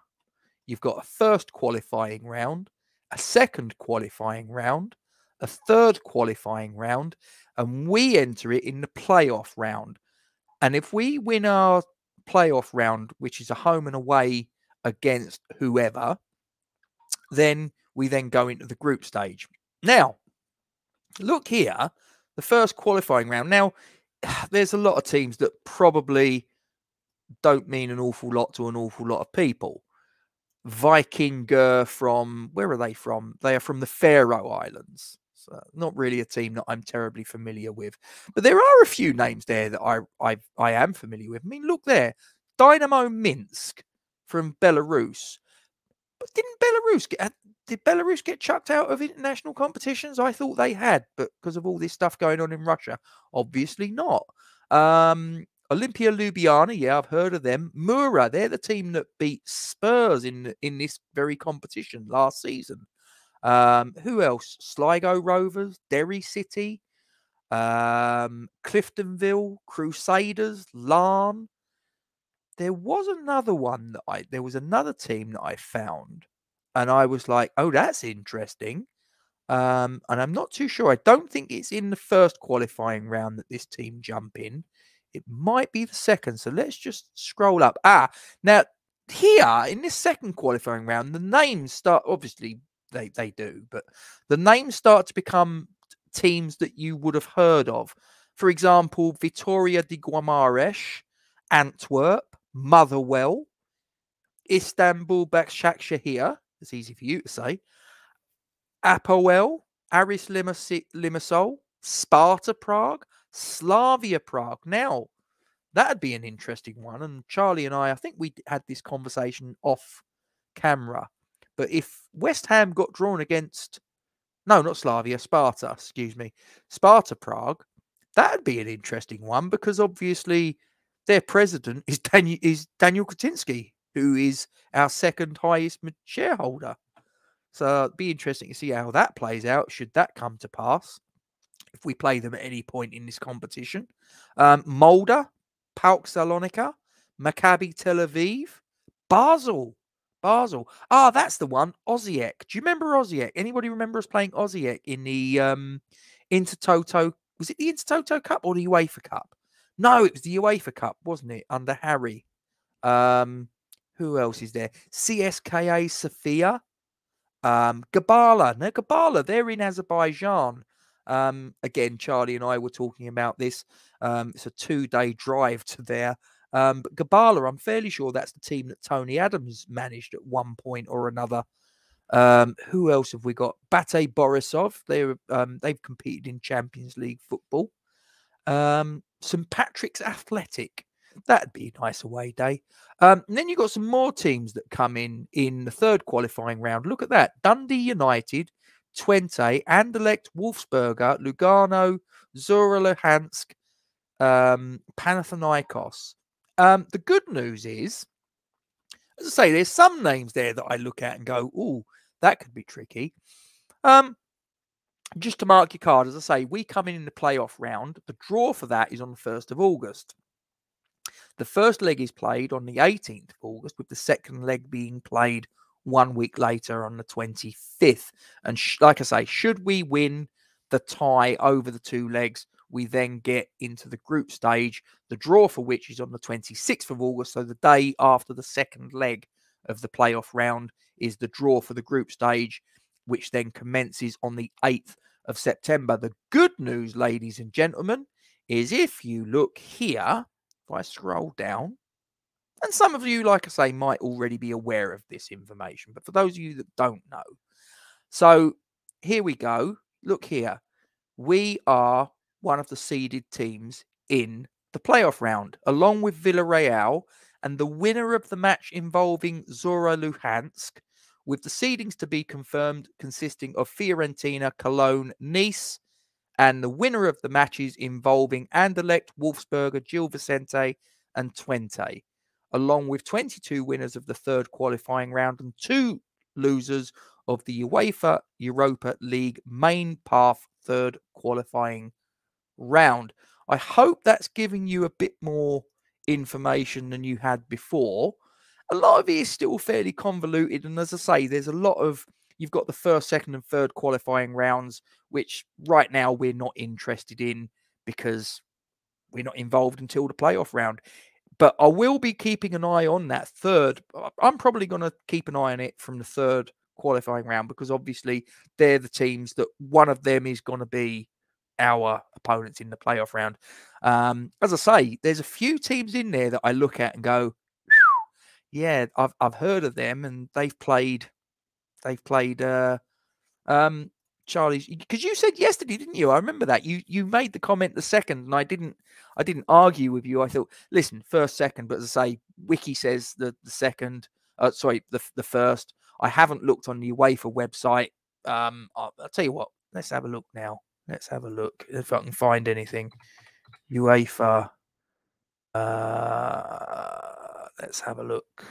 you've got a first qualifying round, a second qualifying round, a third qualifying round, and we enter it in the playoff round. And if we win our playoff round, which is a home and away against whoever, then we then go into the group stage. Now, look here, the first qualifying round. Now, there's a lot of teams that probably don't mean an awful lot to an awful lot of people. Vikingur from, where are they from? They are from the Faroe Islands. So not really a team that I'm terribly familiar with. But there are a few names there that I am familiar with. I mean, look there. Dynamo Minsk from Belarus. But didn't Belarus get... Did Belarus get chucked out of international competitions? I thought they had, but because of all this stuff going on in Russia, obviously not. Olimpia Ljubljana, yeah, I've heard of them. Mura, they're the team that beat Spurs in this very competition last season. Who else? Sligo Rovers, Derry City, Cliftonville, Crusaders, Larne. There was another one that there was another team that I found. And I was like, oh, that's interesting. And I'm not too sure. I don't think it's in the first qualifying round that this team jump in. It might be the second. So let's just scroll up. Ah, now here in this second qualifying round, the names start, obviously they do, but the names start to become teams that you would have heard of. For example, Vitória de Guimarães, Antwerp, Motherwell, Istanbul Başakşehir. It's easy for you to say. Apoel, Aris Limassol, Sparta Prague, Slavia Prague. Now, that'd be an interesting one. And Charlie and I think we had this conversation off camera. But if West Ham got drawn against, no, not Slavia, Sparta, excuse me, Sparta Prague, that'd be an interesting one because obviously their president is Daniel Kaczynski, who is our second highest shareholder. So it'd be interesting to see how that plays out, should that come to pass, if we play them at any point in this competition. Molde, PAOK Salonika, Maccabi Tel Aviv, Basel. Ah, that's the one, Osijek. Do you remember Osijek? Anybody remember us playing Osijek in the Intertoto? Was it the Intertoto Cup or the UEFA Cup? No, it was the UEFA Cup, wasn't it, under Harry? Who else is there? CSKA Sofia. Gabala. Now, Gabala, they're in Azerbaijan. Again, Charlie and I were talking about this. It's a two-day drive to there. But Gabala, I'm fairly sure that's the team that Tony Adams managed at one point or another. Who else have we got? Bate Borisov. They've competed in Champions League football. St. Patrick's Athletic. That'd be a nice away day. And then you've got some more teams that come in the third qualifying round. Look at that. Dundee United, Twente, Anderlecht, Wolfsberger, Lugano, Zorya Luhansk, Panathinaikos. The good news is, as I say, there's some names there that I look at and go, oh, that could be tricky. Just to mark your card, as I say, we come in the playoff round. The draw for that is on the 1st of August. The first leg is played on the 18th of August, with the second leg being played 1 week later on the 25th. And like I say, should we win the tie over the two legs, we then get into the group stage, the draw for which is on the 26th of August. So the day after the second leg of the playoff round is the draw for the group stage, which then commences on the 8th of September. The good news, ladies and gentlemen, is if you look here... If I scroll down, and some of you, like I say, might already be aware of this information, but for those of you that don't know, so here we go. Look here. We are one of the seeded teams in the playoff round, along with Villarreal, and the winner of the match involving Zorya Luhansk with the seedings to be confirmed, consisting of Fiorentina, Cologne, Nice, and the winner of the matches involving Anderlecht, Wolfsberger, Gil Vicente, and Twente, along with 22 winners of the third qualifying round and 2 losers of the UEFA Europa League main path third qualifying round. I hope that's giving you a bit more information than you had before. A lot of it is still fairly convoluted, and as I say, there's a lot of, you've got the first, second and third qualifying rounds, which right now we're not interested in because we're not involved until the playoff round. But I will be keeping an eye on that third. I'm probably going to keep an eye on it from the third qualifying round, because obviously they're the teams that one of them is going to be our opponents in the playoff round. As I say, there's a few teams in there that I look at and go, yeah, I've heard of them, and they've played Charlie's, because you said yesterday, didn't you? I remember that you made the comment the second, and I didn't argue with you. I thought, listen, first, second, but as I say, Wiki says the second, sorry, the first. I haven't looked on the UEFA website. I'll tell you what, let's have a look now. Let's have a look if I can find anything. UEFA. Let's have a look.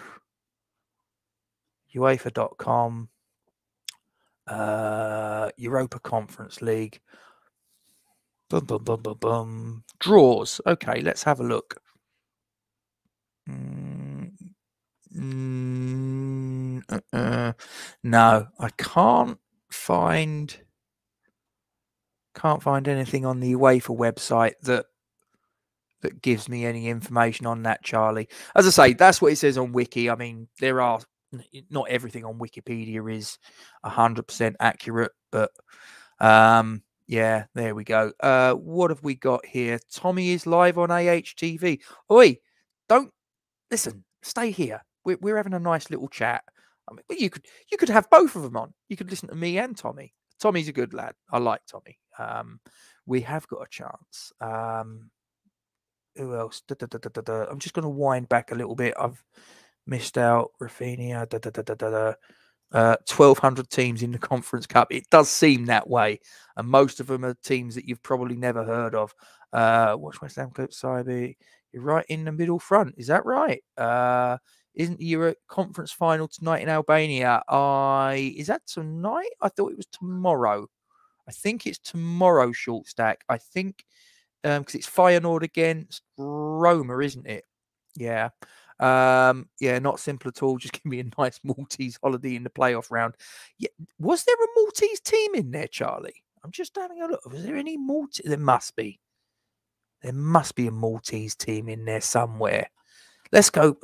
UEFA.com. Europa Conference League. Bum, bum, bum, bum, bum. Draws. Okay, let's have a look. No, I can't find anything on the UEFA website that gives me any information on that, Charlie. As I say, that's what it says on Wiki. I mean, there are not everything on Wikipedia is 100% accurate, but yeah, there we go. What have we got here? Tommy is live on AHTV. Oi, don't listen. Stay here. We're having a nice little chat. I mean, you could have both of them on. You could listen to me and Tommy. Tommy's a good lad. I like Tommy. We have got a chance. Who else? I'm just going to wind back a little bit. I've missed out Rafinha. 1,200 teams in the Conference Cup. It does seem that way, and most of them are teams that you've probably never heard of. Watch West Ham, Clip, Saibi. You're right in the middle front. Is that right? Isn't the Euro Conference final tonight in Albania? Is that tonight? I thought it was tomorrow. I think it's tomorrow, Shortstack. I think because it's Feyenoord against Roma, isn't it? Yeah. Yeah, not simple at all. Just give me a nice Maltese holiday in the playoff round. Yeah. Was there a Maltese team in there, Charlie? I'm just having a look. Was there any Maltese? There must be. There must be a Maltese team in there somewhere. Let's go.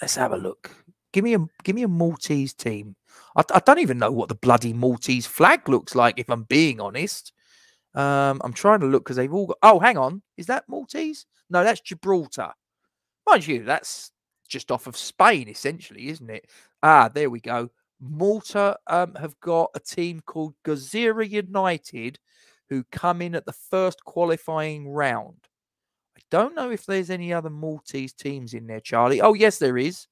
Let's have a look. Give me a Maltese team. I don't even know what the bloody Maltese flag looks like, if I'm being honest. I'm trying to look because they've all got... Oh, hang on. Is that Maltese? No, that's Gibraltar. Mind you, that's just off of Spain, essentially, isn't it? Ah, there we go. Malta have got a team called Gezira United who come in at the first qualifying round. I don't know if there's any other Maltese teams in there, Charlie. Oh, yes, there is.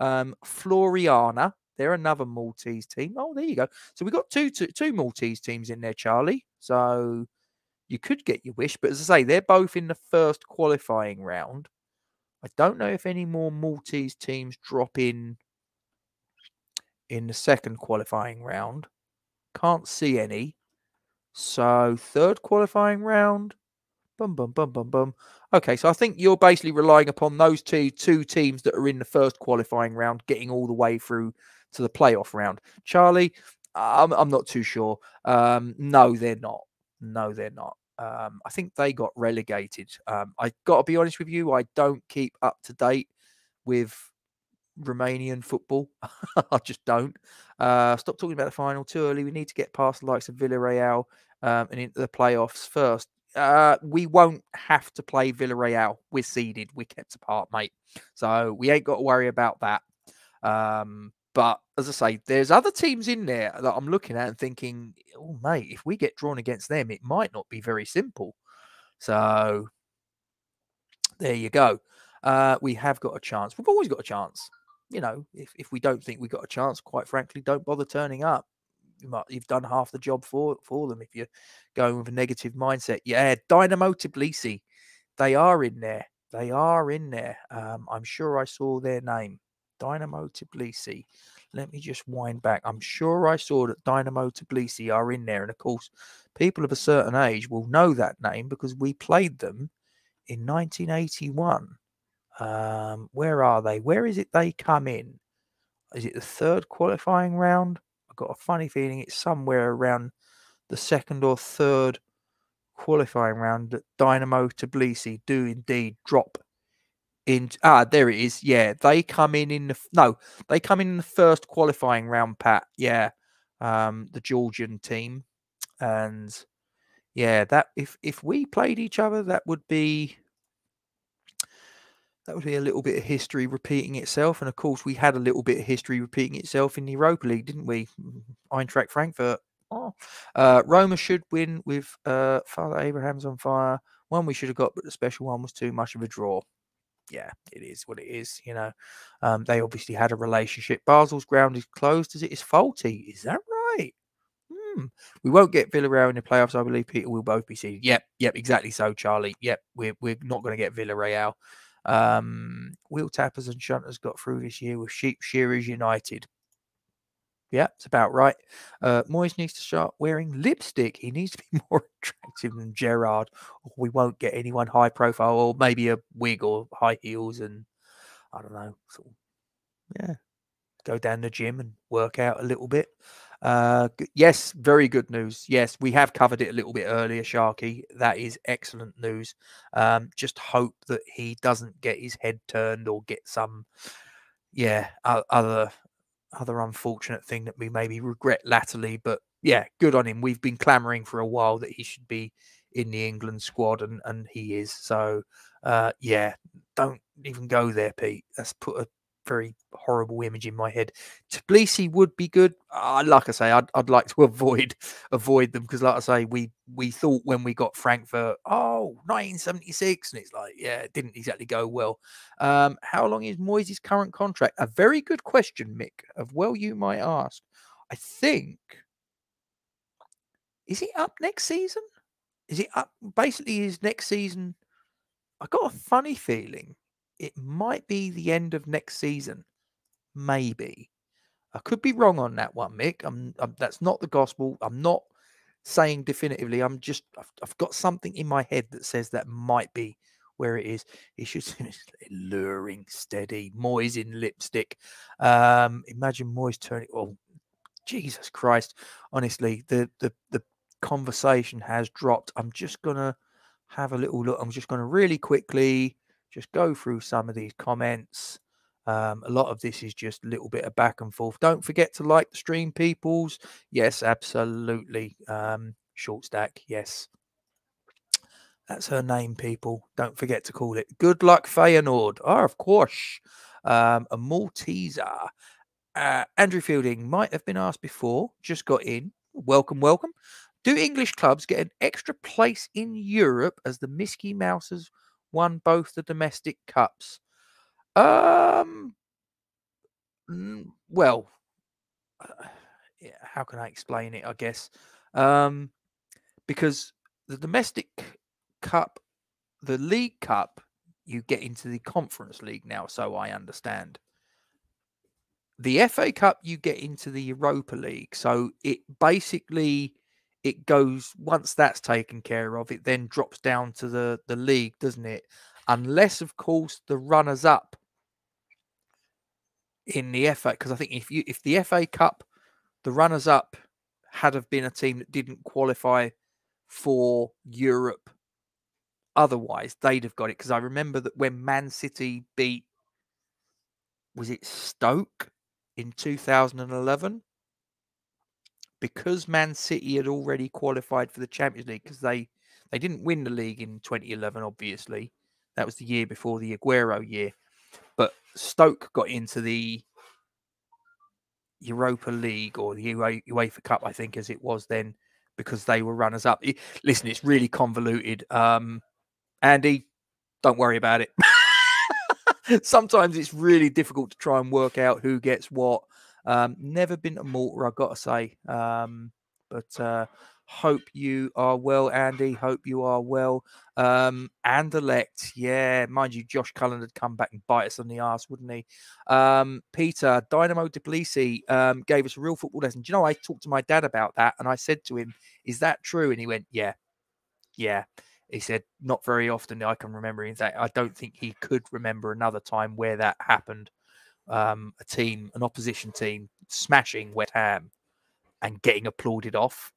Floriana. They're another Maltese team. Oh, there you go. So we've got two Maltese teams in there, Charlie. So you could get your wish. But as I say, they're both in the first qualifying round. I don't know if any more Maltese teams drop in the second qualifying round. Can't see any. So third qualifying round. Bum, bum, bum, bum, bum. Okay, so I think you're basically relying upon those two teams that are in the first qualifying round getting all the way through to the playoff round. Charlie, I'm not too sure. No, they're not. No, they're not. I think they got relegated. I've got to be honest with you, I don't keep up to date with Romanian football. I just don't. Stop talking about the final too early. We need to get past the likes of Villarreal and into the playoffs first. We won't have to play Villarreal. We're seeded. We're kept apart, mate. So we ain't got to worry about that. But as I say, there's other teams in there that I'm looking at and thinking, oh, mate, if we get drawn against them, it might not be very simple. So there you go. We have got a chance. We've always got a chance. you know, if we don't think we got a chance, quite frankly, don't bother turning up. You've done half the job for them if you're going with a negative mindset. Yeah, Dynamo Tbilisi, they are in there. They are in there. I'm sure I saw their name, Dynamo Tbilisi. Let me just wind back. I'm sure I saw that Dynamo Tbilisi are in there. And, of course, people of a certain age will know that name because we played them in 1981. Where are they? Where is it they come in? Is it the third qualifying round? I've got a funny feeling it's somewhere around the second or third qualifying round that Dynamo Tbilisi do indeed drop in. Ah, there it is. Yeah, they come in the... No, they come in the first qualifying round, Pat. Yeah, the Georgian team. And, yeah, that if we played each other, that would be... That would be a little bit of history repeating itself. And, of course, we had a little bit of history repeating itself in the Europa League, didn't we? Eintracht Frankfurt. Oh. Roma should win with Father Abraham's on fire. One we should have got, but the special one was too much of a draw. Yeah, it is what it is, you know. They obviously had a relationship. Basel's ground is closed as it is faulty. Is that right? We won't get Villarreal in the playoffs, I believe, Peter. We'll both be seeded. Yep, exactly so, Charlie. Yep, we're not going to get Villarreal. Wheel tappers and shunters got through this year with Sheep Shearers United. Yeah, it's about right. Moyes needs to start wearing lipstick. He needs to be more attractive than Gerrard, or we won't get anyone high profile, or maybe a wig or high heels and, I don't know, sort of, yeah, go down the gym and work out a little bit. Yes, very good news. Yes, we have covered it a little bit earlier, Sharky. That is excellent news. Just hope that he doesn't get his head turned or get some, yeah, other unfortunate thing that we maybe regret latterly. But yeah, good on him. We've been clamoring for a while that he should be in the England squad, and he is. So yeah, don't even go there, Pete. That's put a very horrible image in my head. Tbilisi would be good. Like I say, I'd like to avoid them because, like I say, we thought when we got Frankfurt, oh, 1976, and it's like, yeah, it didn't exactly go well. How long is Moyes' current contract? A very good question, Mick, of well you might ask. I think, is he up next season? Is it up? Basically, his next season, I got a funny feeling. It might be the end of next season. Maybe. I could be wrong on that one, Mick. That's not the gospel. I'm not saying definitively. I'm just, I've got something in my head that says that might be where it is. It's just luring, steady. Moyes in lipstick. Imagine Moyes turning, oh, Jesus Christ. Honestly, the conversation has dropped. I'm just going to have a little look. I'm just going to really quickly... just go through some of these comments. A lot of this is just a little bit of back and forth. Don't forget to like the stream, peoples. Yes, absolutely. Short Stack, yes. That's her name, people. Don't forget to call it. Good luck, Feyenoord. Oh, of course. A Malteser. Andrew Fielding might have been asked before. Just got in. Welcome, welcome. Do English clubs get an extra place in Europe as the Mickey Mousers won both the domestic cups? Well, yeah, how can I explain it, I guess? Because the domestic cup, the league cup, you get into the Conference League now, so I understand. The FA Cup, you get into the Europa League. So it basically... it goes, once that's taken care of, it then drops down to the league, doesn't it? Unless, of course, the runners-up in the FA, because I think if the FA Cup, the runners-up had have been a team that didn't qualify for Europe otherwise, they'd have got it. Because I remember that when Man City beat, was it Stoke in 2011? Because Man City had already qualified for the Champions League, because they didn't win the league in 2011, obviously. That was the year before the Aguero year. But Stoke got into the Europa League, or the UEFA Cup, I think, as it was then, because they were runners-up. Listen, it's really convoluted. Andy, don't worry about it. sometimes it's really difficult to try and work out who gets what. Never been to Malta, I've got to say. But hope you are well, Andy. Hope you are well. And elect. Yeah, mind you, Josh Cullen had come back and bite us on the arse, wouldn't he? Peter, Dynamo Tbilisi gave us a real football lesson. Do you know, I talked to my dad about that and I said to him, is that true? And he went, yeah, yeah. He said, not very often I can remember. In fact, I don't think he could remember another time where that happened. A team, an opposition team, smashing West Ham and getting applauded off.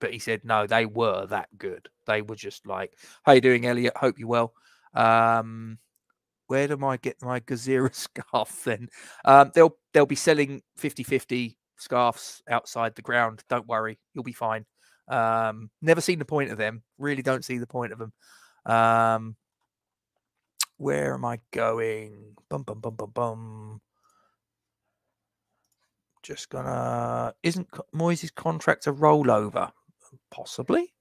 But he said, no, they were that good. They were just like, how you doing, Elliot? Hope you well. Where do I get my Gazira scarf then? They'll be selling 50-50 scarves outside the ground. Don't worry. You'll be fine. Never seen the point of them. Really don't see the point of them. Where am I going? Just gonna... Isn't Moyes' contract a rollover? Possibly.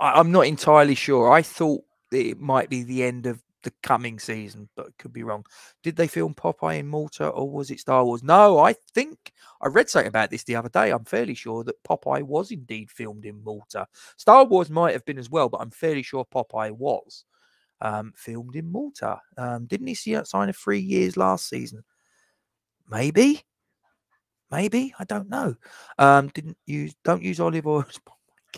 I'm not entirely sure. I thought it might be the end of the coming season, but it could be wrong. Did they film Popeye in Malta or was it Star Wars? No, I think I read something about this the other day. I'm fairly sure that Popeye was indeed filmed in Malta. Star Wars might have been as well, but I'm fairly sure Popeye was filmed in Malta. Didn't he sign a 3 years last season? Maybe, I don't know. Don't use olive oil.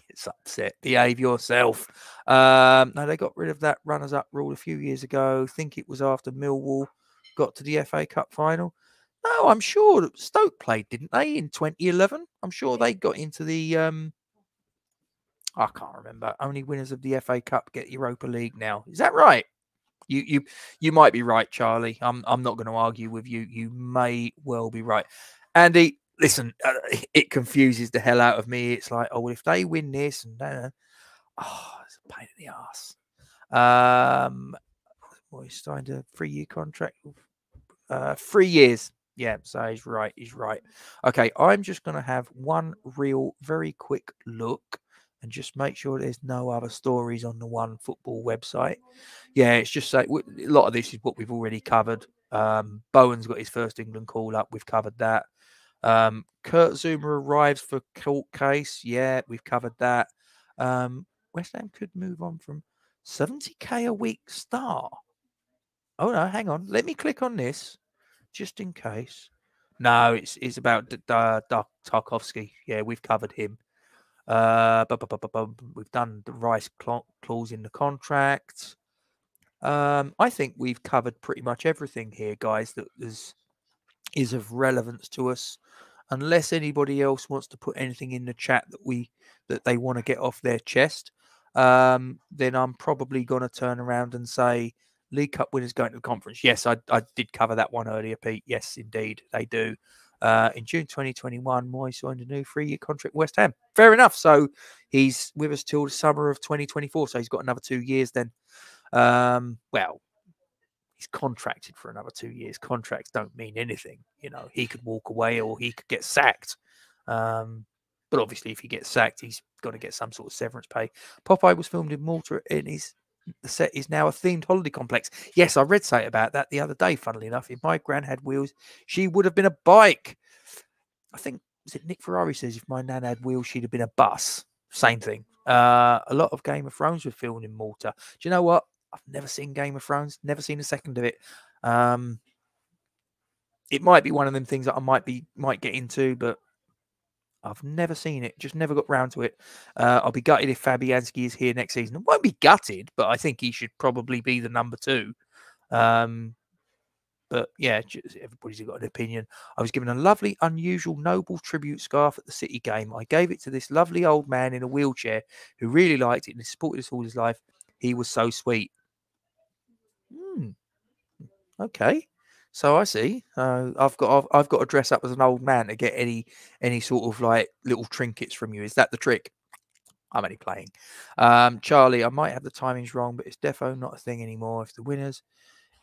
Gets upset. Behave yourself. No, they got rid of that runners-up rule a few years ago. Think it was after Millwall got to the FA Cup final. No, I'm sure Stoke played, didn't they, in 2011? I'm sure they got into the... I can't remember. Only winners of the FA Cup get Europa League now. Is that right? You might be right, Charlie. I'm not going to argue with you. You may well be right. Andy, listen, it confuses the hell out of me. It's like, oh, well, if they win this, and oh, it's a pain in the ass. Well, he signed a 3-year contract. 3 years. Yeah, so he's right. He's right. Okay, I'm just going to have one real, very quick look and just make sure there's no other stories on the One Football website. Yeah, it's just like, a lot of this is what we've already covered. Bowen's got his first England call-up. We've covered that. Kurt Zouma arrives for court case. Yeah, we've covered that. West Ham could move on from 70k a week star. Oh, no, hang on. Let me click on this just in case. No, it's about Tarkovsky. Yeah, we've covered him. We've done the Rice clause in the contract. I think we've covered pretty much everything here, guys, that is of relevance to us, unless anybody else wants to put anything in the chat that they want to get off their chest. Then I'm probably going to turn around and say League Cup winners going to the conference. Yes, I did cover that one earlier, Pete. Yes, indeed, they do. In June 2021, Moyes signed a new 3-year contract with West Ham. Fair enough. So he's with us till the summer of 2024. So he's got another 2 years then. Well, he's contracted for another 2 years. Contracts don't mean anything. You know, he could walk away or he could get sacked. But obviously, if he gets sacked, he's got to get some sort of severance pay. Popeye was filmed in Malta and the set is now a themed holiday complex. Yes, I read something about that the other day, funnily enough. If my gran had wheels, she would have been a bike. I think, is it Nick Ferrari says, if my nan had wheels, she'd have been a bus. Same thing. A lot of Game of Thrones were filmed in Malta. Do you know what? I've never seen Game of Thrones, never seen a second of it. It might be one of them things that I might get into, but I've never seen it, just never got round to it. I'll be gutted if Fabianski is here next season. I won't be gutted, but I think he should probably be the #2. But yeah, everybody's got an opinion. I was given a lovely, unusual, noble tribute scarf at the City game. I gave it to this lovely old man in a wheelchair who really liked it and supported us all his life. He was so sweet. Okay, so I see. I've got to dress up as an old man to get any sort of like little trinkets from you. Is that the trick? I'm only playing. Charlie, I might have the timings wrong, but it's defo not a thing anymore. If the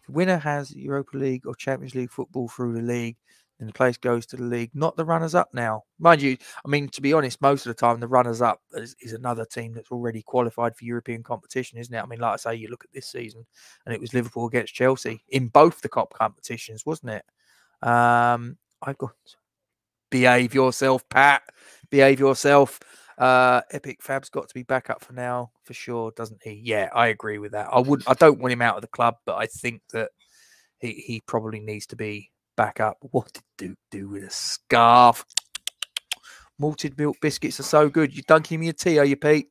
winner has Europa League or Champions League football through the league, Then the place goes to the league, not the runners-up now. Mind you, I mean, to be honest, most of the time the runners-up is another team that's already qualified for European competition, isn't it? I mean, like I say, you look at this season, and it was Liverpool against Chelsea in both the cup competitions, wasn't it? I've got... Behave yourself, Pat. Behave yourself. Epic Fab's got to be back up for now, for sure, doesn't he? Yeah, I agree with that. I don't want him out of the club, but I think that he probably needs to be back up. What did Duke do with a scarf? Malted milk biscuits are so good. You dunking him your tea, are you, Pete?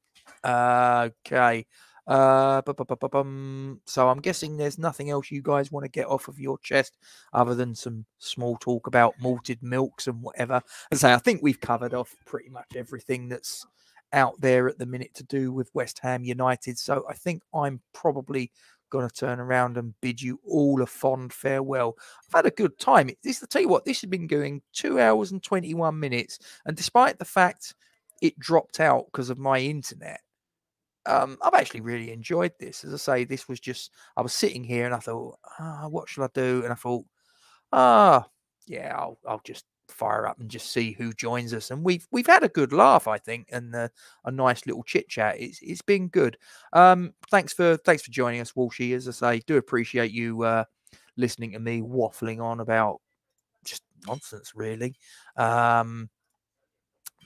Okay. So I'm guessing there's nothing else you guys want to get off of your chest other than some small talk about malted milks and whatever. As I say, I think we've covered off pretty much everything that's out there at the minute to do with West Ham United. So I think I'm probably going to turn around and bid you all a fond farewell. I've had a good time. I'll tell you what, this has been going 2 hours and 21 minutes. And despite the fact it dropped out because of my internet, I've actually really enjoyed this. As I say, this was just, I was sitting here and I thought, what shall I do? And I thought, yeah, I'll just fire up and just see who joins us. And we've had a good laugh, I think, and a nice little chit chat. It's been good. Thanks for joining us, Walshy. As I say, do appreciate you listening to me waffling on about just nonsense, really.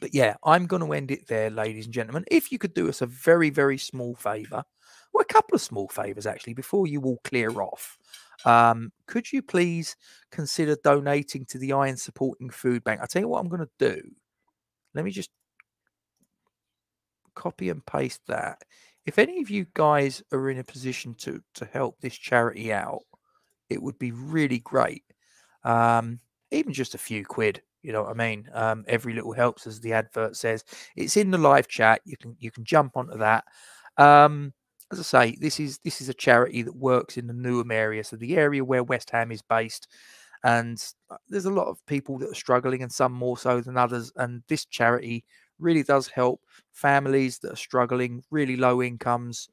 But yeah, I'm going to end it there, ladies and gentlemen. If you could do us a very, very small favour, well, a couple of small favours, actually, before you all clear off. Could you please consider donating to the Iron Supporting Food Bank? I'll tell you what I'm going to do. Let me just copy and paste that. If any of you guys are in a position to help this charity out, it would be really great. Even just a few quid. You know what I mean? Every little helps, as the advert says. It's in the live chat. You can jump onto that. As I say, this is a charity that works in the Newham area, so the area where West Ham is based. And there's a lot of people that are struggling, and some more so than others. And this charity really does help families that are struggling, really low incomes.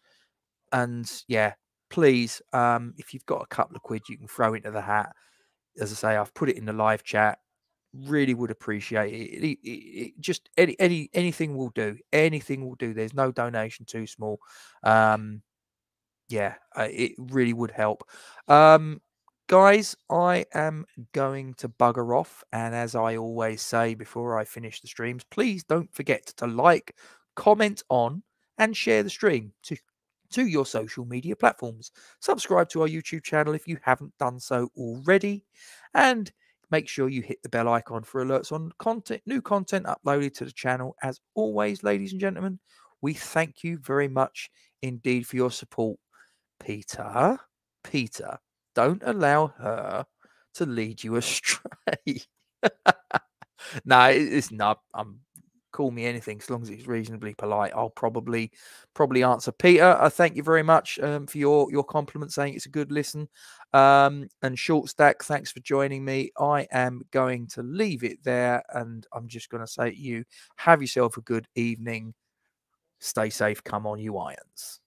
And yeah, please, if you've got a couple of quid, you can throw into the hat. As I say, I've put it in the live chat. Really would appreciate it. Just anything will do. Anything will do. There's no donation too small. Yeah, it really would help. Guys, I am going to bugger off. And as I always say before I finish the streams, please don't forget to like, comment on, and share the stream to your social media platforms. Subscribe to our YouTube channel if you haven't done so already. And make sure you hit the bell icon for alerts on new content uploaded to the channel. As always, ladies and gentlemen, we thank you very much indeed for your support. Peter, don't allow her to lead you astray. No, it's not. Call me anything, as long as it's reasonably polite. I'll probably answer. Peter, I thank you very much for your compliment, saying it's a good listen. And Short Stack, thanks for joining me. I am going to leave it there, and I'm just going to say to you, have yourself a good evening. Stay safe. Come on, you Irons.